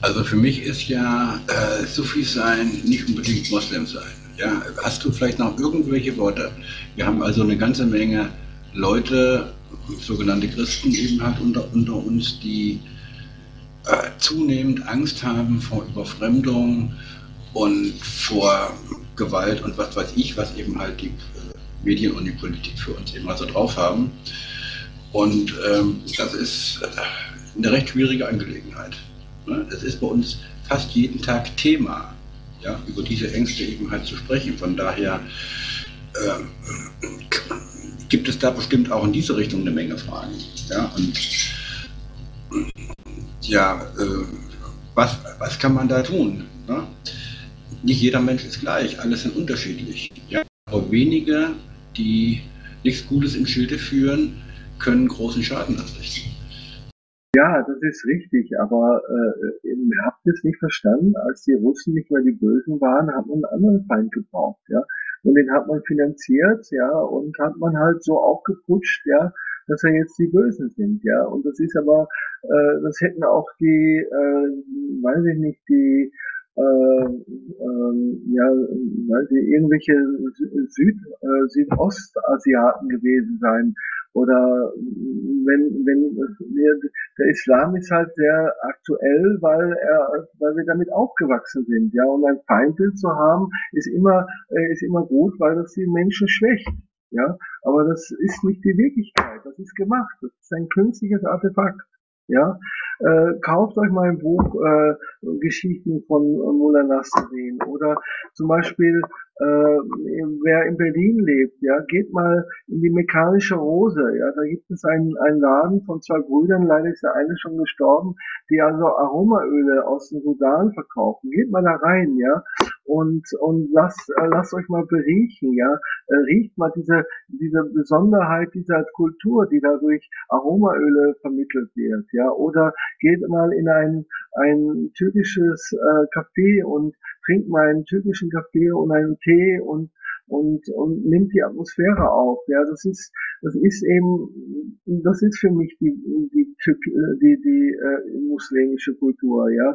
Also für mich ist ja äh, Sufi sein nicht unbedingt Moslem sein. Ja? Hast du vielleicht noch irgendwelche Worte? Wir haben also eine ganze Menge Leute, sogenannte Christen eben halt unter, unter uns, die äh, zunehmend Angst haben vor Überfremdung und vor Gewalt und was weiß ich, was eben halt die Medien und die Politik für uns eben also drauf haben. Und ähm, das ist eine recht schwierige Angelegenheit. Das ist bei uns fast jeden Tag Thema, ja, über diese Ängste eben halt zu sprechen. Von daher äh, gibt es da bestimmt auch in diese Richtung eine Menge Fragen. Ja, und ja, äh, was, was kann man da tun? Ne? Nicht jeder Mensch ist gleich, alle sind unterschiedlich. Ja? Aber wenige, die nichts Gutes im Schilde führen, können großen Schaden anrichten. Ja, das ist richtig, aber äh, ihr habt es nicht verstanden, als die Russen nicht mehr die Bösen waren, hat man einen anderen Feind gebraucht, ja. Und den hat man finanziert, ja, und hat man halt so aufgeputscht, ja, dass er jetzt die Bösen sind, ja. Und das ist aber, äh, das hätten auch die, äh, weiß ich nicht, die, äh, äh, ja, weiß ich, irgendwelche Süd, äh, Südostasiaten gewesen sein. Oder wenn, wenn, der Islam ist halt sehr aktuell, weil er, weil wir damit aufgewachsen sind, ja. Und ein Feindbild zu haben, ist immer, ist immer gut, weil das die Menschen schwächt, ja. Aber das ist nicht die Wirklichkeit. Das ist gemacht. Das ist ein künstliches Artefakt, ja. Äh, kauft euch mal ein Buch, äh, Geschichten von Mevlana Jalaluddin Rumi oder zum Beispiel, Äh, wer in Berlin lebt, ja, geht mal in die Mekanische Rose, ja, da gibt es einen, einen Laden von zwei Brüdern, leider ist der eine schon gestorben, die also Aromaöle aus dem Sudan verkaufen. Geht mal da rein, ja, und, und lasst, lasst euch mal beriechen, ja, riecht mal diese, diese Besonderheit dieser Kultur, die dadurch Aromaöle vermittelt wird, ja, oder geht mal in ein, ein türkisches äh, Café und trinkt mal einen türkischen Kaffee und einen Tee und und, und nimmt die Atmosphäre auf. Ja, das ist, das ist eben, das ist für mich die, die, die, die äh, muslimische Kultur, ja.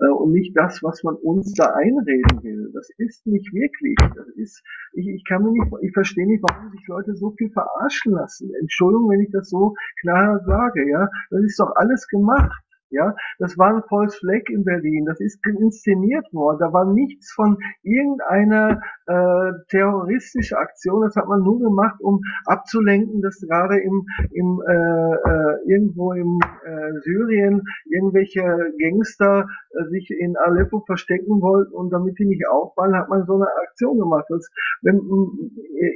Äh, und nicht das, was man uns da einreden will. Das ist nicht wirklich. Das ist, ich, ich kann mir nicht, ich verstehe nicht, warum sich Leute so viel verarschen lassen. Entschuldigung, wenn ich das so klar sage, ja. Das ist doch alles gemacht. Ja, das war ein False Flag in Berlin, das ist inszeniert worden, da war nichts von irgendeiner äh, terroristischen Aktion, das hat man nur gemacht, um abzulenken, dass gerade im, im äh, äh, irgendwo im äh, Syrien irgendwelche Gangster äh, sich in Aleppo verstecken wollten, und damit die nicht auffallen, hat man so eine Aktion gemacht. Das, wenn,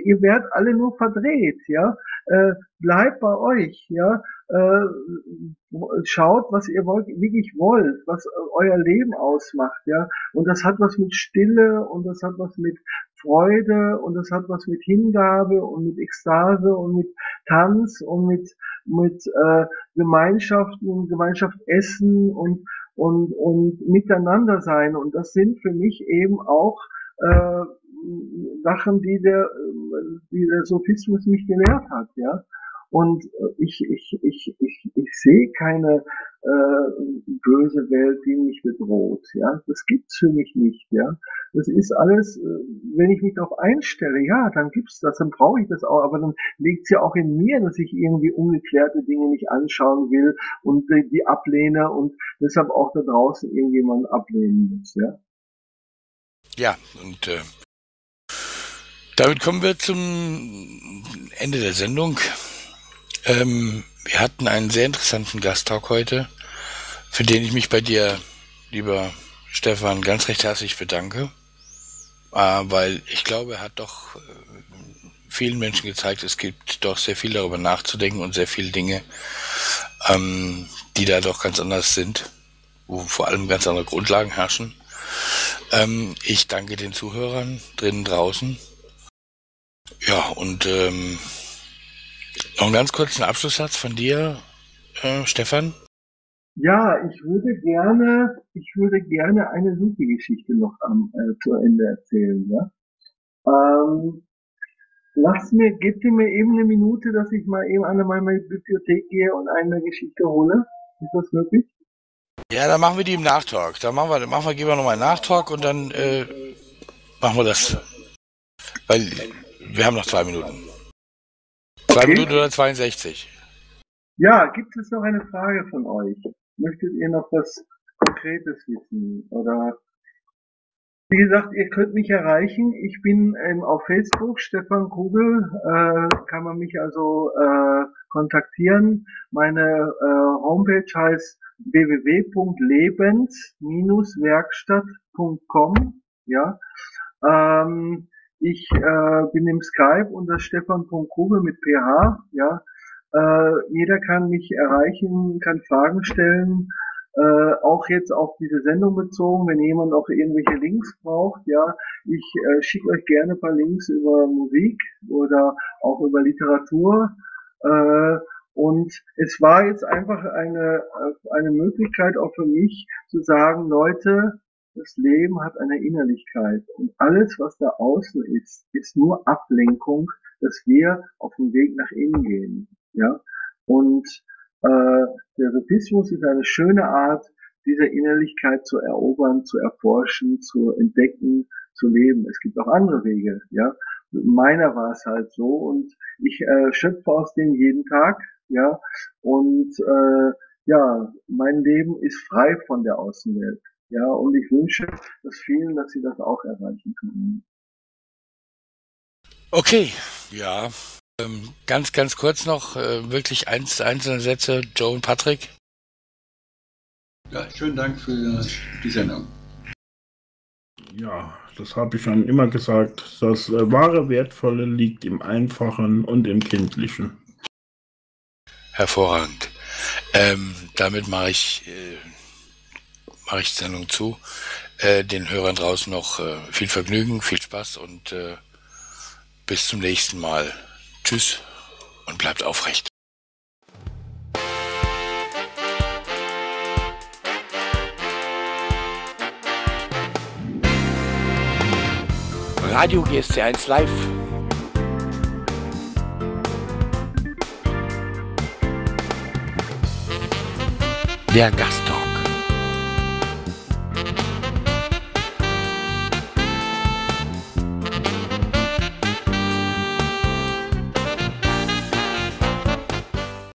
ihr werdet alle nur verdreht, ja, äh, bleibt bei euch, ja. Äh, schaut, was ihr wollt, wirklich wollt, was euer Leben ausmacht, ja. Und das hat was mit Stille, und das hat was mit Freude, und das hat was mit Hingabe und mit Ekstase und mit Tanz und mit mit äh, Gemeinschaften und Gemeinschaft essen und und und miteinander sein. Und das sind für mich eben auch äh, Sachen, die der die der Sophismus mich gelehrt hat, ja. Und ich, ich, ich, ich, ich sehe keine äh, böse Welt, die mich bedroht. Ja, das gibt's für mich nicht. Ja, das ist alles. Äh, wenn ich mich darauf einstelle, ja, dann gibt's das, dann brauche ich das auch. Aber dann liegt's ja auch in mir, dass ich irgendwie ungeklärte Dinge nicht anschauen will und die, die ablehne und deshalb auch da draußen irgendjemanden ablehnen muss. Ja. Ja, und äh, damit kommen wir zum Ende der Sendung. Ähm, wir hatten einen sehr interessanten Gasttalk heute, für den ich mich bei dir, lieber Stefan, ganz recht herzlich bedanke, äh, weil ich glaube, er hat doch äh, vielen Menschen gezeigt, es gibt doch sehr viel darüber nachzudenken und sehr viele Dinge, ähm, die da doch ganz anders sind, wo vor allem ganz andere Grundlagen herrschen. Ähm, ich danke den Zuhörern drinnen, draußen. Ja, und ähm, noch einen ganz kurzen Abschlusssatz von dir, äh, Stefan. Ja, ich würde gerne, ich würde gerne eine Sufi-Geschichte noch am äh, zu Ende erzählen. Ja? Ähm, lass mir, gebt ihr mir eben eine Minute, dass ich mal eben an meine Bibliothek gehe und eine Geschichte hole. Ist das möglich? Ja, dann machen wir die im Nachtalk. Dann machen wir, dann machen wir, geben wir nochmal einen Nachtalk und dann äh, machen wir das. Weil wir haben noch zwei Minuten. Zwei okay. Minuten oder zweiundsechzig? Ja, gibt es noch eine Frage von euch? Möchtet ihr noch was Konkretes wissen? Oder wie gesagt, ihr könnt mich erreichen. Ich bin ähm, auf Facebook, Stefan Kugel, äh, kann man mich also äh, kontaktieren. Meine äh, Homepage heißt w w w punkt lebens werkstatt punkt com. Ja. Ähm, Ich äh, bin im Skype unter Stefan Punkt Kugel mit P H, ja. Äh, jeder kann mich erreichen, kann Fragen stellen, äh, auch jetzt auf diese Sendung bezogen, wenn jemand auch irgendwelche Links braucht, ja. Ich äh, schicke euch gerne ein paar Links über Musik oder auch über Literatur. Äh, Und es war jetzt einfach eine, eine Möglichkeit auch für mich zu sagen, Leute, das Leben hat eine Innerlichkeit und alles, was da außen ist, ist nur Ablenkung, dass wir auf dem Weg nach innen gehen. Ja? Und äh, der Sophismus ist eine schöne Art, diese Innerlichkeit zu erobern, zu erforschen, zu entdecken, zu leben. Es gibt auch andere Wege. Ja? Meiner war es halt so und ich äh, schöpfe aus dem jeden Tag. Ja? Und äh, ja, mein Leben ist frei von der Außenwelt. Ja, und ich wünsche, dass vielen, dass sie das auch erreichen können. Okay, ja, ähm, ganz, ganz kurz noch, äh, wirklich eins, einzelne Sätze, Joe und Patrick. Ja, schönen Dank für die Sendung. Ja, das habe ich schon immer gesagt. Das äh, wahre Wertvolle liegt im Einfachen und im Kindlichen. Hervorragend. Ähm, damit mache ich... Äh, mache ich die Sendung zu. Äh, den Hörern draußen noch äh, viel Vergnügen, viel Spaß und äh, bis zum nächsten Mal. Tschüss und bleibt aufrecht. Radio G S C eins live. Der Gast-Talk.